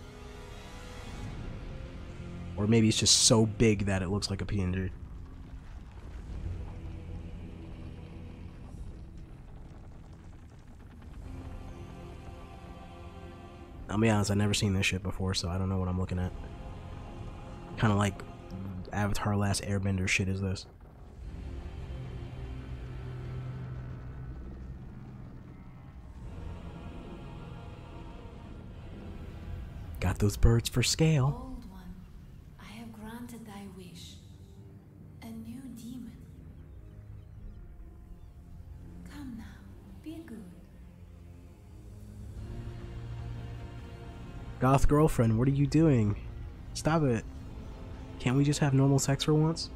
Or maybe it's just so big that it looks like a P N G. I'll be honest, I've never seen this shit before, so I don't know what I'm looking at. Kind of like Avatar Last Airbender shit is this. Got those birds for scale. Old one, I have granted thy wish. A new demon. Come now, be good. Goth girlfriend, what are you doing? Stop it. Can't we just have normal sex for once?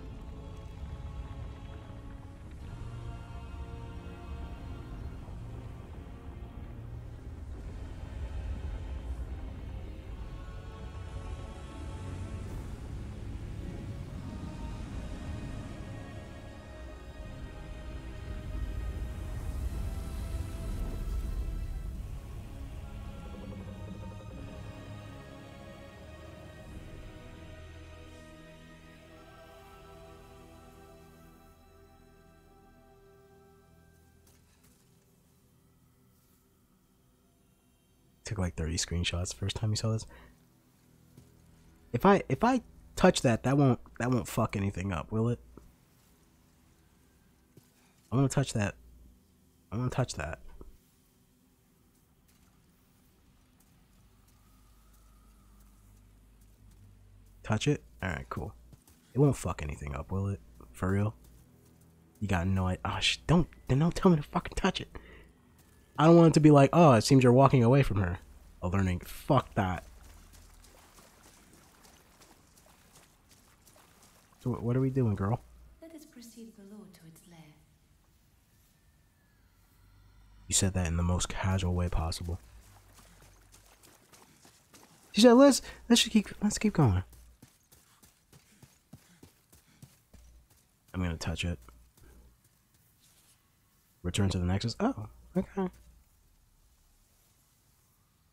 Took like thirty screenshots the first time you saw this. If I if I touch that, that won't that won't fuck anything up, will it? I'm gonna touch that. I'm gonna touch that. Touch it? Alright, cool. It won't fuck anything up, will it? For real? You got no idea. Oh, sh don't then don't tell me to fucking touch it. I don't want it to be like, oh, it seems you're walking away from her. A learning. Fuck that. So what are we doing, girl? Let us proceed below to its lair. You said that in the most casual way possible. She said, let's let's just keep let's keep going. I'm gonna touch it. Return to the Nexus. Oh, okay.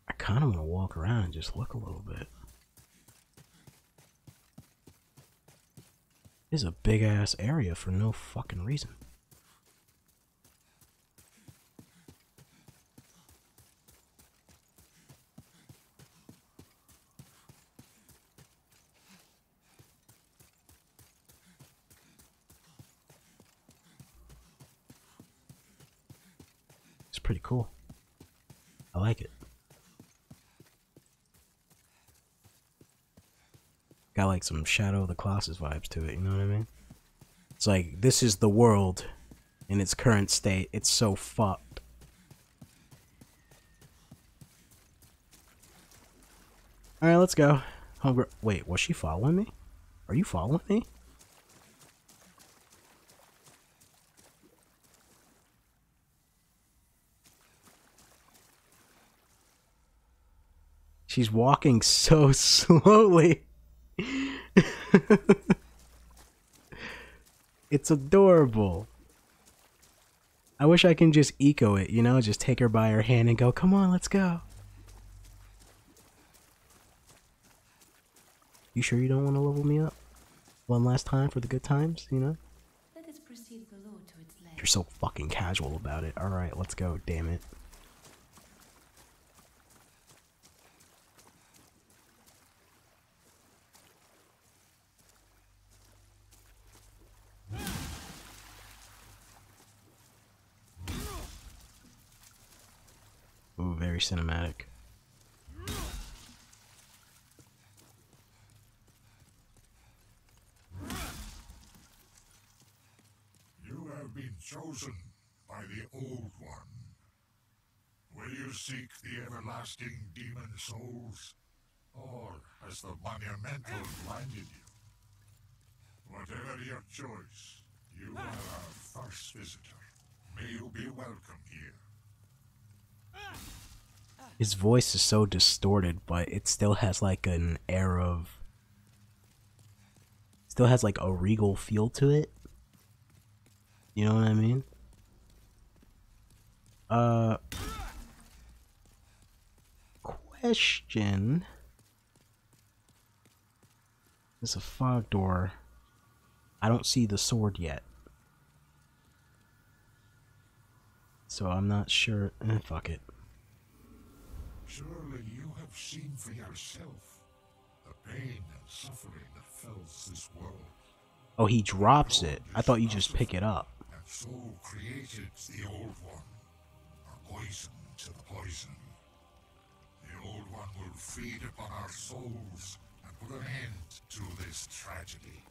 I kind of want to walk around and just look a little bit. This is a big ass area for no fucking reason. It's pretty cool. I like it. Got like some Shadow of the Colossus vibes to it, you know what I mean? It's like, this is the world in its current state. It's so fucked. Alright, let's go. Homegirl. Wait, was she following me? Are you following me? She's walking so slowly. It's adorable. I wish I can just eco it, you know, just take her by her hand and go, come on, let's go. You sure you don't want to level me up? One last time for the good times, you know? Let us proceed below to its lair. You're so fucking casual about it. Alright, let's go, damn it. Ooh, very cinematic. You have been chosen by the Old One. Will you seek the everlasting demon souls, or has the monumental blinded you? Whatever your choice, you are our first visitor. May you be welcome here. His voice is so distorted, but it still has like an air of... Still has like a regal feel to it. You know what I mean? Uh... Question... There's a fog door. I don't see the sword yet. So I'm not sure. Eh, fuck it. Surely you have seen for yourself the pain and suffering that fills this world. Oh, he drops it. I thought you just pick it up. And so created the old one, a poison to the poison. The old one will feed upon our souls. Put an end to this tragedy.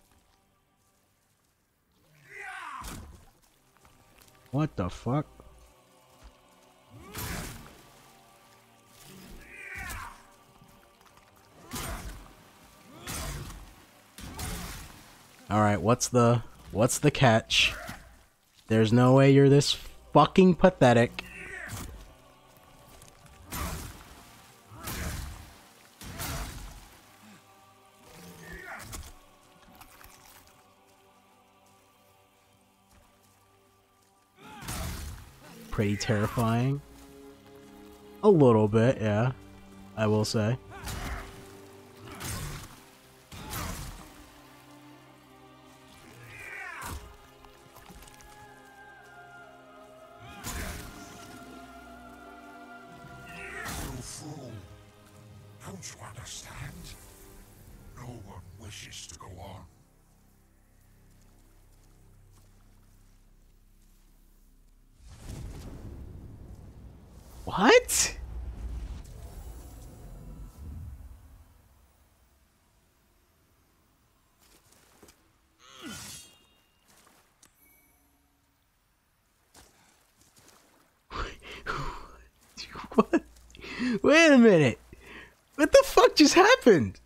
What the fuck? All right, what's the what's the catch? There's no way you're this fucking pathetic. Pretty terrifying. A little bit, yeah, I will say. Don't you understand? No one wishes to go on. What? What? Wait a minute. What the fuck just happened?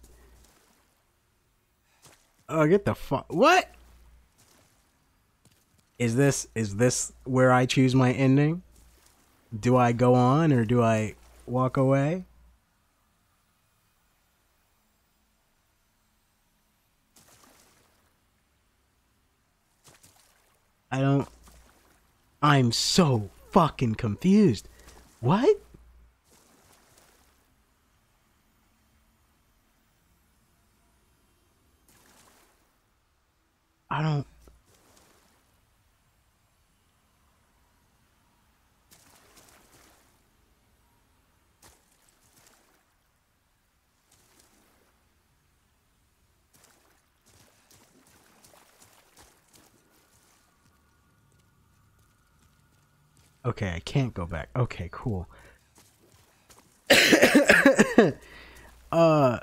Oh, get the fuck. What? Is this is this where I choose my ending? Do I go on or do I walk away? I don't... I'm so fucking confused. What? I don't... Okay, I can't go back. Okay, cool. uh,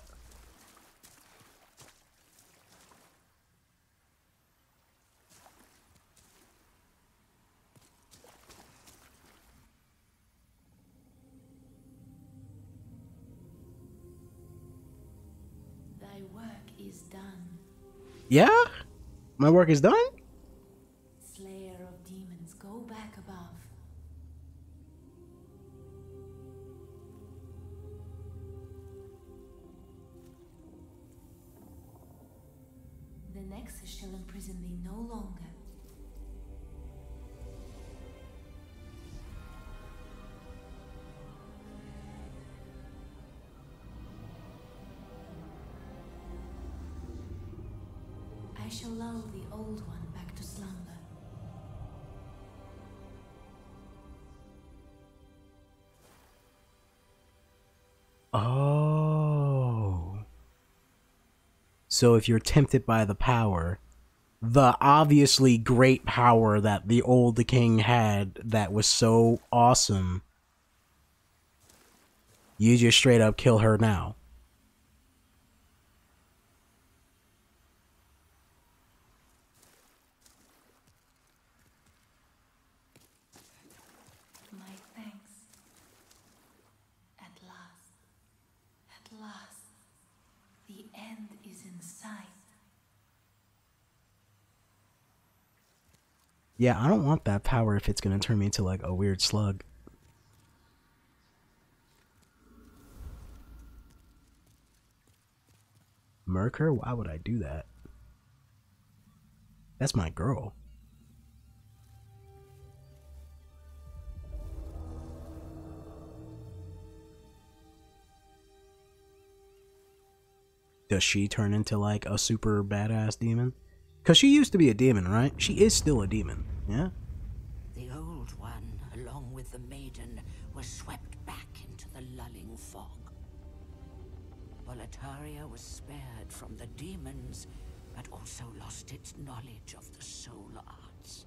Thy work is done. Yeah? My work is done? I shall lull the old one back to slumber. Oh. So if you're tempted by the power, the obviously great power that the old king had that was so awesome, you just straight up kill her now. Yeah, I don't want that power if it's gonna turn me into like a weird slug. Murk her? Why would I do that? That's my girl. Does she turn into like a super badass demon? Because she used to be a demon, right? She is still a demon, yeah? The old one, along with the maiden, was swept back into the lulling fog. Boletaria was spared from the demons, but also lost its knowledge of the soul arts.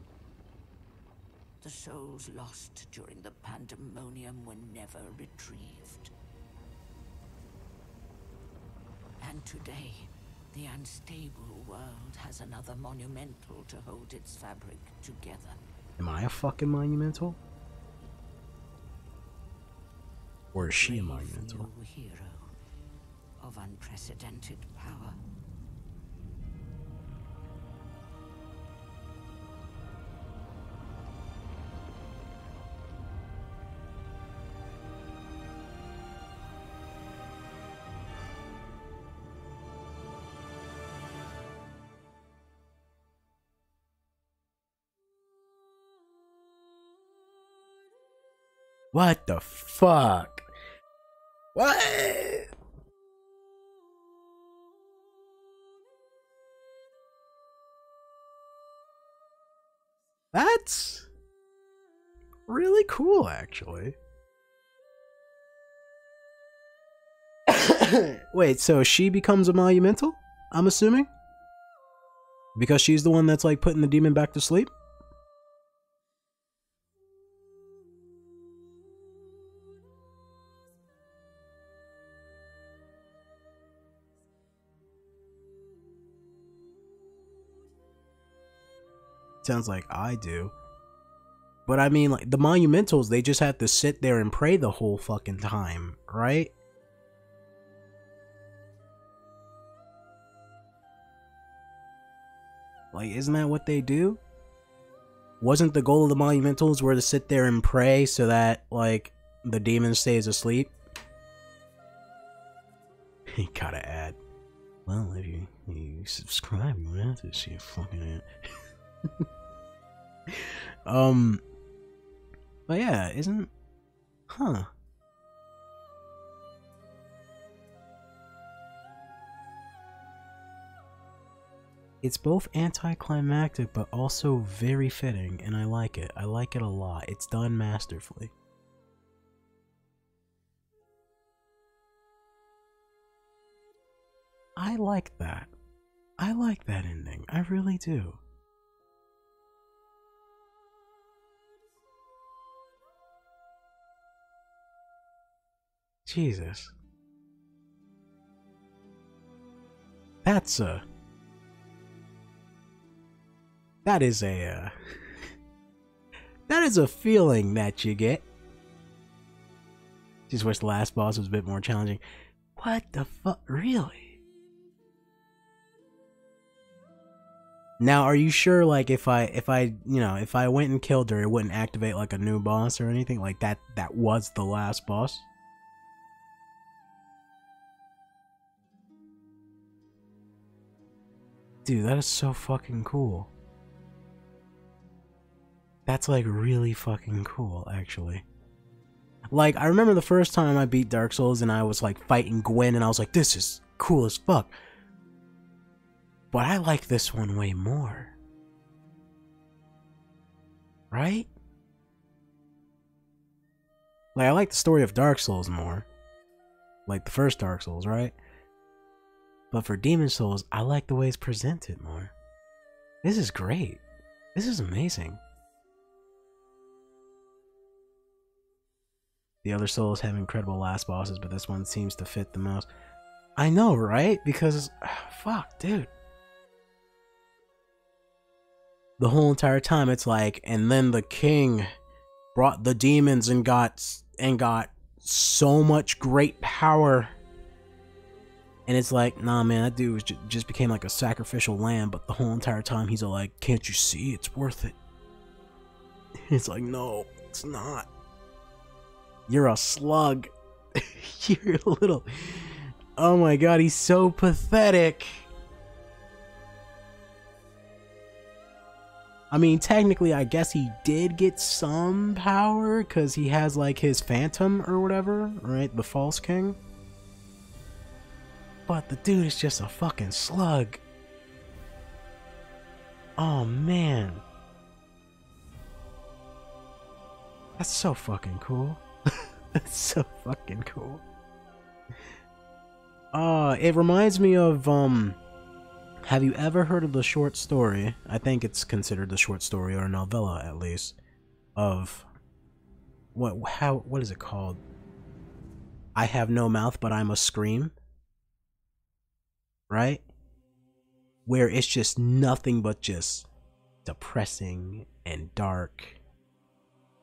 The souls lost during the pandemonium were never retrieved. And today, the unstable world has another monumental to hold its fabric together. Am I a fucking monumental? Or is she a monumental? A hero of unprecedented power. What the fuck? What? That's really cool, actually. Wait, so she becomes a monumental, I'm assuming? Because she's the one that's like putting the demon back to sleep? Sounds like I do. But I mean, like, the monumentals, they just have to sit there and pray the whole fucking time, right? Like, isn't that what they do? Wasn't the goal of the monumentals were to sit there and pray so that, like, the demon stays asleep? You gotta add, well, if you, you subscribe, you won't have to see a fucking ad. um, but yeah, isn't, huh? It's both anticlimactic but also very fitting, and I like it. I like it a lot. It's done masterfully. I like that. I like that ending. I really do. Jesus. That's a... That is a... Uh, that is a feeling that you get. Just wish the last boss was a bit more challenging. What the fuck? Really? Now, are you sure, like, if I, if I, you know, if I went and killed her, it wouldn't activate, like, a new boss or anything? Like, that, that was the last boss? Dude, that is so fucking cool. That's like really fucking cool, actually. Like, I remember the first time I beat Dark Souls and I was like fighting Gwen and I was like, this is cool as fuck. But I like this one way more. Right? Like, I like the story of Dark Souls more. Like the first Dark Souls, right? But for Demon Souls, I like the way it's presented more. This is great. This is amazing. The other Souls have incredible last bosses, but this one seems to fit the most. I know, right? Because, fuck, dude. The whole entire time it's like, and then the king brought the demons and got, and got so much great power. And it's like, nah, man, that dude was j just became like a sacrificial lamb, but the whole entire time he's all like, can't you see? It's worth it. It's like, no, it's not. You're a slug. You're a little... Oh my god, he's so pathetic. I mean, technically, I guess he did get some power, because he has, like, his phantom or whatever, right? The False King. But the dude is just a fucking slug. Oh, man. That's so fucking cool. That's so fucking cool. Uh, it reminds me of, um... have you ever heard of the short story, I think it's considered the short story or novella at least, of, what, how, what is it called? I Have No Mouth But I Must Scream? Right? Where it's just nothing but just depressing and dark,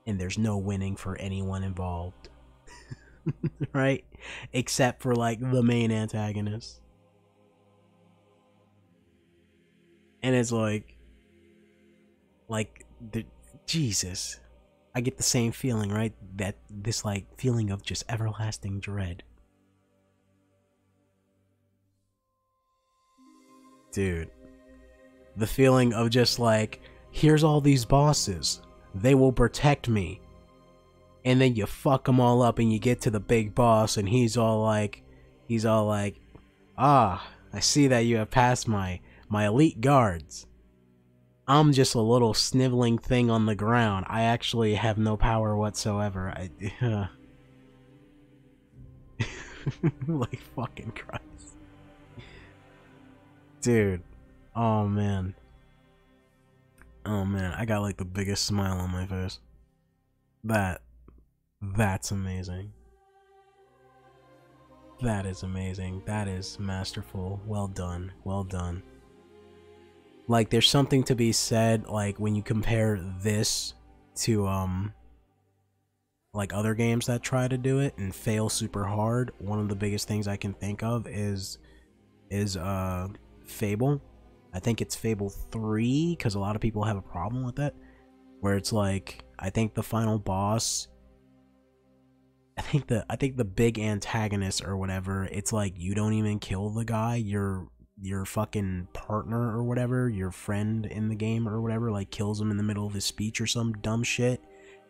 and there's no winning for anyone involved. Right? Except for like the main antagonist. And it's like, like, the, Jesus, I get the same feeling, right? That this, like, feeling of just everlasting dread. Dude, the feeling of just like, here's all these bosses, they will protect me. And then you fuck them all up and you get to the big boss and he's all like, he's all like, ah, I see that you have passed my... my elite guards. I'm just a little sniveling thing on the ground. I actually have no power whatsoever. I, uh. Like fucking Christ. Dude. Oh man. Oh man. I got like the biggest smile on my face. That. That's amazing. That is amazing. That is masterful. Well done. Well done. Like, there's something to be said, like, when you compare this to, um, like, other games that try to do it and fail super hard. One of the biggest things I can think of is, is, uh, Fable. I think it's Fable three, because a lot of people have a problem with it. Where it's like, I think the final boss, I think the, I think the big antagonist or whatever, it's like, you don't even kill the guy, you're... your fucking partner or whatever, your friend in the game or whatever, like, kills him in the middle of his speech or some dumb shit,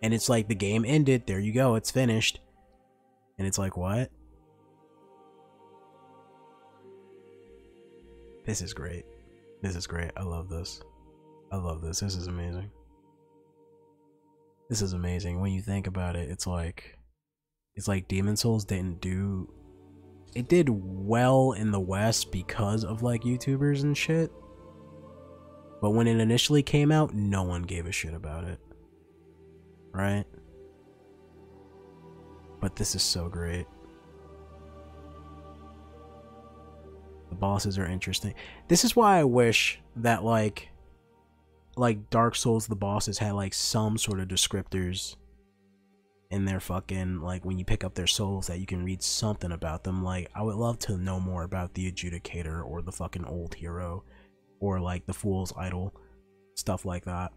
and it's like, the game ended, there you go, it's finished. And it's like, what? This is great. This is great. I love this. I love this. This is amazing. This is amazing. When you think about it, it's like, it's like Demon Souls didn't do... it did well in the West because of, like, YouTubers and shit. But when it initially came out, no one gave a shit about it. Right? But this is so great. The bosses are interesting. This is why I wish that, like, like, Dark Souls, the bosses had, like, some sort of descriptors in their fucking, like, when you pick up their souls, that you can read something about them. Like, I would love to know more about the Adjudicator or the fucking Old Hero or, like, the Fool's Idol, stuff like that.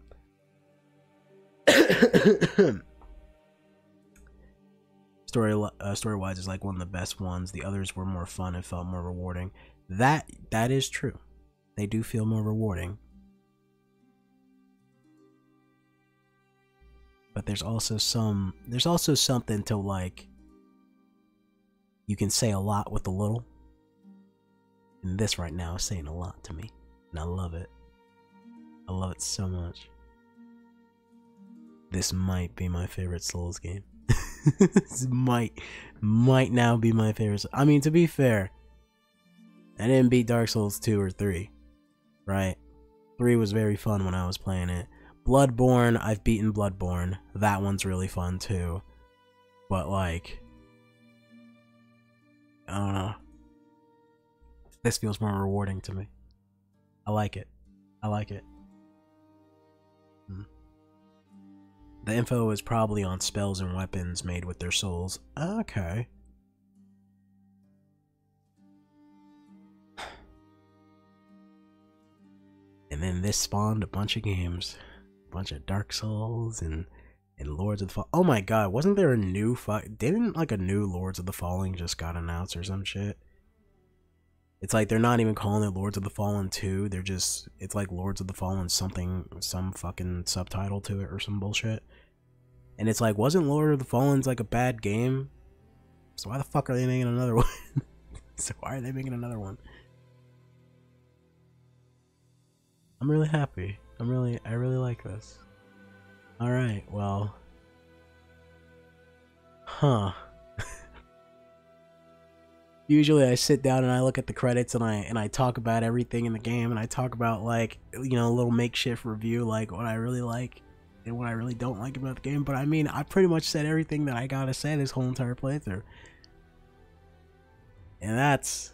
Story, uh, story-wise is, like, one of the best ones. The others were more fun and felt more rewarding. That, that is true. They do feel more rewarding. But there's also some, there's also something to, like, you can say a lot with a little. And this right now is saying a lot to me. And I love it. I love it so much. This might be my favorite Souls game. This might, might now be my favorite. I mean, to be fair, I didn't beat Dark Souls two or three, right? three was very fun when I was playing it. Bloodborne, I've beaten Bloodborne. That one's really fun too. But like, I don't know. This feels more rewarding to me. I like it. I like it. Hmm. The info is probably on spells and weapons made with their souls. Okay. And then this spawned a bunch of games. Bunch of Dark Souls and and Lords of the Fallen. Oh my god, wasn't there a new fuck? Didn't like a new Lords of the Fallen just got announced or some shit? It's like they're not even calling it Lords of the Fallen two. They're just, it's like Lords of the Fallen something, some fucking subtitle to it or some bullshit. And it's like, wasn't Lord of the Fallen's like a bad game? So why the fuck are they making another one? So why are they making another one? I'm really happy. I'm really, I really like this. Alright, well. Huh. Usually I sit down and I look at the credits and I and I talk about everything in the game, and I talk about, like, you know, a little makeshift review, like what I really like and what I really don't like about the game. But I mean, I pretty much said everything that I gotta say this whole entire playthrough. And that's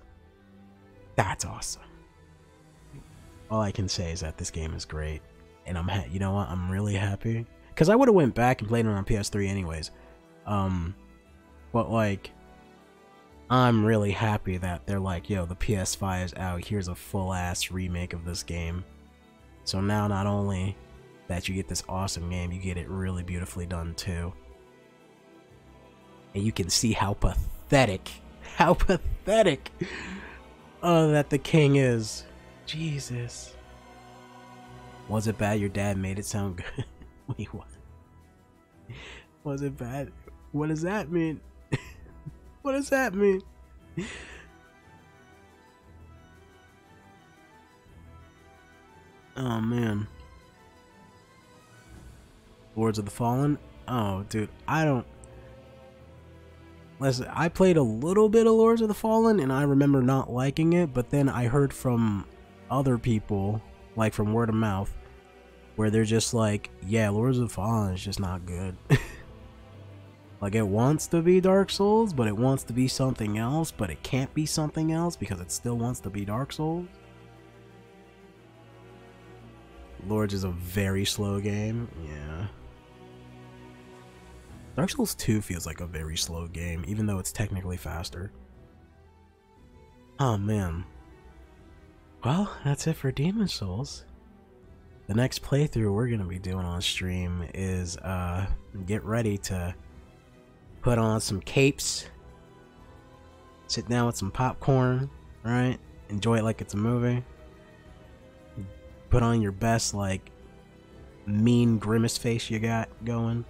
that's awesome. All I can say is that this game is great, and I'm ha you know what, I'm really happy, because I would have went back and played it on P S three anyways. Um but like, I'm really happy that they're like, yo, the P S five is out, here's a full ass remake of this game. So now not only that you get this awesome game, you get it really beautifully done too. And you can see how pathetic, how pathetic oh, that the king is. Jesus. Was it bad? Your dad made it sound good. Wait, what? Was it bad? What does that mean? What does that mean? Oh, man. Lords of the Fallen? Oh, dude, I don't... Listen, I played a little bit of Lords of the Fallen, and I remember not liking it, but then I heard from other people, like from word of mouth, where they're just like, yeah, Lords of the Fallen is just not good. Like, it wants to be Dark Souls, but it wants to be something else, but it can't be something else because it still wants to be Dark Souls. Lords is a very slow game, yeah. Dark Souls two feels like a very slow game, even though it's technically faster. Oh, man. Well, that's it for Demon Souls. The next playthrough we're gonna be doing on stream is, uh, get ready to put on some capes, sit down with some popcorn, right? Enjoy it like it's a movie. Put on your best, like, mean grimace face you got going.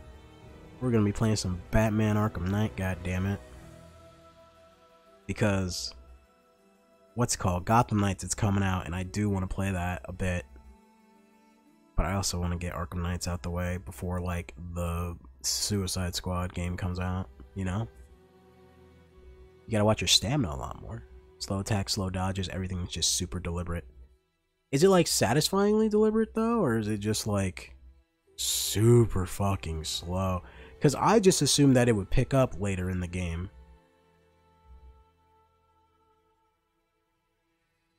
We're gonna be playing some Batman Arkham Knight, goddammit. Because, what's it called? Gotham Knights is coming out, and I do want to play that a bit. But I also want to get Arkham Knights out the way before, like, the Suicide Squad game comes out, you know? You gotta watch your stamina a lot more. Slow attacks, slow dodges, everything is just super deliberate. Is it like satisfyingly deliberate though, or is it just like super fucking slow? Because I just assumed that it would pick up later in the game.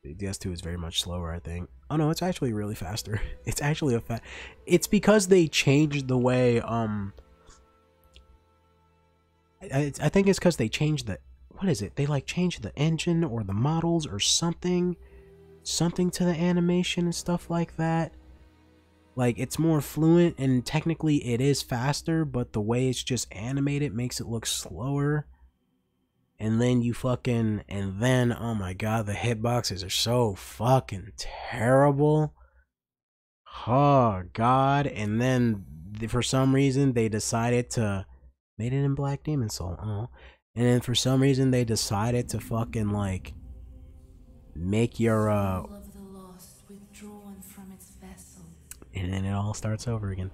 The D S two is very much slower, I think. Oh no, it's actually really faster. It's actually a fa- It's because they changed the way, um... I, I think it's because they changed the... What is it? They like changed the engine or the models or something. Something to the animation and stuff like that. Like, it's more fluent, and technically it is faster, but the way it's just animated makes it look slower. And then you fucking... And then, oh my god, the hitboxes are so fucking terrible. Oh, god. And then, for some reason, they decided to... Made it in Black Demon Soul, oh. And then, for some reason, they decided to fucking, like... Make your, uh... And then it all starts over again.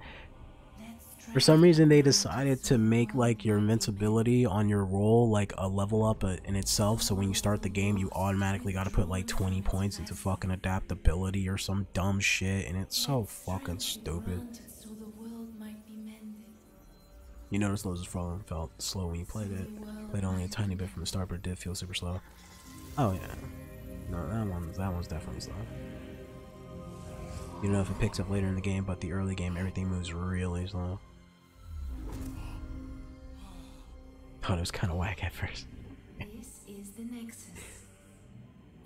For some reason, they decided to make, like, your invincibility on your roll, like, a level up in itself. So when you start the game, you automatically gotta put, like, twenty points into fucking adaptability or some dumb shit. And it's so fucking stupid. You notice Lords of the Fallen felt slow when you played it. Played only a tiny bit from the start, but it did feel super slow. Oh, yeah. No, that one's, that one's definitely slow. You don't know if it picks up later in the game, but the early game, everything moves really slow. Thought it was kind of whack at first.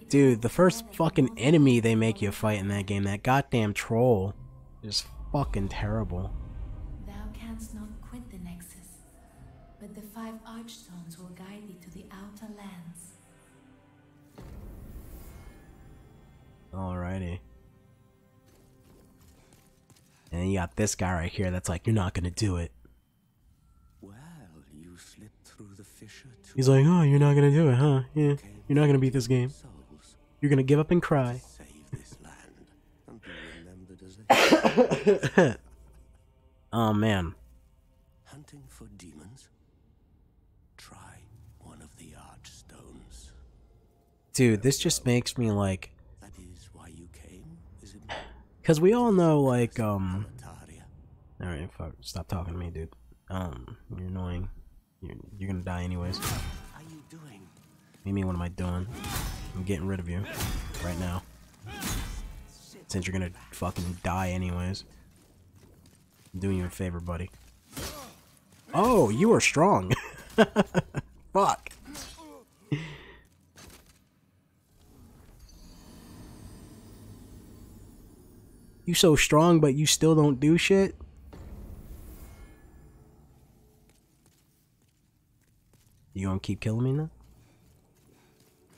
Dude, the first fucking enemy they make you fight in that game, that goddamn troll, is fucking terrible. Thou canst not quit the Nexus, but the five archstones will guide thee to the outer lands. then you got this guy right here that's like, you're not gonna do it. Well, you slipped through the fissure to He's like, oh, you're not gonna do it, huh? Yeah, you're not gonna beat this game. You're gonna give up and cry. Oh man. Hunting for demons. Try one of the archstones. Dude, this just makes me like. That is why you came, is it? Because we all know, like, um. All right, fuck. Stop talking to me, dude. Um, you're annoying. You're you're gonna die anyways. What are you doing? You mean, what am I doing? I'm getting rid of you right now. Since you're gonna fucking die anyways. I'm doing you a favor, buddy. Oh, you are strong. Fuck. You so strong, but you still don't do shit? You gonna keep killing me now?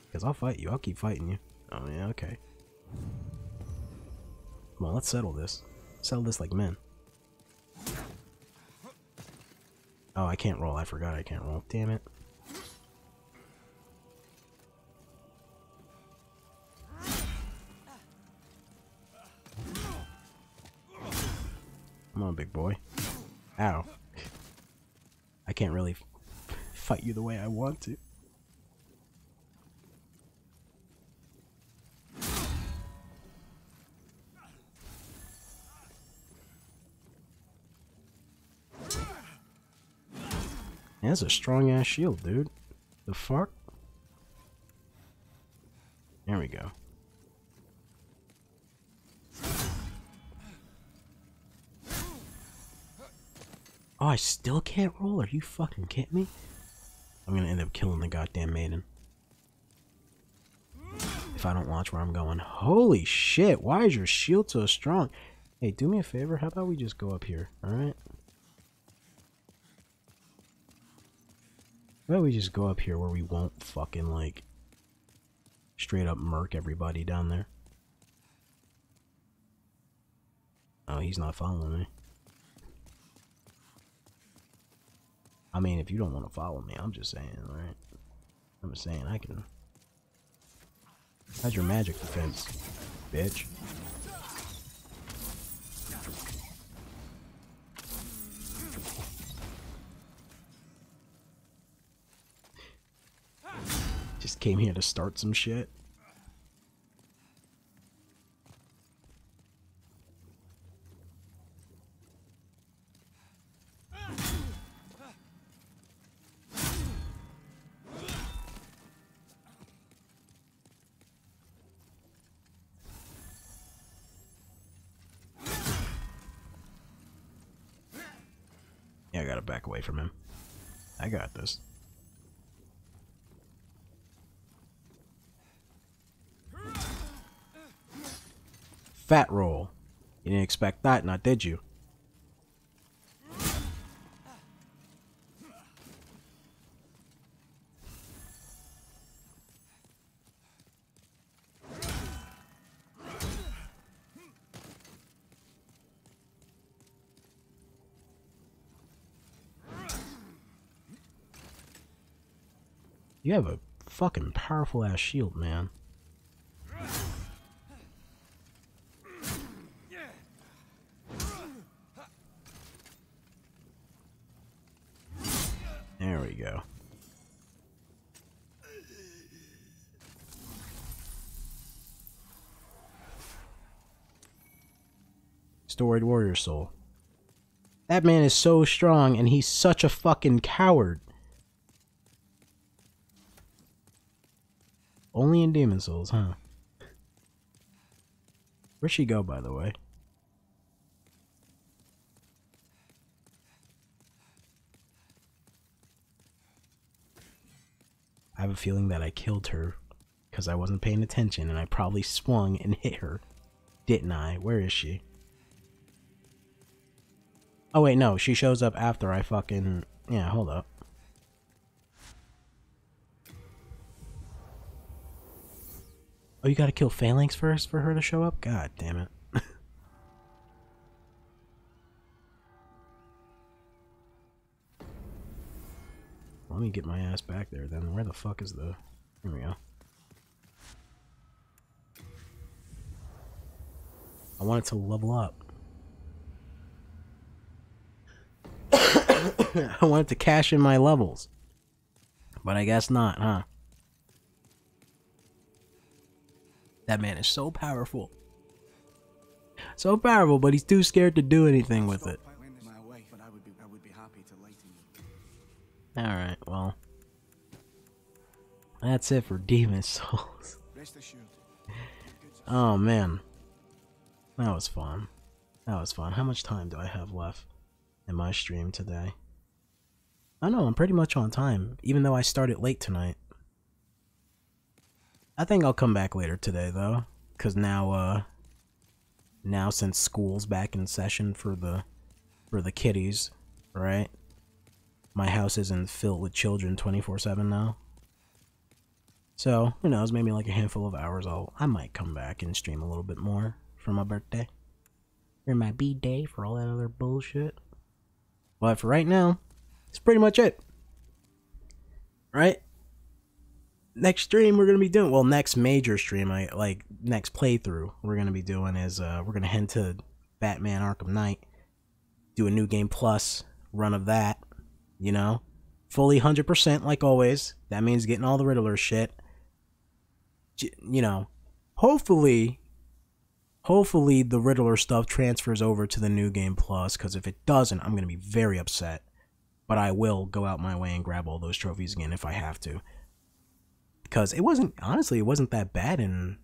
Because I'll fight you. I'll keep fighting you. Oh yeah, okay. Come on, let's settle this. Settle this like men. Oh, I can't roll. I forgot I can't roll. Damn it. Come on, big boy. Ow. I can't really fight you the way I want to. That's a strong ass shield, dude. The fuck? There we go. Oh, I still can't roll? Are you fucking kidding me? I'm gonna end up killing the goddamn maiden. If I don't watch where I'm going. Holy shit, why is your shield so strong? Hey, do me a favor, how about we just go up here, alright? Why don't we just go up here where we won't fucking, like, straight up murk everybody down there? Oh, he's not following me. I mean, if you don't want to follow me, I'm just saying, right? I'm just saying, I can... How's your magic defense, bitch? Just came here to start some shit. Yeah, I gotta back away from him. I got this. Fat roll. You didn't expect that, now did you? You have a fucking powerful ass shield, man. There we go. Storied warrior soul. That man is so strong and he's such a fucking coward. Only in Demon Souls, huh? Where'd she go, by the way? I have a feeling that I killed her because I wasn't paying attention and I probably swung and hit her, didn't I? Where is she? Oh wait, no, she shows up after I fucking... yeah, hold up. Oh, you gotta kill Phalanx first for her to show up? God damn it. Let me get my ass back there then. Where the fuck is the... Here we go. I wanted to level up. I wanted to cash in my levels. But I guess not, huh? That man is so powerful. So powerful, but he's too scared to do anything with it. Alright, well. That's it for Demon Souls. Oh, man. That was fun. That was fun. How much time do I have left in my stream today? I know, I'm pretty much on time, even though I started late tonight. I think I'll come back later today, though. Because now, uh... now since school's back in session for the... for the kiddies, right? My house isn't filled with children twenty-four seven now. So, who knows, maybe like a handful of hours I'll... I might come back and stream a little bit more for my birthday. Or my B-Day for all that other bullshit. But for right now, that's pretty much it. Right? Next stream we're gonna be doing... well, next major stream, I like, next playthrough we're gonna be doing is... Uh, we're gonna head to Batman Arkham Knight. Do a New Game Plus run of that. You know, fully one hundred percent like always. That means getting all the Riddler shit. You know, hopefully, hopefully the Riddler stuff transfers over to the New Game Plus, because if it doesn't, I'm going to be very upset. But I will go out my way and grab all those trophies again if I have to. Because it wasn't, honestly, it wasn't that bad in,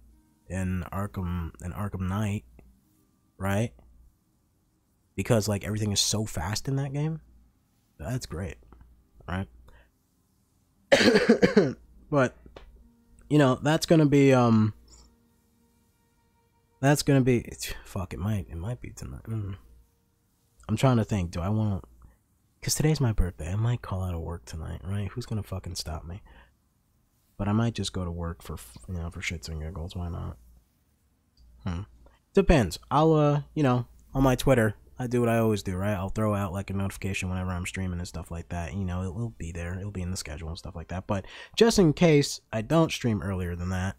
in, Arkham, in Arkham Knight, right? Because, like, everything is so fast in that game. That's great, right? But, you know, that's gonna be, um... that's gonna be... Fuck, it might, it might be tonight. Mm. I'm trying to think, do I wanna... because today's my birthday, I might call out of work tonight, right? Who's gonna fucking stop me? But I might just go to work for, you know, for shits and giggles, why not? Hmm. Depends. I'll, uh, you know, on my Twitter... I do what I always do, right? I'll throw out like a notification whenever I'm streaming and stuff like that. You know, it will be there. It'll be in the schedule and stuff like that. But just in case I don't stream earlier than that,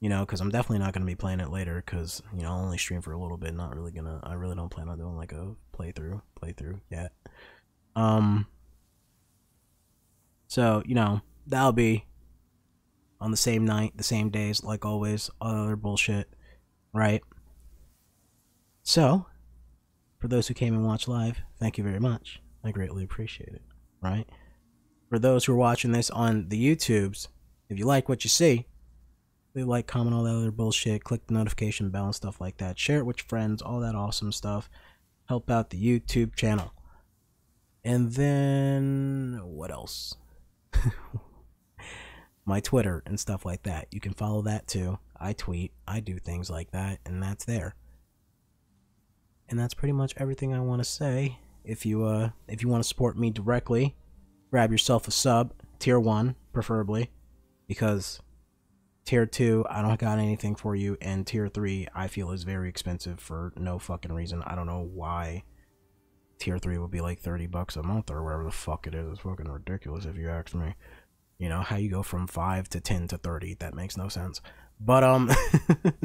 you know, because I'm definitely not going to be playing it later, because, you know, I'll only stream for a little bit. Not really gonna, I really don't plan on doing like a playthrough, playthrough yet. Um, so, you know, that'll be on the same night, the same days, like always, all other bullshit, right? So, for those who came and watched live, thank you very much. I greatly appreciate it, right? For those who are watching this on the YouTubes, if you like what you see, leave a like, comment, all that other bullshit, click the notification bell and stuff like that. Share it with your friends, all that awesome stuff. Help out the YouTube channel. And then, what else? My Twitter and stuff like that. You can follow that too. I tweet, I do things like that, and that's there. And that's pretty much everything I want to say. If you uh, if you want to support me directly, grab yourself a sub, tier one preferably, because tier two I don't got anything for you, and tier three I feel is very expensive for no fucking reason. I don't know why tier three would be like thirty bucks a month or whatever the fuck it is. It's fucking ridiculous if you ask me. You know how you go from five to ten to thirty? That makes no sense. But um, that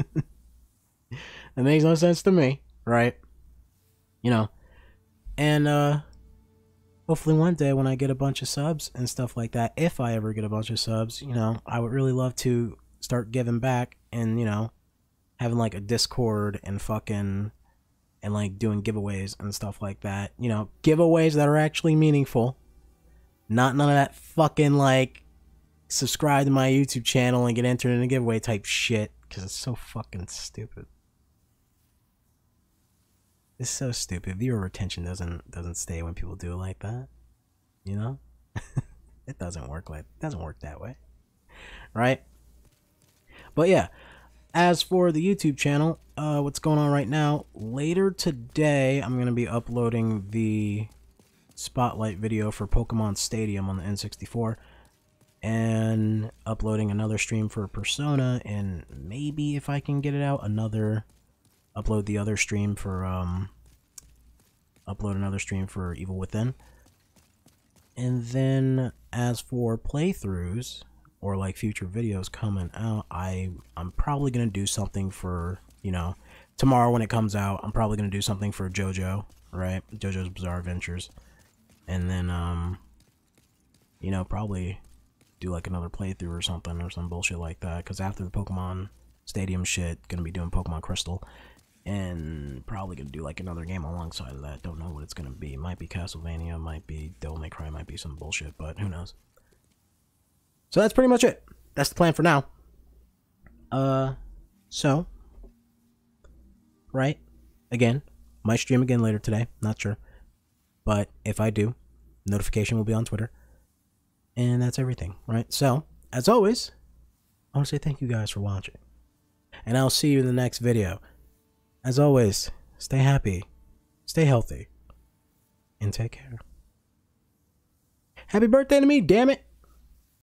makes no sense to me, right? You know, and uh, hopefully one day when I get a bunch of subs and stuff like that, if I ever get a bunch of subs, you know, I would really love to start giving back and, you know, having like a Discord and fucking, and like doing giveaways and stuff like that. You know, giveaways that are actually meaningful. Not none of that fucking like, subscribe to my YouTube channel and get entered in a giveaway type shit, because it's so fucking stupid. It's so stupid. Viewer retention doesn't doesn't stay when people do it like that, you know. It doesn't work like doesn't work that way, right? But yeah, as for the YouTube channel, uh, what's going on right now? Later today, I'm gonna be uploading the spotlight video for Pokemon Stadium on the N sixty-four, and uploading another stream for Persona, and maybe if I can get it out, another. Upload the other stream for, um, upload another stream for Evil Within. And then as for playthroughs or like future videos coming out, I I'm probably gonna do something for, you know, tomorrow when it comes out, I'm probably gonna do something for JoJo, right? JoJo's Bizarre Adventures. And then um you know, probably do like another playthrough or something or some bullshit like that, because after the Pokemon Stadium shit, gonna be doing Pokemon Crystal, and probably gonna do like another game alongside of that. Don't know what it's gonna be. Might be Castlevania, might be Devil May Cry, might be some bullshit, but who knows. So that's pretty much it. That's the plan for now. Uh, so, right, again, might stream again later today, not sure, but if I do, notification will be on Twitter. And that's everything, right? So, as always, I want to say thank you guys for watching. And I'll see you in the next video. As always, stay happy, stay healthy, and take care. Happy birthday to me, damn it!